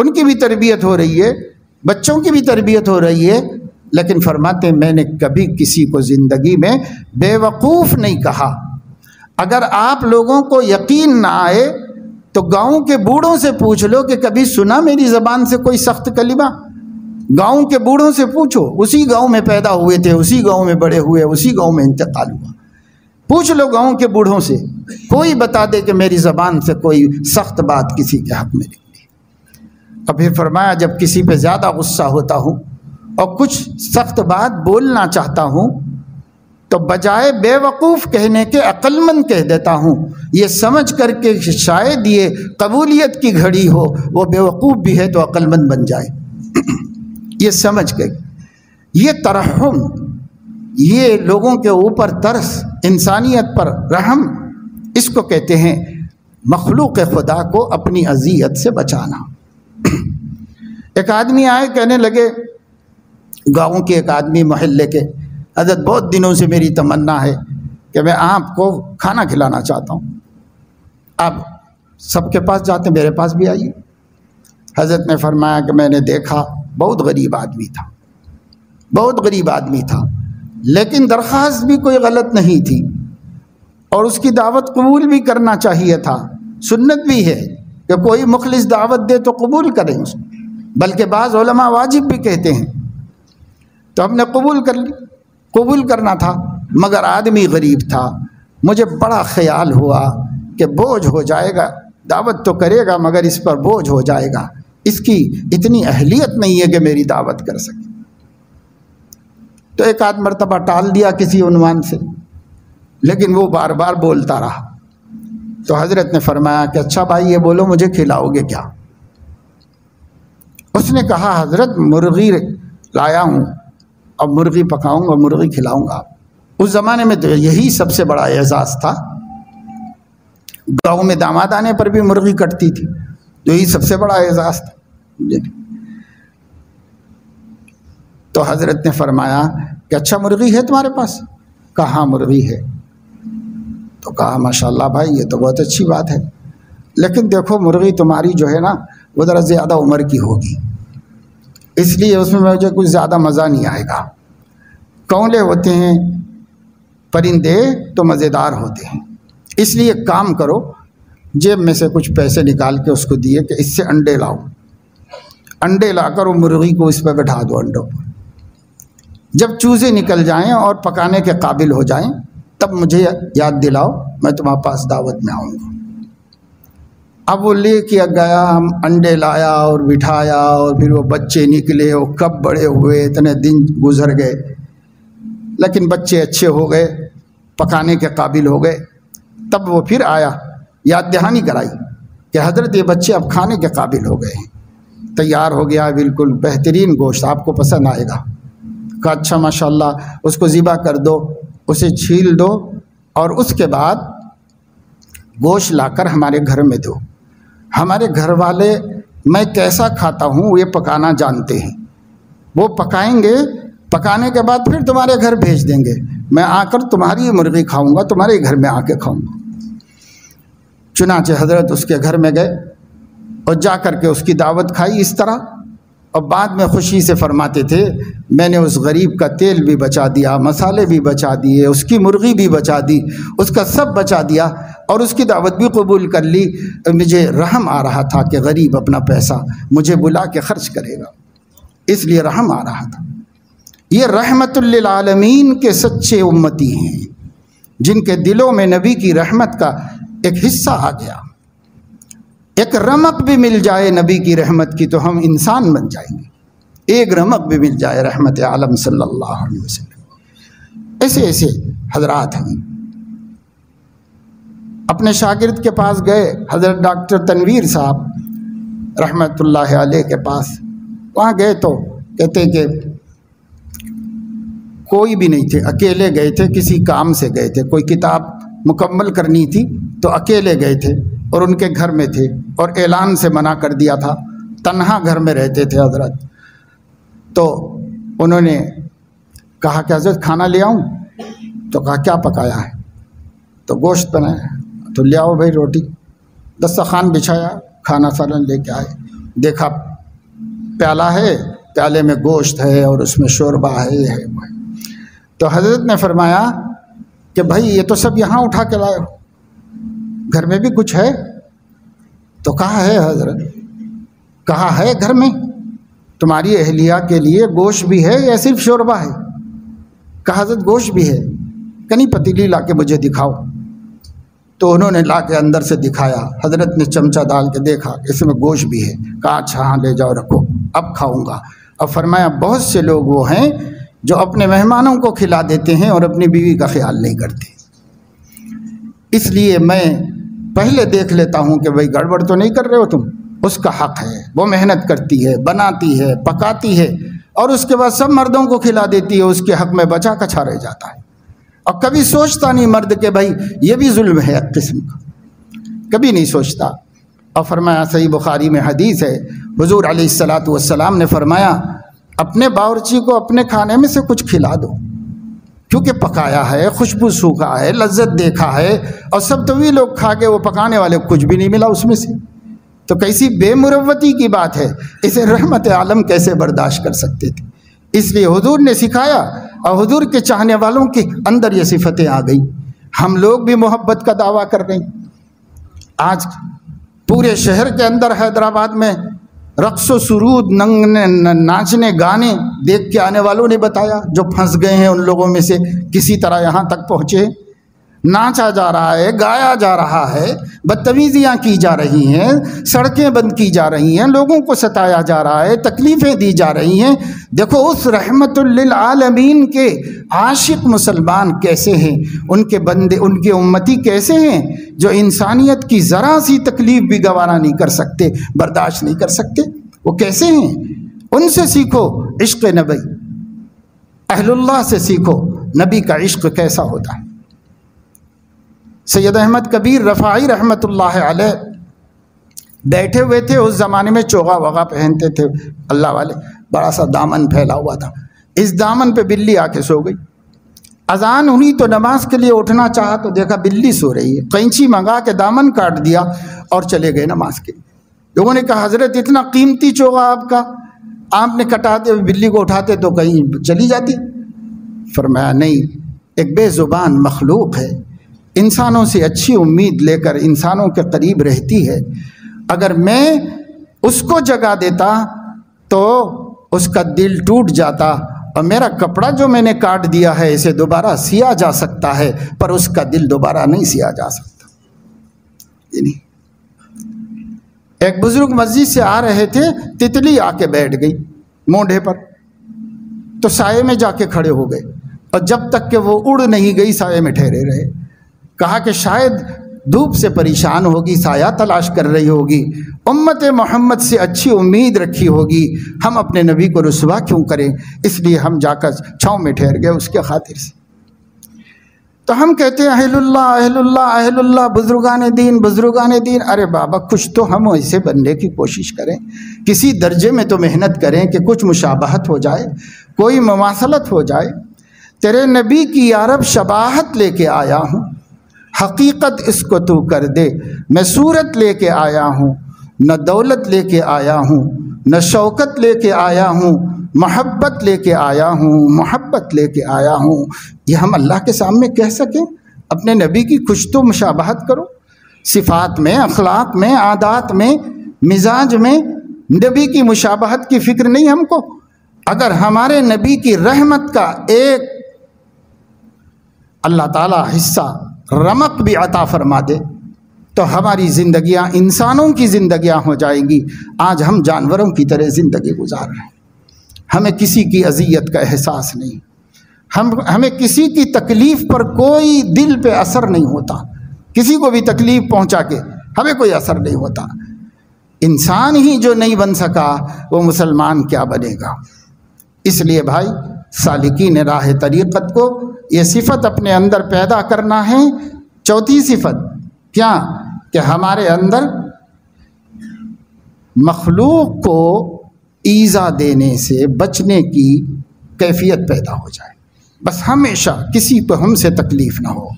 उनकी भी तरबियत हो रही है, बच्चों की भी तरबियत हो रही है। लेकिन फरमाते मैंने कभी किसी को ज़िंदगी में बेवकूफ़ नहीं कहा। अगर आप लोगों को यकीन ना आए तो गांव के बूढ़ों से पूछ लो कि कभी सुना मेरी ज़बान से कोई सख्त कलिमा। गांव के बूढ़ों से पूछो, उसी गांव में पैदा हुए थे, उसी गांव में बड़े हुए, उसी गांव में इंतकाल हुआ, पूछ लो गांव के बूढ़ों से, कोई बता दे कि मेरी ज़बान से कोई सख्त बात किसी के हक़ में निकली। अभी फरमाया जब किसी पे ज़्यादा गुस्सा होता हूँ और कुछ सख्त बात बोलना चाहता हूँ तो बजाय बेवकूफ़ कहने के अक्लमंद कह देता हूँ, ये समझ कर के शायद ये कबूलियत की घड़ी हो, वो बेवकूफ़ भी है तो अक्लमंद बन जाए, ये समझ कर। ये तरहम, ये लोगों के ऊपर तरस, इंसानियत पर रहम, इसको कहते हैं मखलूक़ खुदा को अपनी अज़ियत से बचाना। एक आदमी आए, कहने लगे गाँव के एक आदमी मोहल्ले के, हज़रत बहुत दिनों से मेरी तमन्ना है कि मैं आपको खाना खिलाना चाहता हूँ, आप सबके पास जाते मेरे पास भी आइए। हज़रत ने फरमाया कि मैंने देखा बहुत गरीब आदमी था, बहुत गरीब आदमी था, लेकिन दरख्वास्त भी कोई गलत नहीं थी और उसकी दावत कबूल भी करना चाहिए था। सुन्नत भी है कि कोई मुखलिस दावत दे तो कबूल करें उसको, बल्कि बाज़ उलमा वाजिब भी कहते हैं। तो हमने कबूल कर ली, कबूल करना था, मगर आदमी गरीब था। मुझे बड़ा ख्याल हुआ कि बोझ हो जाएगा, दावत तो करेगा मगर इस पर बोझ हो जाएगा, इसकी इतनी अहलियत नहीं है कि मेरी दावत कर सके। तो एक आध मरतबा टाल दिया किसी उन्वान से, लेकिन वो बार बार बोलता रहा। तो हज़रत ने फरमाया कि अच्छा भाई ये बोलो मुझे खिलाओगे क्या। उसने कहा हज़रत मुर्गी लाया हूँ, अब मुर्गी पकाऊंगा, मुर्गी खिलाऊंगा। उस ज़माने में तो यही सबसे बड़ा एजाज़ था, गाँव में दामाद आने पर भी मुर्गी कटती थी, तो यही सबसे बड़ा एजाज़ था। तो हज़रत ने फरमाया कि अच्छा मुर्गी है तुम्हारे पास। कहा मुर्गी है। तो कहा माशाल्लाह भाई ये तो बहुत अच्छी बात है, लेकिन देखो मुर्गी तुम्हारी जो है ना वो ज़रा ज़्यादा उम्र की होगी, इसलिए उसमें मुझे कुछ ज़्यादा मज़ा नहीं आएगा। कौले होते हैं परिंदे तो मज़ेदार होते हैं, इसलिए काम करो, जेब में से कुछ पैसे निकाल के उसको दिए कि इससे अंडे लाओ, अंडे लाकर वो मुर्गी को इस पर बैठा दो, अंडों पर। जब चूज़े निकल जाएं और पकाने के काबिल हो जाएं तब मुझे याद दिलाओ, मैं तुम्हारे पास दावत में आऊँगा। अब वो ले के गया, हम अंडे लाया और बिठाया और फिर वो बच्चे निकले, वो कब बड़े हुए, इतने दिन गुजर गए, लेकिन बच्चे अच्छे हो गए, पकाने के काबिल हो गए। तब वो फिर आया, याद दहानी कराई कि हजरत ये बच्चे अब खाने के काबिल हो गए हैं, तैयार हो गया, बिल्कुल बेहतरीन गोश्त, आपको पसंद आएगा। कहा अच्छा माशाल्लाह, उसको ज़िबा कर दो, उसे छील दो और उसके बाद गोश्त लाकर हमारे घर में दो। हमारे घर वाले मैं कैसा खाता हूँ ये पकाना जानते हैं, वो पकाएंगे, पकाने के बाद फिर तुम्हारे घर भेज देंगे, मैं आकर तुम्हारी मुर्गी खाऊंगा, तुम्हारे घर में आके खाऊंगा। चुनाचे हजरत उसके घर में गए और जा कर के उसकी दावत खाई इस तरह। और बाद में खुशी से फरमाते थे, मैंने उस गरीब का तेल भी बचा दिया, मसाले भी बचा दिए, उसकी मुर्गी भी बचा दी, उसका सब बचा दिया और उसकी दावत भी कबूल कर ली। मुझे रहम आ रहा था कि गरीब अपना पैसा मुझे बुला के खर्च करेगा, इसलिए रहम आ रहा था। ये रहमतुल लिल आलमीन के सच्चे उम्मती हैं जिनके दिलों में नबी की रहमत का एक हिस्सा आ गया। एक रमक भी मिल जाए नबी की रहमत की तो हम इंसान बन जाएंगे, एक रमक भी मिल जाए रहमत आलम सल्लल्लाहु अलैहि वसल्लम। ऐसे ऐसे हजरात हैं। अपने शागिर्द के पास गए हजरत डॉक्टर तनवीर साहब रहमतुल्लाह अलैह के पास, वहाँ गए तो कहते कि कोई भी नहीं थे, अकेले गए थे, किसी काम से गए थे, कोई किताब मुकम्मल करनी थी तो अकेले गए थे और उनके घर में थे और ऐलान से मना कर दिया था, तन्हा घर में रहते थे हजरत। तो उन्होंने कहा कि हजरत खाना ले आऊँ, तो कहा क्या पकाया है, तो गोश्त बनाया, तो ले आओ भाई रोटी। दस्तरखान बिछाया, खाना फलन लेके आए, देखा प्याला है, प्याले में गोश्त है और उसमें शोरबा है, है तो हजरत ने फरमाया कि भाई ये तो सब यहाँ उठा के लाए हो, घर में भी कुछ है, तो कहा है हजरत, कहा है घर में तुम्हारी अहलिया के लिए गोश्त भी है या सिर्फ शोरबा है? कहा हजरत गोश्त भी है, कहीं पतीली ला के मुझे दिखाओ। तो उन्होंने ला के अंदर से दिखाया, हजरत ने चमचा डाल के देखा इसमें गोश्त भी है। कहा अच्छा हाँ ले जाओ रखो, अब खाऊंगा। अब फरमाया बहुत से लोग वो हैं जो अपने मेहमानों को खिला देते हैं और अपनी बीवी का ख्याल नहीं करते, इसलिए मैं पहले देख लेता हूँ कि भाई गड़बड़ तो नहीं कर रहे हो तुम। उसका हक़ है, वो मेहनत करती है, बनाती है, पकाती है और उसके बाद सब मर्दों को खिला देती है, उसके हक़ में बचा कछा रह जाता है। और कभी सोचता नहीं मर्द के भाई ये भी जुल्म है एक किस्म का, कभी नहीं सोचता। और फरमाया सही बुखारी में हदीस है, हुजूर अलैहिस्सलातु वस्सलाम ने फरमाया अपने बावर्ची को अपने खाने में से कुछ खिला दो, क्योंकि पकाया है, खुशबू सूखा है, लज्जत देखा है और सब तो वे लोग खा गए, वो पकाने वाले कुछ भी नहीं मिला उसमें से, तो कैसी बेमुरवती की बात है, इसे रहमत आलम कैसे बर्दाश्त कर सकते थे। इसलिए हुजूर ने सिखाया और हुजूर के चाहने वालों के अंदर ये सिफतें आ गई। हम लोग भी मोहब्बत का दावा कर रहे हैं। आज पूरे शहर के अंदर हैदराबाद में रक्स व सुरूद, नंगने नाचने गाने देख के आने वालों ने बताया, जो फंस गए हैं उन लोगों में से किसी तरह यहाँ तक पहुँचे। नाचा जा रहा है, गाया जा रहा है, बदतमीज़ियाँ की जा रही हैं, सड़कें बंद की जा रही हैं, लोगों को सताया जा रहा है, तकलीफ़ें दी जा रही हैं। देखो उस रहमतुल लिल आलमीन के आशिक मुसलमान कैसे हैं, उनके बंदे, उनके उम्मती कैसे हैं जो इंसानियत की ज़रा सी तकलीफ़ भी गवारा नहीं कर सकते, बर्दाश्त नहीं कर सकते, वो कैसे हैं। उनसे सीखो इश्क नबी, अहलुल्लाह से सीखो नबी का इश्क कैसा होता है। सैयद अहमद कबीर रफ़ाई रहमतुल्लाह अलैह बैठे हुए थे, उस ज़माने में चोगा वगा पहनते थे अल्लाह वाले, बड़ा सा दामन फैला हुआ था, इस दामन पे बिल्ली आके सो गई। अजान हुई तो नमाज के लिए उठना चाहा तो देखा बिल्ली सो रही है, कैंची मंगा के दामन काट दिया और चले गए नमाज के। लोगों ने कहा हजरत इतना कीमती चोगा आपका, आपने कटाते बिल्ली को उठाते तो कहीं चली जाती। फरमाया नहीं, एक बेज़ुबान मखलूक है, इंसानों से अच्छी उम्मीद लेकर इंसानों के करीब रहती है, अगर मैं उसको जगा देता तो उसका दिल टूट जाता और मेरा कपड़ा जो मैंने काट दिया है इसे दोबारा सिया जा सकता है, पर उसका दिल दोबारा नहीं सिया जा सकता। ये नहीं। एक बुजुर्ग मस्जिद से आ रहे थे, तितली आके बैठ गई मोंढे पर, तो साये में जाके खड़े हो गए और जब तक के वो उड़ नहीं गई साये में ठहरे रहे। कहा कि शायद धूप से परेशान होगी, साया तलाश कर रही होगी, उम्मत मोहम्मद से अच्छी उम्मीद रखी होगी, हम अपने नबी को रुसवा क्यों करें, इसलिए हम जाकर छाँव में ठहर गए उसके खातिर से। तो हम कहते हैं अहलुल्लाह अहलुल्लाह अहलुल्लाह, बुजुर्गान दीन बुजुर्गान दीन। अरे बाबा, कुछ तो हम ऐसे बनने की कोशिश करें, किसी दर्जे में तो मेहनत करें कि कुछ मुशाबहत हो जाए, कोई ममासलत हो जाए। तेरे नबी की यारब शबाहत लेके आया हूँ, हकीकत इसको तू कर दे। मैं सूरत लेके आया हूँ, न दौलत लेके आया हूँ, न शौकत लेके आया हूँ, मोहब्बत लेके आया हूँ, मोहब्बत लेके आया हूँ। यह हम अल्लाह के सामने कह सकें, अपने नबी की कुछ तो मुशाबहत करो, सिफ़ात में, अखलाक में, आदात में, मिजाज में नबी की मुशाबहत की फ़िक्र नहीं हमको। अगर हमारे नबी की रहमत का एक अल्लाह ताला हिस्सा रमक भी अता फरमा दे तो हमारी ज़िंदगियाँ इंसानों की ज़िंदगियाँ हो जाएंगी। आज हम जानवरों की तरह ज़िंदगी गुजार रहे हैं, हमें किसी की अजियत का एहसास नहीं, हम हमें किसी की तकलीफ़ पर कोई दिल पे असर नहीं होता, किसी को भी तकलीफ़ पहुँचा के हमें कोई असर नहीं होता। इंसान ही जो नहीं बन सका वो मुसलमान क्या बनेगा। इसलिए भाई, सालिकीन राह तरीक़त को ये सिफत अपने अंदर पैदा करना है। चौथी सिफत क्या, कि हमारे अंदर मखलूक को ईज़ा देने से बचने की कैफियत पैदा हो जाए, बस हमेशा किसी पर हमसे तकलीफ़ ना हो।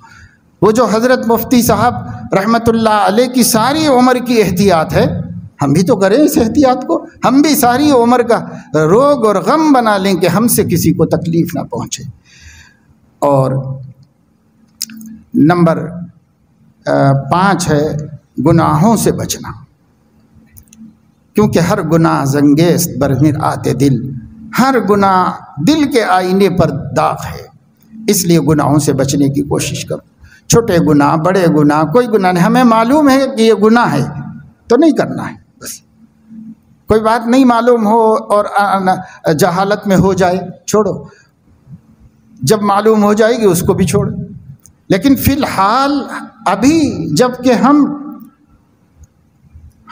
वो जो हज़रत मुफ्ती साहब रहमतुल्लाह अलैह की सारी उम्र की एहतियात है, हम भी तो करें इस एहतियात को, हम भी सारी उम्र का रोग और गम बना लें कि हमसे किसी को तकलीफ़ ना पहुँचे। और नंबर पाँच है गुनाहों से बचना, क्योंकि हर गुनाह जंगेस बरमिर आते दिल, हर गुनाह दिल के आईने पर दाग है। इसलिए गुनाहों से बचने की कोशिश करो, छोटे गुनाह बड़े गुनाह कोई गुनाह नहीं, हमें मालूम है कि ये गुनाह है तो नहीं करना है, बस। कोई बात नहीं मालूम हो और जहालत में हो जाए छोड़ो, जब मालूम हो जाएगी उसको भी छोड़, लेकिन फ़िलहाल अभी जबकि हम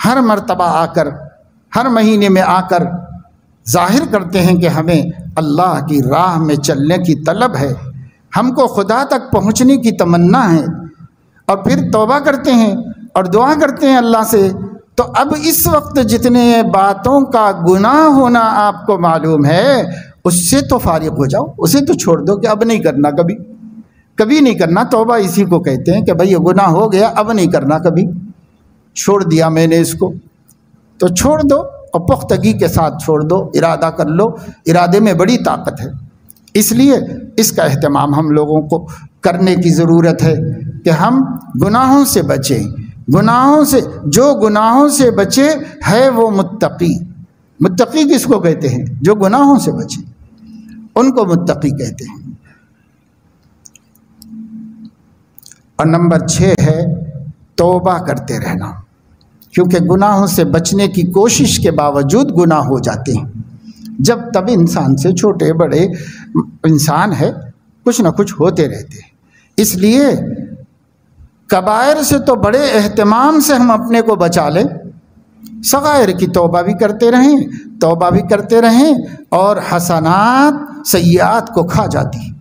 हर मर्तबा आकर हर महीने में आकर जाहिर करते हैं कि हमें अल्लाह की राह में चलने की तलब है, हमको खुदा तक पहुँचने की तमन्ना है, और फिर तौबा करते हैं और दुआ करते हैं अल्लाह से। तो अब इस वक्त जितने बातों का गुनाह होना आपको मालूम है उससे तो फारिग हो जाओ, उसे तो छोड़ दो कि अब नहीं करना, कभी कभी नहीं करना। तौबा इसी को कहते हैं कि भाई ये गुनाह हो गया, अब नहीं करना, कभी छोड़ दिया मैंने इसको, तो छोड़ दो और पुख्तगी के साथ छोड़ दो, इरादा कर लो, इरादे में बड़ी ताकत है। इसलिए इसका अहतमाम हम लोगों को करने की ज़रूरत है कि हम गुनाहों से बचें। गुनाहों से, जो गुनाहों से बचे है वो मुत्तकी। मुत्तकी किसको कहते हैं? जो गुनाहों से बचे उनको मुत्तकी कहते हैं। और नंबर छः है तौबा करते रहना, क्योंकि गुनाहों से बचने की कोशिश के बावजूद गुनाह हो जाते हैं। जब तब इंसान से छोटे बड़े इंसान है, कुछ ना कुछ होते रहते हैं। इसलिए कबायर से तो बड़े एहतमाम से हम अपने को बचा लें, सगायर की तौबा भी करते रहें, तौबा भी करते रहें, और हसनात सय्यात को खा जाती,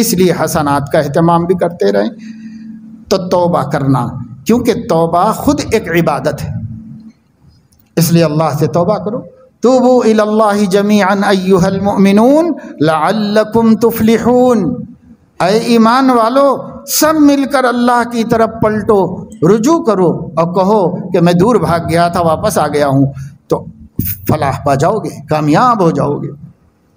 इसलिए हसनात का अहतमाम भी करते रहें। तो तौबा करना, क्योंकि तौबा खुद एक इबादत है, इसलिए अल्लाह से तौबा करो। तूबू इलल्लाहि जमीअन अय्युहल मुमिनून लअल्लकुम तुफ्लिहून। ऐ ईमान वालो, सब मिलकर अल्लाह की तरफ पलटो, रुजू करो और कहो कि मैं दूर भाग गया था, वापस आ गया हूँ, तो फलाह पा जाओगे, कामयाब हो जाओगे,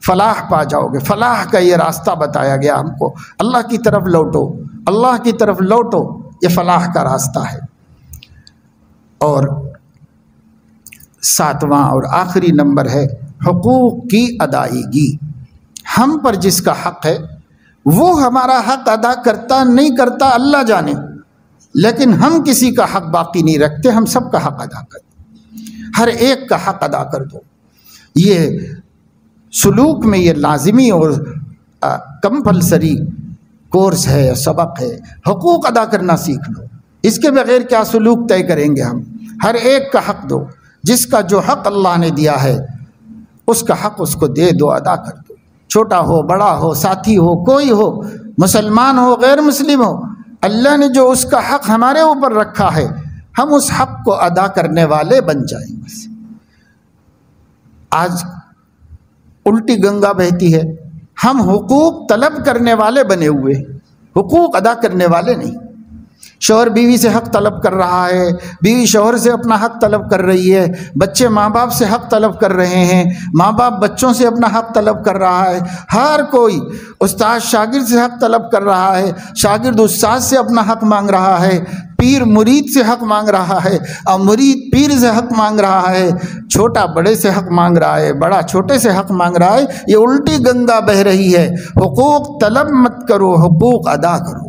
फलाह पा जाओगे। फलाह का ये रास्ता बताया गया हमको, अल्लाह की तरफ लौटो, अल्लाह की तरफ लौटो, ये फलाह का रास्ता है। और सातवां और आखिरी नंबर है हुकूक़ की अदायगी। हम पर जिसका हक है वो हमारा हक अदा करता नहीं करता अल्लाह जाने, लेकिन हम किसी का हक बाकी नहीं रखते, हम सब का हक अदा कर दो, हर एक का हक अदा कर दो। ये सलूक में ये लाजिमी और कंपलसरी कोर्स है, सबक है, हकूक़ अदा करना सीख लो। इसके बगैर क्या सलूक तय करेंगे हम? हर एक का हक दो, जिसका जो हक अल्लाह ने दिया है उसका हक उसको दे दो, अदा कर दो। छोटा हो, बड़ा हो, साथी हो, कोई हो, मुसलमान हो, गैर मुस्लिम हो, अल्लाह ने जो उसका हक हमारे ऊपर रखा है हम उस हक को अदा करने वाले बन जाएंगे। आज उल्टी गंगा बहती है, हम हुकूक तलब करने वाले बने हुए, हुकूक अदा करने वाले नहीं। शौहर बीवी से हक़ तलब कर रहा है, बीवी शौहर से अपना हक़ तलब कर रही है, बच्चे माँ बाप से हक़ तलब कर रहे हैं, माँ बाप बच्चों से अपना हक़ तलब कर रहा है, हर कोई उस्ताद शागिर्द से हक़ तलब कर रहा है, शागिर्द उस्ताद से अपना हक़ मांग रहा है, पीर मुरीद से हक़ मांग रहा है और मुरीद पीर से हक़ मांग रहा है, छोटा बड़े से हक़ मांग रहा है, बड़ा छोटे से हक़ मांग रहा है। ये उल्टी गंगा बह रही है। हुकूक़ तलब मत करो, हुकूक़ अदा करो।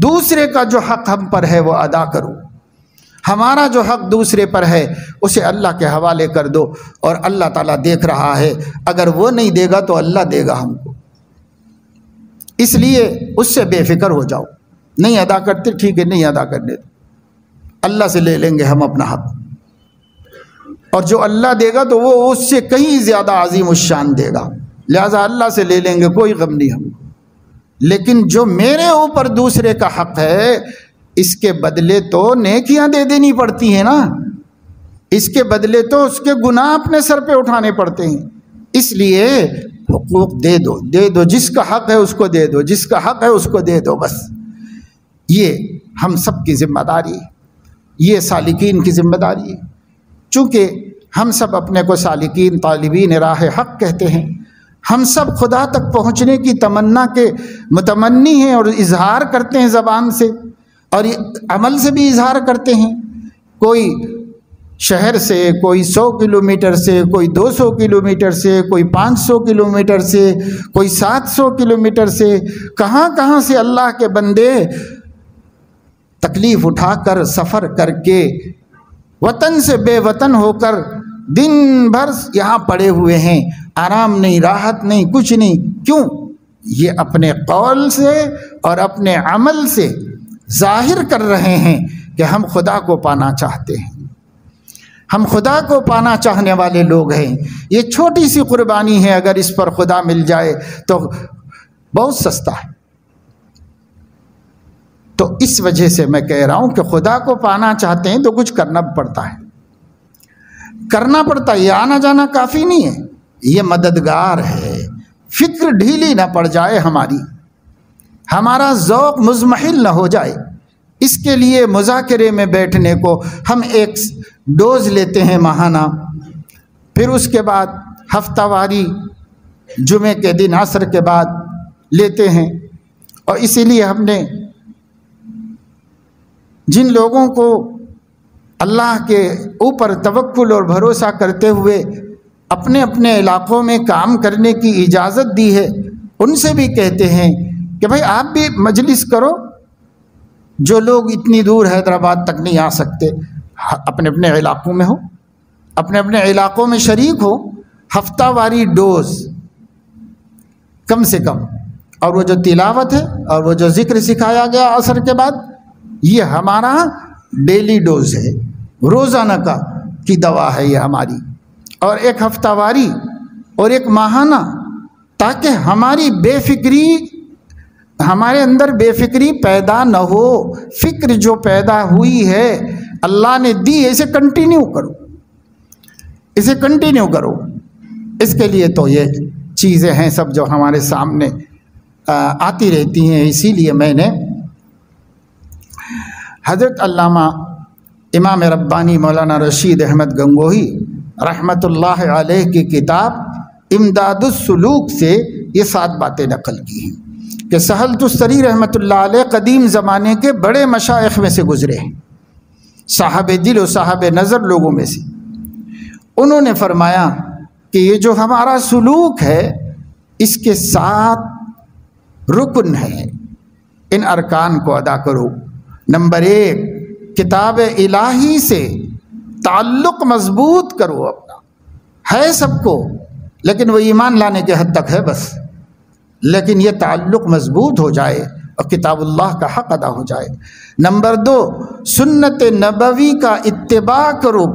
दूसरे का जो हक़ हम पर है वो अदा करो। हमारा जो हक़ दूसरे पर है उसे अल्लाह के हवाले कर दो, और अल्लाह ताला देख रहा है, अगर वो नहीं देगा तो अल्लाह देगा हमको, इसलिए उससे बेफिक्र हो जाओ। नहीं अदा करते ठीक है, नहीं अदा करने दो, अल्लाह से ले लेंगे हम अपना हक़, और जो अल्लाह देगा तो वो उससे कहीं ज़्यादा अज़ीम उश्शान देगा, लिहाजा अल्लाह से ले लेंगे, कोई गम नहीं हमको। लेकिन जो मेरे ऊपर दूसरे का हक़ है इसके बदले तो नेकियां दे देनी पड़ती हैं ना, इसके बदले तो उसके गुनाह अपने सर पे उठाने पड़ते हैं। इसलिए हुकूक़ दे दो, दे दो, जिसका हक़ है उसको दे दो, जिसका हक़ है उसको दे दो, बस। ये हम सब की ज़िम्मेदारी, ये सालिकीन की ज़िम्मेदारी है। चूँकि हम सब अपने को सालिकीन, तालिबीन राह हक़ कहते हैं, हम सब खुदा तक पहुँचने की तमन्ना के मुतमन्नी हैं और इजहार करते हैं ज़बान से, और अमल से भी इजहार करते हैं। कोई शहर से, कोई सौ किलोमीटर से, कोई दो सौ किलोमीटर से, कोई पाँच सौ किलोमीटर से, कोई सात सौ किलोमीटर से, कहाँ कहाँ से अल्लाह के बंदे तकलीफ़ उठाकर सफ़र करके वतन से बेवतन होकर दिन भर यहाँ पड़े हुए हैं, आराम नहीं, राहत नहीं, कुछ नहीं। क्यों? ये अपने कौल से और अपने अमल से जाहिर कर रहे हैं कि हम खुदा को पाना चाहते हैं, हम खुदा को पाना चाहने वाले लोग हैं। ये छोटी सी कुर्बानी है, अगर इस पर खुदा मिल जाए तो बहुत सस्ता है। तो इस वजह से मैं कह रहा हूँ कि खुदा को पाना चाहते हैं तो कुछ करना पड़ता है, करना पड़ता है। ये आना जाना काफ़ी नहीं है, ये मददगार है। फिक्र ढीली ना पड़ जाए हमारी, हमारा ज़ौक़ मुज़महिल ना हो जाए, इसके लिए मुज़ाकरे में बैठने को हम एक डोज लेते हैं माहाना, फिर उसके बाद हफ्तावारी जुमे के दिन असर के बाद लेते हैं। और इसीलिए हमने जिन लोगों को अल्लाह के ऊपर तवक्कुल और भरोसा करते हुए अपने अपने इलाक़ों में काम करने की इजाज़त दी है, उनसे भी कहते हैं कि भाई आप भी मजलिस करो। जो लोग इतनी दूर हैदराबाद तक नहीं आ सकते, अपने अपने इलाक़ों में हो, अपने अपने इलाक़ों में शरीक हो, हफ्तावारी डोज कम से कम, और वो जो तिलावत है और वो जो ज़िक्र सिखाया गया असर के बाद, ये हमारा डेली डोज है, रोज़ाना का की दवा है ये हमारी, और एक हफ्तावारी और एक माहाना, ताकि हमारी बेफिक्री, हमारे अंदर बेफिक्री पैदा न हो। फिक्र जो पैदा हुई है अल्लाह ने दी, इसे कंटिन्यू करो, इसे कंटिन्यू करो। इसके लिए तो ये चीज़ें हैं सब जो हमारे सामने आती रहती हैं। इसीलिए मैंने हज़रत अल्लामा इमाम रब्बानी मौलाना रशीद अहमद गंगोही रहमतुल्लाह अलैह की किताब इमदादुस्सुलूक से ये सात बातें नकल की हैं कि सहलतुस्सरी रहमतुल्लाह अलैह कदीम ज़माने के बड़े मशाइख में से गुज़रे हैं, साहब दिल और साहब नज़र लोगों में से। उन्होंने फरमाया कि ये जो हमारा सुलूक है इसके साथ रुकन है, इन अरकान को अदा करो। नंबर एक, किताब इलाही से ताल्लुक मजबूत करो अपना। है सबको, लेकिन वो ईमान लाने के हद तक है बस, लेकिन ये ताल्लुक मजबूत हो जाए और किताबुल्लाह का हक़ अदा हो जाए। नंबर दो, सुन्नत नबवी का इत्तिबा करो,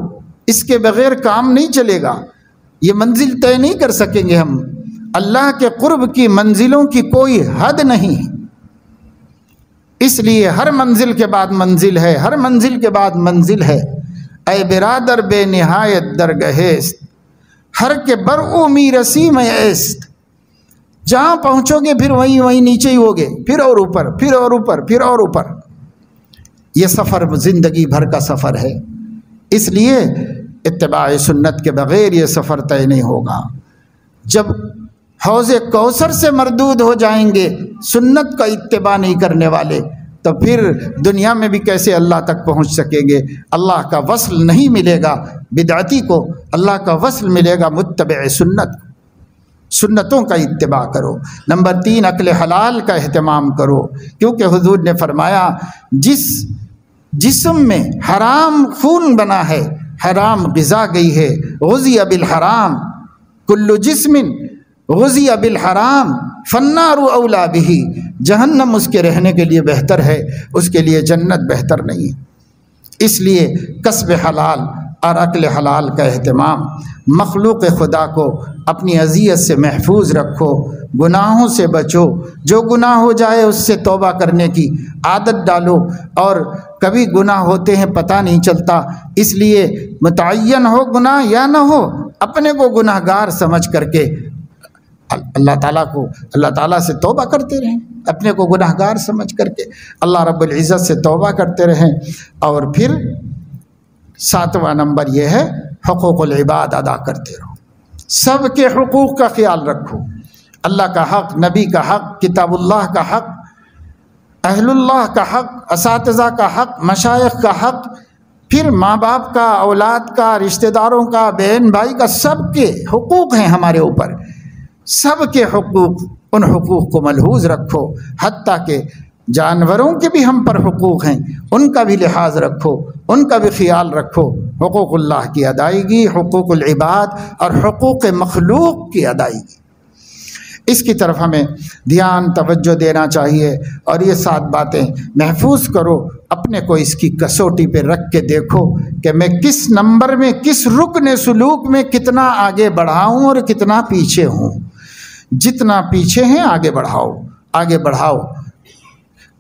इसके बग़ैर काम नहीं चलेगा। ये मंजिल तय नहीं कर सकेंगे हम, अल्लाह के क़ुर्ब की मंजिलों की कोई हद नहीं, इसलिए हर मंजिल के बाद मंजिल है, हर मंजिल के बाद मंजिल है। ऐ बिरादर बेनहायत दरगहेस्त, हर के बरऊमी रसी में ऐस्त। जहाँ पहुँचोगे फिर वहीं वहीं नीचे ही होगे, फिर और ऊपर, फिर और ऊपर, फिर और ऊपर। ये सफ़र ज़िंदगी भर का सफ़र है, इसलिए इत्तिबाए सुन्नत के बग़ैर ये सफ़र तय नहीं होगा। जब हौज़े कौसर से मरदूद हो जाएंगे सुन्नत का इत्तिबा नहीं करने वाले, तो फिर दुनिया में भी कैसे अल्लाह तक पहुंच सकेंगे। अल्लाह का वसल नहीं मिलेगा बिदअती को, अल्लाह का वसल मिलेगा मुत्तबे सुन्नत। सुन्नतों का इत्तिबा करो। नंबर तीन, अक्ल हलाल का अहतमाम करो, क्योंकि हुजूर ने फरमाया जिस जिस्म में हराम खून बना है, हराम ग़िज़ा गई है, ग़ुज़िया बिल हराम, कुल्लु जिस्मिन ग़ुज़िया बिल हराम फन्नारु औला बिही, जहन्नम उसके रहने के लिए बेहतर है, उसके लिए जन्नत बेहतर नहीं है। इसलिए कस्ब हलाल और अक्ल हलाल का अहतमाम, मखलूक़ खुदा को अपनी अज़ियत से महफूज रखो, गुनाहों से बचो, जो गुनाह हो जाए उससे तौबा करने की आदत डालो, और कभी गुनाह होते हैं पता नहीं चलता, इसलिए मुतय्यन हो गुनाह या ना हो, अपने को गुनाहगार समझ करके अल्लाह ताला को अल्लाह ताला से तौबा करते रहें, अपने को गुनाहगार समझ करके अल्लाह रब्बुल इज़्ज़त से तौबा करते रहें। और फिर सातवां नंबर यह है, हक़ूक़ुल इबाद अदा करते रहो, सब के हक़ूक़ का ख्याल रखो। अल्लाह का हक़, नबी का हक़, किताबुल्लाह का हक़, अहलुल्लाह का हक़, असातिज़ा का हक़, मशाइख़ का हक़, फिर माँ बाप का, औलाद का, रिश्तेदारों का, बहन भाई का, सब के हक़ूक़ हैं हमारे ऊपर। सब के हक़ूक़, उन हक़ूक़ को मलहूज़ रखो, हत्ता के जानवरों के भी हम पर हुकूक़ हैं, उनका भी लिहाज रखो, उनका भी ख्याल रखो। हुकूक़ुल्लाह की अदायगी, हुकूक़ुल इबाद और हुकूक़ मखलूक़ की अदायगी, इसकी तरफ हमें ध्यान तवज्जो देना चाहिए। और ये सात बातें महफूज करो, अपने को इसकी कसौटी पे रख के देखो कि मैं किस नंबर में, किस रुकन सुलूक में कितना आगे बढ़ा हूँ और कितना पीछे हूँ। जितना पीछे हैं आगे बढ़ाओ, आगे बढ़ाओ,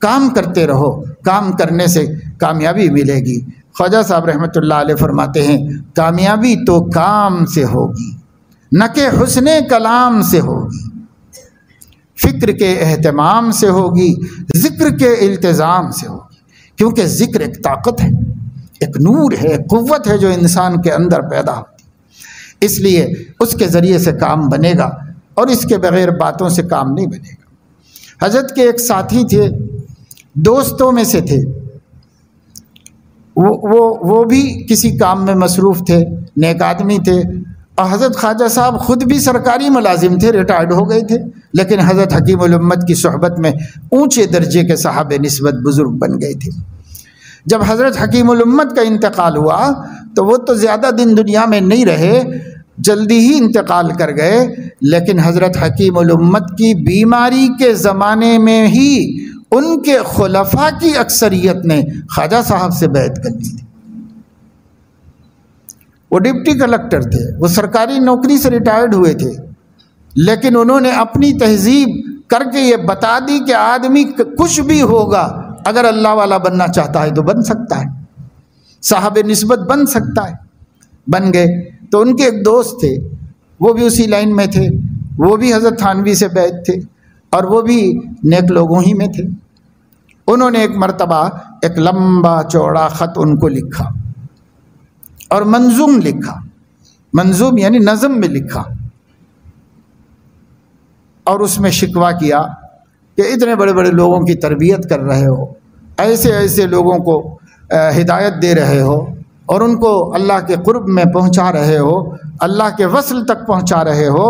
काम करते रहो, काम करने से कामयाबी मिलेगी। ख्वाजा साहब रहमतुल्लाह अलैह फरमाते हैं, कामयाबी तो काम से होगी, न के हुस्ने कलाम से होगी, फ़िक्र के एहतमाम से होगी, ज़िक्र के इल्तिज़ाम से होगी, क्योंकि ज़िक्र एक ताकत है, एक नूर है, एक क़ुव्वत है जो इंसान के अंदर पैदा होती है, इसलिए उसके ज़रिए से काम बनेगा और इसके बग़ैर बातों से काम नहीं बनेगा। हज़रत के एक साथी थे, दोस्तों में से थे, वो वो वो भी किसी काम में मसरूफ़ थे, नेक आदमी थे, और हज़रत ख्वाजा साहब ख़ुद भी सरकारी मुलाजिम थे, रिटायर्ड हो गए थे, लेकिन हज़रत हकीमुल उम्मत की सोहबत में ऊंचे दर्जे के साहबे निस्बत बुज़ुर्ग बन गए थे। जब हज़रत हकीमुल उम्मत का इंतकाल हुआ तो वो तो ज़्यादा दिन दुनिया में नहीं रहे, जल्दी ही इंतकाल कर गए, लेकिन हज़रत हकीमुल उम्मत की बीमारी के ज़माने में ही उनके खुलफा की अक्सरियत ने ख्वाजा साहब से बैत कर दी थी। वो डिप्टी कलेक्टर थे, वो सरकारी नौकरी से रिटायर्ड हुए थे, लेकिन उन्होंने अपनी तहजीब करके ये बता दी कि आदमी कुछ भी होगा, अगर अल्लाह वाला बनना चाहता है तो बन सकता है, साहबे निस्बत बन सकता है, बन गए। तो उनके एक दोस्त थे, वो भी उसी लाइन में थे, वो भी हज़रत थानवी से बैत थे, और वो भी नेक लोगों ही में थे। उन्होंने एक मरतबा एक लंबा चौड़ा ख़त उनको लिखा और मंजूम लिखा, मंजूम यानी नज़म में लिखा, और उसमें शिकवा किया कि इतने बड़े बड़े लोगों की तरबियत कर रहे हो, ऐसे ऐसे लोगों को हिदायत दे रहे हो और उनको अल्लाह के क़ुर्ब में पहुंचा रहे हो, अल्लाह के वसल तक पहुंचा रहे हो,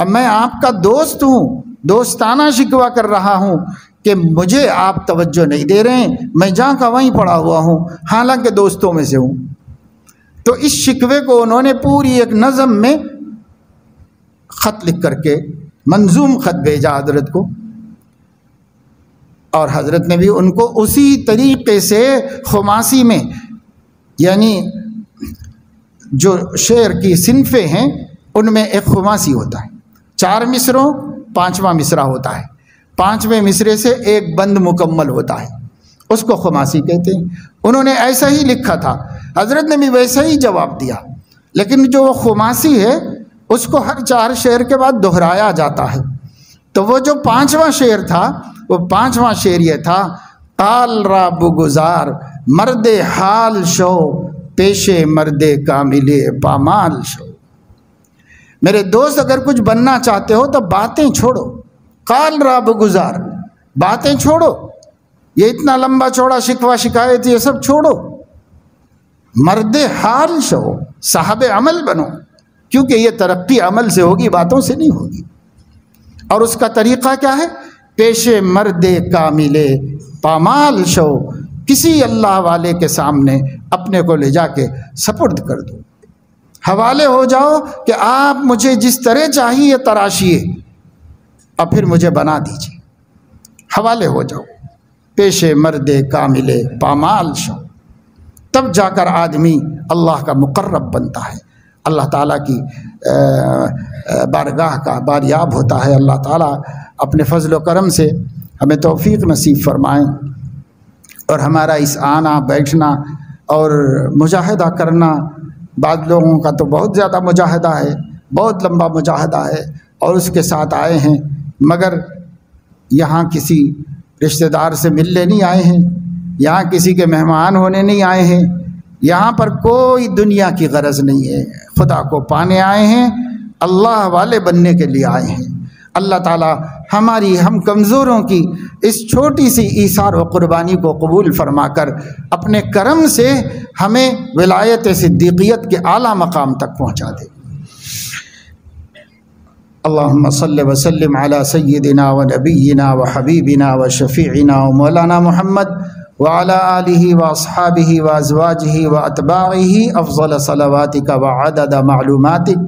अब मैं आपका दोस्त हूँ, दोस्ताना शिकवा कर रहा हूँ कि मुझे आप तवज्जो नहीं दे रहे हैं, मैं जहाँ का वहीं पड़ा हुआ हूँ, हालांकि दोस्तों में से हूँ। तो इस शिकवे को उन्होंने पूरी एक नज़म में ख़त लिख करके मंजूम ख़त भेजा हजरत को, और हजरत ने भी उनको उसी तरीके से खुमासी में, यानी जो शेर की सिनफें हैं उनमें एक खुमासी होता है, चार मिसरों पाँचवा मिसरा होता है, पाँचवें मिसरे से एक बंद मुकम्मल होता है, उसको खुमासी कहते हैं। उन्होंने ऐसा ही लिखा था, हजरत ने भी वैसा ही जवाब दिया, लेकिन जो वो खुमासी है उसको हर चार शेर के बाद दोहराया जाता है। तो वो जो पाँचवा शेर था, वो पाँचवा शेर ये था, काल राब गुजार मर्द हाल शो पेशे मर्द कामिले पामाल शो। मेरे दोस्त, अगर कुछ बनना चाहते हो तो बातें छोड़ो, काल राब गुजार, बातें छोड़ो, ये इतना लंबा चौड़ा शिकवा शिकायत ये सब छोड़ो, मर्द हाल शो, साहब अमल बनो, क्योंकि ये तरक्की अमल से होगी, बातों से नहीं होगी। और उसका तरीक़ा क्या है, पेशे मर्द कामिले पामाल शो, किसी अल्लाह वाले के सामने अपने को ले जाके सपुर्द कर दो, हवाले हो जाओ कि आप मुझे जिस तरह चाहिए तराशिए और फिर मुझे बना दीजिए, हवाले हो जाओ, पेशे मर्द कामिले पामाल शो, तब जाकर आदमी अल्लाह का मुकर्रब बनता है, अल्लाह ताला की बारगाह का बारियाब होता है। अल्लाह ताला अपने फजल करम से हमें तौफीक नसीब फरमाएँ, और हमारा इस आना बैठना और मुजाहिदा करना, बाद लोगों का तो बहुत ज़्यादा मुजाहिदा है, बहुत लंबा मुजाहिदा है, और उसके साथ आए हैं मगर यहाँ किसी रिश्तेदार से मिलने नहीं आए हैं, यहाँ किसी के मेहमान होने नहीं आए हैं, यहाँ पर कोई दुनिया की गरज नहीं है, खुदा को पाने आए हैं, अल्लाह वाले बनने के लिए आए हैं। अल्लाह ताला हमारी, हम कमज़ोरों की इस छोटी सी ईसार व क़ुरबानी को कबूल फरमाकर अपने करम से हमें विलायत सिद्दीक़ियत के आला मकाम तक पहुँचा दे। अल्लाहुम्मा सल्लि व सल्लिम अला सय्यदिना व नबीना व हबीबिना व शफ़ीइना व मौलाना मुहम्मद वाला आलिही व अस्हाबिही व अज़वाजिही व अतबाइही अफ़ज़ल सलवातिक व अदद मालूमातिक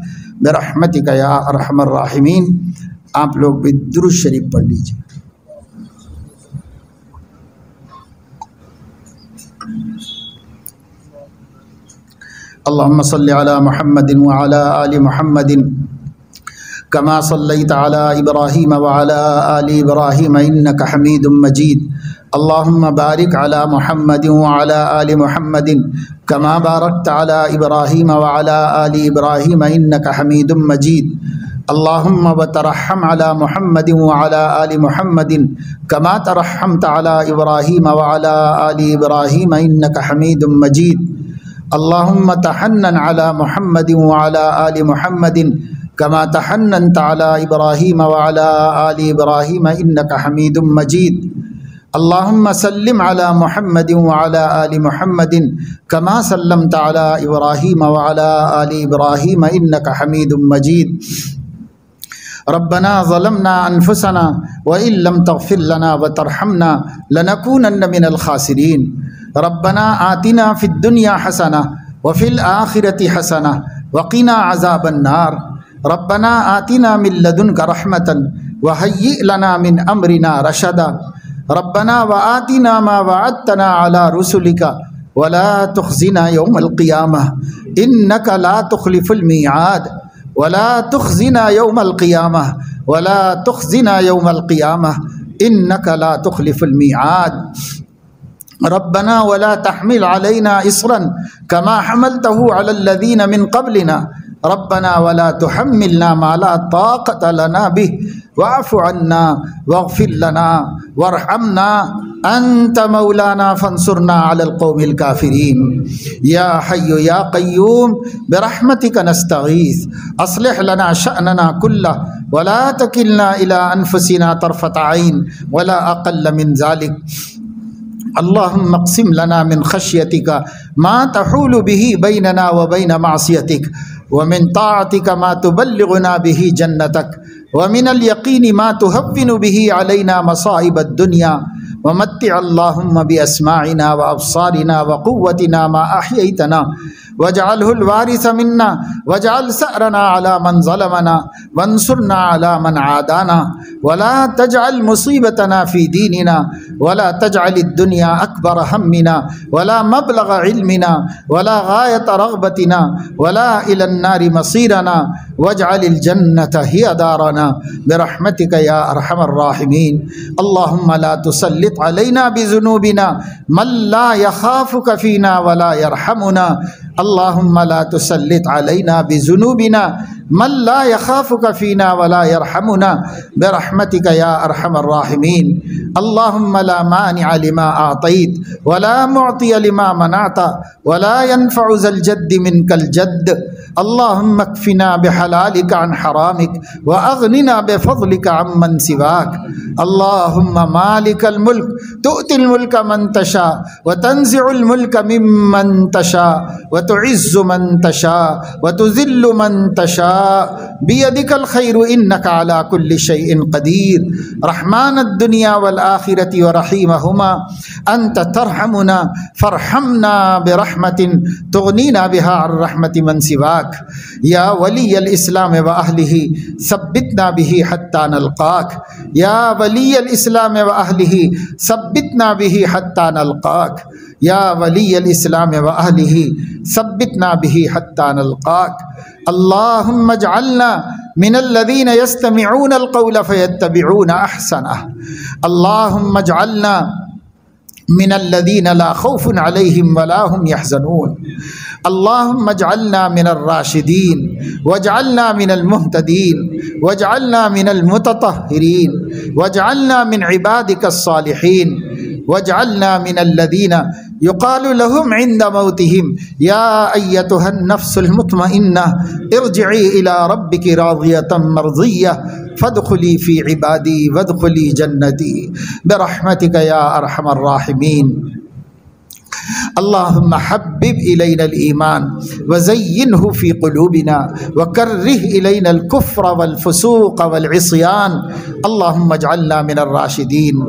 बिरहमतिक या अरहमर राहिमीन। आप लोग भी दुरूद शरीफ पढ़ लीजिए। अल्लाहुम्मा सल्लि अला मुहम्मदिन व अला आलि मुहम्मदिन कमा सल्लैत अला इब्राहीम व अला आलि इब्राहीम इन्नक हमीदुम मजीद। अल्लाहुम्मा बारिक अला मुहम्मदिन व अला आलि मुहम्मदिन कमा बारकत अला इब्राहीम व अला आलि इब्राहीम इन्नक हमीदुम मजीद। अल्लाहुम्मा व तरहम अला मुहम्मदिन व अला आलि मुहम्मदिन कमा तरहमत अला इब्राहीम व अला आलि इब्राहीम इन्नक हमीदुम मजीद। अल्लाहुम्मा तहन्नन अला मुहम्मदिन व अला आलि मुहम्मदिन कमा तहन्नन्त अला इब्राहीम व अला आलि इब्राहीम इन्नक हमीदुम मजीद। अल्लाहुम्मा सल्लिम अला मुहम्मदिन व अला आलि मुहम्मदिन कमा सल्लमत अला इब्राहीम व अला आलि इब्राहीम इन्नक हमीदुम मजीद। रब्बना ज़लमना अनफुसना व इन लम तग़फिर लना व तरहमना लनकूनन्न मिनल खासिरीन। रब्बना आतिना फ़िद दुनिया हसना व फ़िल आखिरति हसना व क़िना अज़ाबन्नार। रब्बना आतिना मिन लदुनक रहमतन व हय्यि लना मिन अम्रिना रशदा। रब्बना व आतिना मा वअदतना अला रुसुलिका वला तुख़्ज़िना यौमल क़ियामह इन्नक ला तुख़्लिफ़ुल मिआद। वला तुख़्ज़िना यौमल क़ियामह वला तुख़्ज़िना यौमल क़ियामह इन्नक ला तुख़्लिफ़ुल मिआद। रब्बना वला तहमिल अलैना इसरन कमा हमलतहु अलल लज़ीना मिन क़ब्लिना। रब्बना वला तुहम्मिलना मा ला ताक़त लना बिह वाफ़ु अन्ना वग़्फ़िर लना वरहमना अंत मौलाना फ़ंसुरना अलल क़ौमिल काफ़िरीन। या हय्यु या क़य्यूम बिरहमतिक नस्तग़ीथ अस्लिह लना शअनना कुल्लह वला तकिलना इला अनफुसिना तरफ़त ऐन वला अक़ल्ल मिन ज़ालिक। अल्लाहुम्मा अक़सिम लना मिन खश्यतिका मा तहूलु बिही बैनना व बैन मासियतिक वमिन ताअतिक मा तुबल्लिगुना बिही जन्नतक वमिनल यकीनि मा तुहव्विनु बिही अलैना मसाइब अद्दुनिया वमत्ति अल्लाहुम्मा बिअस्माइना व अबसारिना व कुव्वतिना मा अहयैतना वजअलहुल वारिस मिन्ना वजअल सअरना अला मन ज़लमना वंसुरना अला मन आदाना वला तजअल मुसीबतना फ़ी दीनिना वला तजअल अद्दुनिया अकबर हम्मिना वला मबलग इल्मिना वला गायत रग़बतिना वला इला अन्नारि मसीरना वजअलिल जन्नत हिय दारना बिरहमतिक या अरहमर राहिमीन। अल्लाहुम्मा ला तुसल्लित अलैना बिज़ुनूबिना मन ला यख़ाफ़ुक फ़ीना वला यरहमुना अल्लाहुम्मा ला तुसल्लित अलैना बिज़ुनूबिना मन ला यख़ाफ़ुक फ़ीना वला यरहमुना बिरहमतिक या अरहमर राहिमीन। अल्लाहुम्मा ला मानिअ लिमा आतैत वला मुअतिय लिमा मनअत वला यन्फ़अु ज़ल जद्दि मिनकल जद्द। अल्लाहुम्मा इकफ़िना बिहलालिक अन हरामिक व अग़्निना बिफ़ज़लिक अम्मन सिवाक। अल्लाहुम्मा मालिकल मुल्क तुअतिल मुल्क मन तशा व तन्ज़िउल मुल्क मिम्मन तशा व तुइज़्ज़ु मन तशा व तुज़िल्लु मन तशा बियदिकल ख़ैरु इन्नका अला कुल्लि शैइन क़दीर। रहमान अद्दुनिया वल आख़िरति व रहीमहुमा अंत तरहमुना फ़रहमना बिरहमतिन तुग़नीना बिहा अन रहमति मन सिवाक। या वलियल इस्लाम व अहलिही सब्बितना बिही हत्ता नल्क़ाक। या वलियल इस्लाम व अहलिही सब्बितना बिही हत्ता नल्क़ाक। या वलियल इस्लाम व अहलिही सब्बितना बिही हत्ता नल्क़ाक। अल्लाहुम्म अज्अलना मिनल्लज़ीन यस्तमिऊनल क़ौल फ़यत्तबिऊन अहसनह। अल्लाहुम्म अज्अलना मिनल्लज़ीन ला ख़ौफ़ुन अलैहिम वला हुम यहज़नून। अल्लाहुम्म अज्अलना मिनर राशिदीन वज्अलना मिनल मुहतदीन वज्अलना मिनल मुततहहिरीन वज्अलना मिन इबादिकस सालिहीन वज्अलना मिनल्लज़ीन युक़ालु लहुम इंद मौतिहिम या अय्यतुहन नफ़्सुल मुत्मइन्नह इरजिई इला रब्बिकि राज़ियतम मर्ज़िय्यह फ़दख़ुली फ़ी इबादी वदख़ुली जन्नती बिरहमतिक या अरहमर राहिमीन। अल्लाहुम्मा हब्बिब इलैनल ईमान वज़य्यिनहु फ़ी क़ुलूबिना वकर्रिह इलैनल कुफ़्र वल फ़ुसूक़ वल इस्यान। अल्लाहुम्मा अज्अलना मिनर राशिदीन।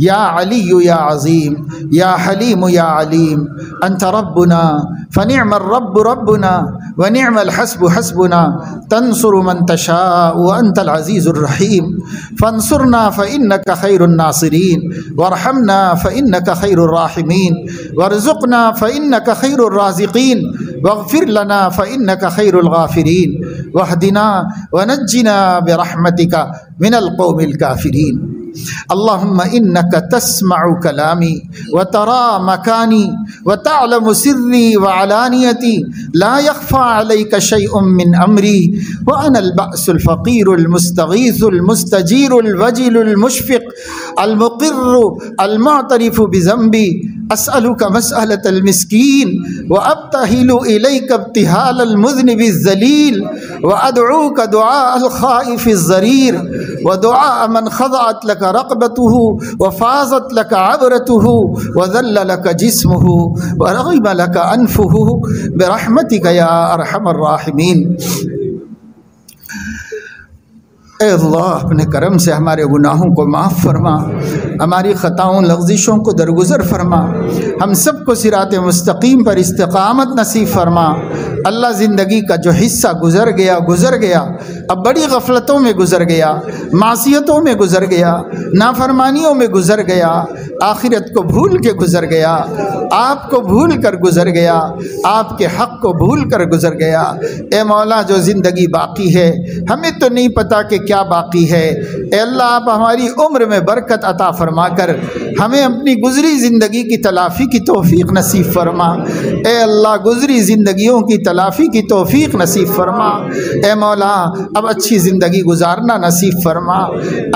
या अली या अज़ीम या हलीम या अलीम अंत रब्बुना फ़निअम रब्बु रब्बुना व निअमल हस्बु हस्बुना तंसुरु मन तशाउ व अंतल अज़ीज़ुर रहीम। फ़ंसुरना फ़इन्नक ख़ैरुन नासिरीन वरहमना फ़इन्नक ख़ैरुर राहिमीन वरज़ुक़ना फ़इन्नक ख़ैरुर राज़िक़ीन वग़्फ़िर लना फ़इन्नक ख़ैरुल ग़ाफ़िरीन वहदिना वनज्जिना बिरहमतिक मिनल क़ौमिल काफ़िरीन। अल्लाहुम्मा इन्नका तस्मअु कलामी व तरा मकानी व तालमु सिर्री व अलानियती ला यख़्फ़ा अलैका शैउम मिन अम्री व अनल बअसुल फ़क़ीरुल मुस्तग़ीसुल मुस्तजीरुल वजिलुल मुशफ़िक़ अल मुक़िर्रु अल मुअतरिफ़ु बिज़ंबी अस्अलुक मसअलतल मिस्कीन व अब्तहिलु इलैका इब्तिहालल मुज़निबिज़ ज़लील व अदऊक दुआअल ख़ाइफ़िज़ ज़रीर व दुआअ मन ख़ज़अत लक रक़बतुहु व फ़ाज़त लक अबरतुहु व ज़ल्ल लक जिस्मुहु व रग़िब लक अनफ़ुहु बिरहमतिक या अरहमर राहिमीन। ऐ अल्लाह अपने करम से हमारे गुनाहों को माफ़ फरमा, हमारी ख़ताओं लग़ज़िशों को दरगुज़र फरमा, हम सब को सिराते मुस्तक़ीम पर इस्तिक़ामत नसीब फरमा। अल्लाह ज़िंदगी का जो हिस्सा गुज़र गया गुज़र गया, अब बड़ी गफ़लतों में गुज़र गया, मासियतों में गुज़र गया, नाफरमानियों में गुज़र गया, आखिरत को भूल के गुज़र गया, आपको भूल कर गुज़र गया, आपके हक़ को भूल कर गुज़र गया। ए मौला जो ज़िंदगी बाकी है हमें तो नहीं पता कि क्या बाकी है। ए अल्लाह आप हमारी उम्र में बरकत अता फरमा कर हमें अपनी गुज़री ज़िंदगी की तलाफ़ी की तौफ़ीक़ नसीब फरमा। ए अल्लाह गुज़री ज़िंदगियों की तलाफ़ी की तौफ़ीक़ नसीब फरमा। ए मौला अब अच्छी ज़िंदगी गुजारना नसीब फरमा।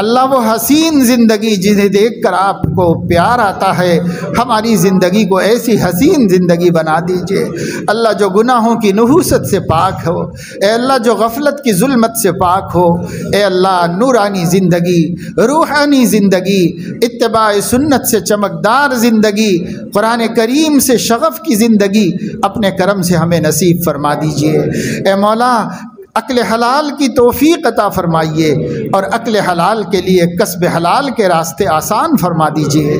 अल्लाह वो हसीन ज़िंदगी जिन्हें देख कर आपको प्यार आता है हमारी ज़िंदगी को ऐसी हसीन ज़िंदगी बना दीजिए। अल्लाह जो गुनाहों की नहूसत से पाक हो, ए अल्लाह जो गफलत की जुल्मत से पाक हो, ए अल्लाह नूरानी ज़िंदगी, रूहानी ज़िंदगी, इत्तिबाए सुन्नत जन्नत से चमकदार ज़िंदगी, कुरान करीम से शगफ़ की ज़िंदगी अपने करम से हमें नसीब फरमा दीजिए। ए मौला अक्ल हलाल की तौफ़ीक़ अता फ़रमाइए और अक्ल हलाल के लिए कस्ब हलाल के रास्ते आसान फ़रमा दीजिए।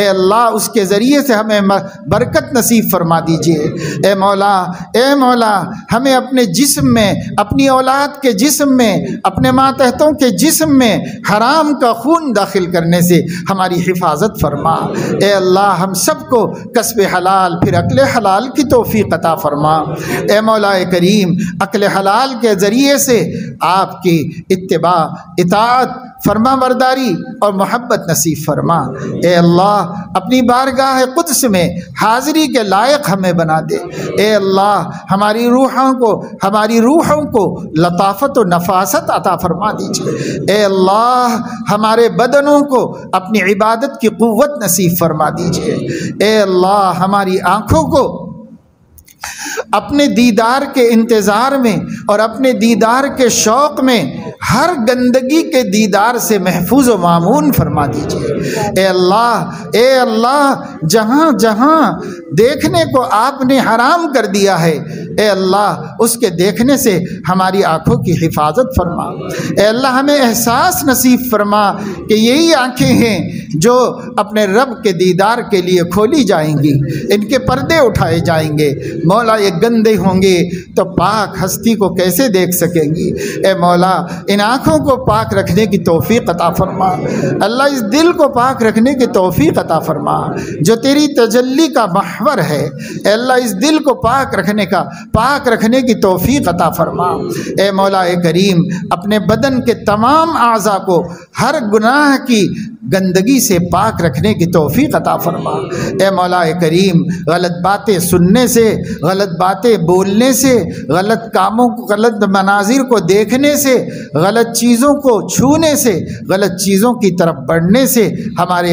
ए अल्लाह उसके ज़रिए से हमें बरकत नसीब फ़रमा दीजिए। ए मौला ए मौला हमें अपने जिस्म में, अपनी औलाद के जिस्म में, अपने मातहतों के जिस्म में हराम का खून दाखिल करने से हमारी हिफाजत फरमा। ए अल्लाह हम सबको कस्ब हलाल फिर अक्ल हलाल की तौफ़ीक़ अता फ़रमा। ए मौला करीम अक्ल हलाल के ज़रिए से आपकी इत्तिबा, इताअत, फर्मा बरदारी और मोहब्बत नसीब फरमा। ए अल्लाह अपनी बारगाह कुद्स में हाज़िरी के लायक हमें बना दे। ए अल्लाह हमारी रूहों को हमारी रूहों को लताफत और नफासत अता फरमा दीजिए। ए अल्लाह हमारे बदनों को अपनी इबादत की क़ुव्वत नसीब फरमा दीजिए। ए अल्लाह हमारी आँखों को अपने दीदार के इंतज़ार में और अपने दीदार के शौक़ में हर गंदगी के दीदार से महफूज व मामून फरमा दीजिए। ए अल्लाह ए अल्लाह जहाँ जहाँ देखने को आपने हराम कर दिया है, ए अल्लाह उसके देखने से हमारी आँखों की हिफाजत फरमा। ए अल्लाह हमें एहसास नसीब फरमा कि यही आँखें हैं जो अपने रब के दीदार के लिए खोली जाएंगी, इनके पर्दे उठाए जाएंगे। मौला ये गंदे होंगे तो पाक हस्ती को कैसे देख सकेंगी। ए मौला इन आँखों को पाक रखने की तौफ़ीक़ अता फरमा। अल्लाह इस दिल को पाक रखने की तौफ़ीक़ अता फरमा जो तेरी तजल्ली का महवर है। ए अल्लाह इस दिल को पाक रखने का पाक रखने की तौफ़ीक़ अता फरमा। ए मौला ए करीम अपने बदन के तमाम आज़ा को हर गुनाह की गंदगी से पाक रखने की तौफ़ीक़ अता फरमा। ए मौला ए करीम गलत बातें सुनने से, गलत बातें बोलने से, गलत कामों को, गलत मनाजिर को देखने से, गलत चीज़ों को छूने से, गलत चीज़ों की तरफ बढ़ने से हमारे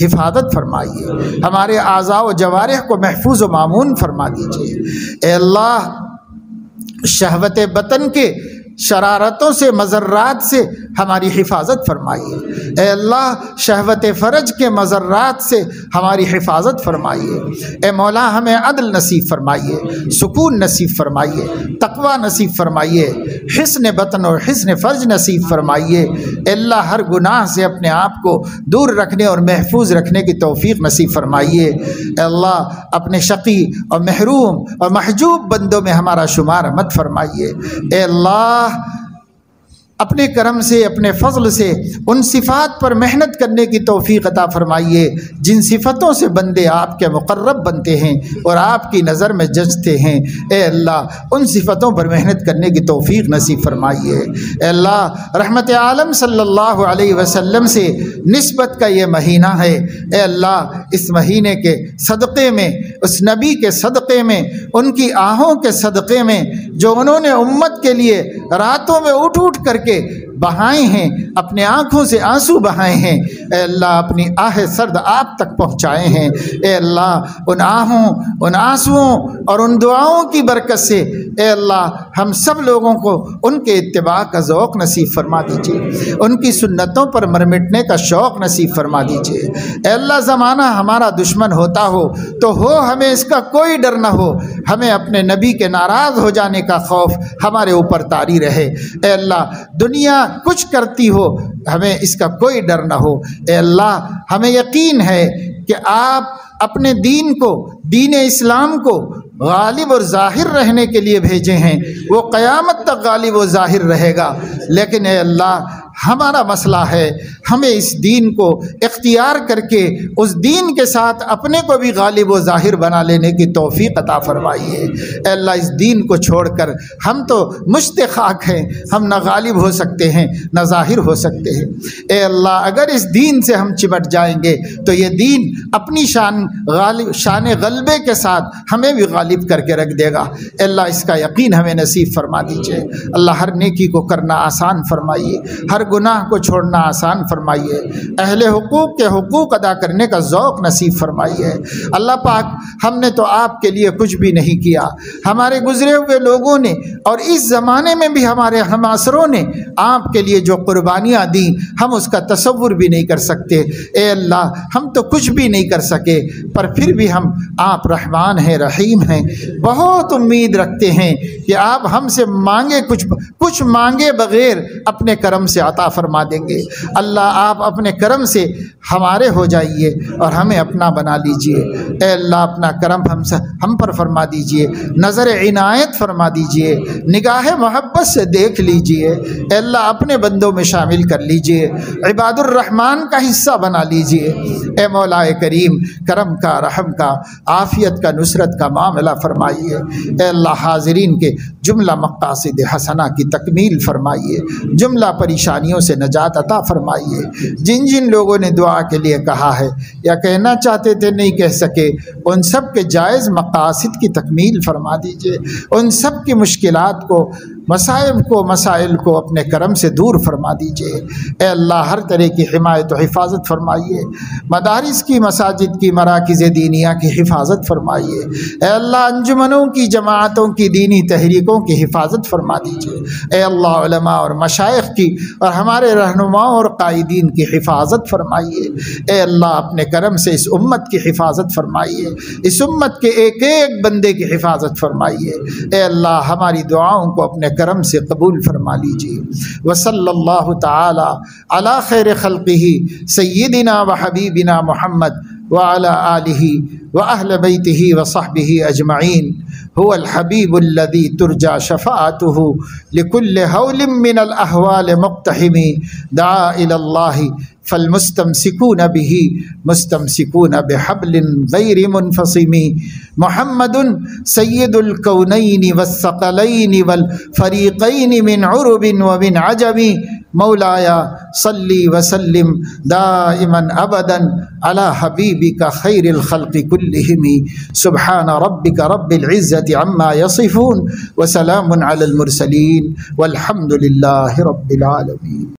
हिफाजत फरमाइए। हमारे आज़ा व जवारिह को महफूज व मामून फरमा दीजिए। ए अल्लाह शहवत बतन के शरारतों से, मज़र्रात से हमारी हिफाजत फरमाइए। ए अल्लाह शहवत फ़रज के मज़र्रात से हमारी हिफाजत फरमाइए। ए मौला हमें अदल नसीब फरमाइए, सुकून नसीब फरमाइए, तकवा नसीब फरमाइए, हिस्न बतन और हिस्न फ़र्ज नसीब फरमाइए। अल्लाह हर गुनाह से अपने आप को दूर रखने और महफूज रखने की तौफ़ीक़ नसीब फरमाइए। अल्लाह अपने शकी और महरूम और महजूब बंदों में हमारा शुमार मत फरमाइए। ए अल्लाह अपने करम से, अपने फजल से उन सिफ़ात पर मेहनत करने की तौफ़ीक़ अता फ़रमाइए जिन सिफ़तों से बंदे आपके मुक़र्रब बनते हैं और आपकी नज़र में जचते हैं। ए अल्लाह उन सिफ़तों पर मेहनत करने की तौफ़ीक़ नसीब फ़रमाइए। ए अल्लाह रहमत आलम सल्लल्लाहु अलैहि वसल्लम से निस्बत का ये महीना है। ए अल्लाह इस महीने के सदक़े में, उस नबी के सदक़े में, उनकी आहों के सदक़े में जो उन्होंने उम्मत के लिए रातों में उठ उठ करके बहाए हैं, अपने आँखों से आंसू बहाए हैं। ए अल्लाह अपनी आहें सर्द आप तक पहुँचाए हैं। ए अल्लाह उन आहों, उन आंसुओं और उन दुआओं की बरकत से ए अल्लाह हम सब लोगों को उनके इत्तिबा का ज़ौक़ नसीब फरमा दीजिए, उनकी सुन्नतों पर मरमिटने का शौक़ नसीब फरमा दीजिए। ए अल्लाह ज़माना हमारा दुश्मन होता हो तो हो, हमें इसका कोई डर न हो। हमें अपने नबी के नाराज़ हो जाने का खौफ हमारे ऊपर तारी रहे। ए अल्लाह दुनिया कुछ करती हो, हमें इसका कोई डर ना हो। ए अल्लाह हमें यकीन है कि आप अपने दीन को, दीन इस्लाम को गालिब और ज़ाहिर रहने के लिए भेजे हैं। वो क़यामत तक गालिब और ज़ाहिर रहेगा। लेकिन ए अल्लाह हमारा मसला है, हमें इस दीन को इख्तियार करके उस दीन के साथ अपने को भी गालिब व ज़ाहिर बना लेने की तौफ़ीक़ अता फ़रमाइए। ए अल्लाह इस दीन को छोड़कर हम तो मुश्ते खाक हैं, हम ना गालिब हो सकते हैं ना ज़ाहिर हो सकते हैं। ए अल्लाह अगर इस दीन से हम चिमट जाएंगे तो ये दीन अपनी शान गालिब, शान गलबे के साथ हमें भी गालिब करके रख देगा। ए अल्लाह इसका यकीन हमें नसीब फरमा दीजिए। अल्लाह हर नेकी को करना आसान फरमाइए, हर गुनाह को छोड़ना आसान फरमाइए, अहले हुकूक के हुकूक अदा करने का ज़ौक़ नसीब फरमाइए। अल्लाह पाक, हमने तो आपके लिए कुछ भी नहीं किया, हमारे गुज़रे हुए लोगों ने और इस ज़माने में भी हमारे हमासरों ने आपके लिए जो कुर्बानियाँ दी हम उसका तसव्वुर भी नहीं कर सकते। ए अल्लाह, हम तो कुछ भी नहीं कर सके, पर फिर भी हम, आप रहमान हैं, रहीम हैं, बहुत उम्मीद रखते हैं कि आप हमसे मांगे कुछ कुछ मांगे बग़ैर अपने करम से अता फरमा देंगे। अल्लाह, आप अपने करम से हमारे हो जाइए और हमें अपना बना लीजिए। ए अल्लाह, अपना करम हम हम पर फरमा दीजिए, नज़र इनायत फरमा दीजिए, निगाह मोहब्बत से देख लीजिए। ए अल्लाह, अपने बंदों में शामिल कर लीजिए, इबादुर रहमान का हिस्सा बना लीजिए। ए मौलाए करीम, करम का, रहम का, आफ़ियत का, नुसरत का मामला फरमाइए। ए अल्लाह, हाज़िरीन के जुमला मक़ासिद हसना की तकमील फरमाइए, जुमला परेशानियों से नजात अता फरमाइए। जिन जिन लोगों ने दुआ के लिए कहा है या कहना चाहते थे नहीं कह सके, उन सब के जायज़ मक़ासिद की तकमील फरमा दीजिए। उन सब की मुश्किलात को, मसाइब को, मसाइल को अपने करम से दूर फरमा दीजिए। ए अल्लाह, हर तरह की हिमायत और हिफाजत फरमाइए, मदारिस की, मसाजिद की, मराकिज़े दीनिया की हिफाजत फरमाइए। ए अल्लाह, अंजुमनों की, जमातों की, दीनी तहरीकों की हिफाजत फरमा दीजिए। ए अल्लाह, उलमा और मशाइख की और हमारे रहनुमाओं और कायदीन की हिफाजत फरमाइए। ए अल्लाह, अपने करम से इस उम्मत की हिफाजत फरमाइए, इस उम्मत के एक एक बंदे की हिफाजत फरमाइए। ए अल्लाह, हमारी दुआओं को अपने करम से कबूल फरमा लीजिए। वसल्लल्लाहु ताला अला खैर खल्क़िही सय्यिदिना व हबीबिना मुहम्मद व अला आलिही व अहल बैतिही व सहबिही अजमाइन। हुवल हबीबुल लज़ी तुरजा शफ़ाअतुहु लिकुल्लि हौलिम मिनल अहवाल मुक़्तहिमी दआ इलल्लाहि फलमुस्तमसिकून बिही मुस्तमसिकून बिहब्लिन ग़ैरि मुनफ़सिमी। मुहम्मदुन सय्यिदुल कौनैनि वस्सक़लैनि वल फ़रीक़ैनि मिन उरबिन व मिन अजमी। मौलाया सल्ली वसल्लिम दाइमन अबदन अला हबीबिका खैरिल खल्क़ि कुल्लिहिमी। सुब्हान रब्बिका रब्बिल इज़्ज़ति अम्मा यसिफून व सलामुन अलल मुरसलीन वल्हम्दुलिल्लाहि रब्बिल आलमीन।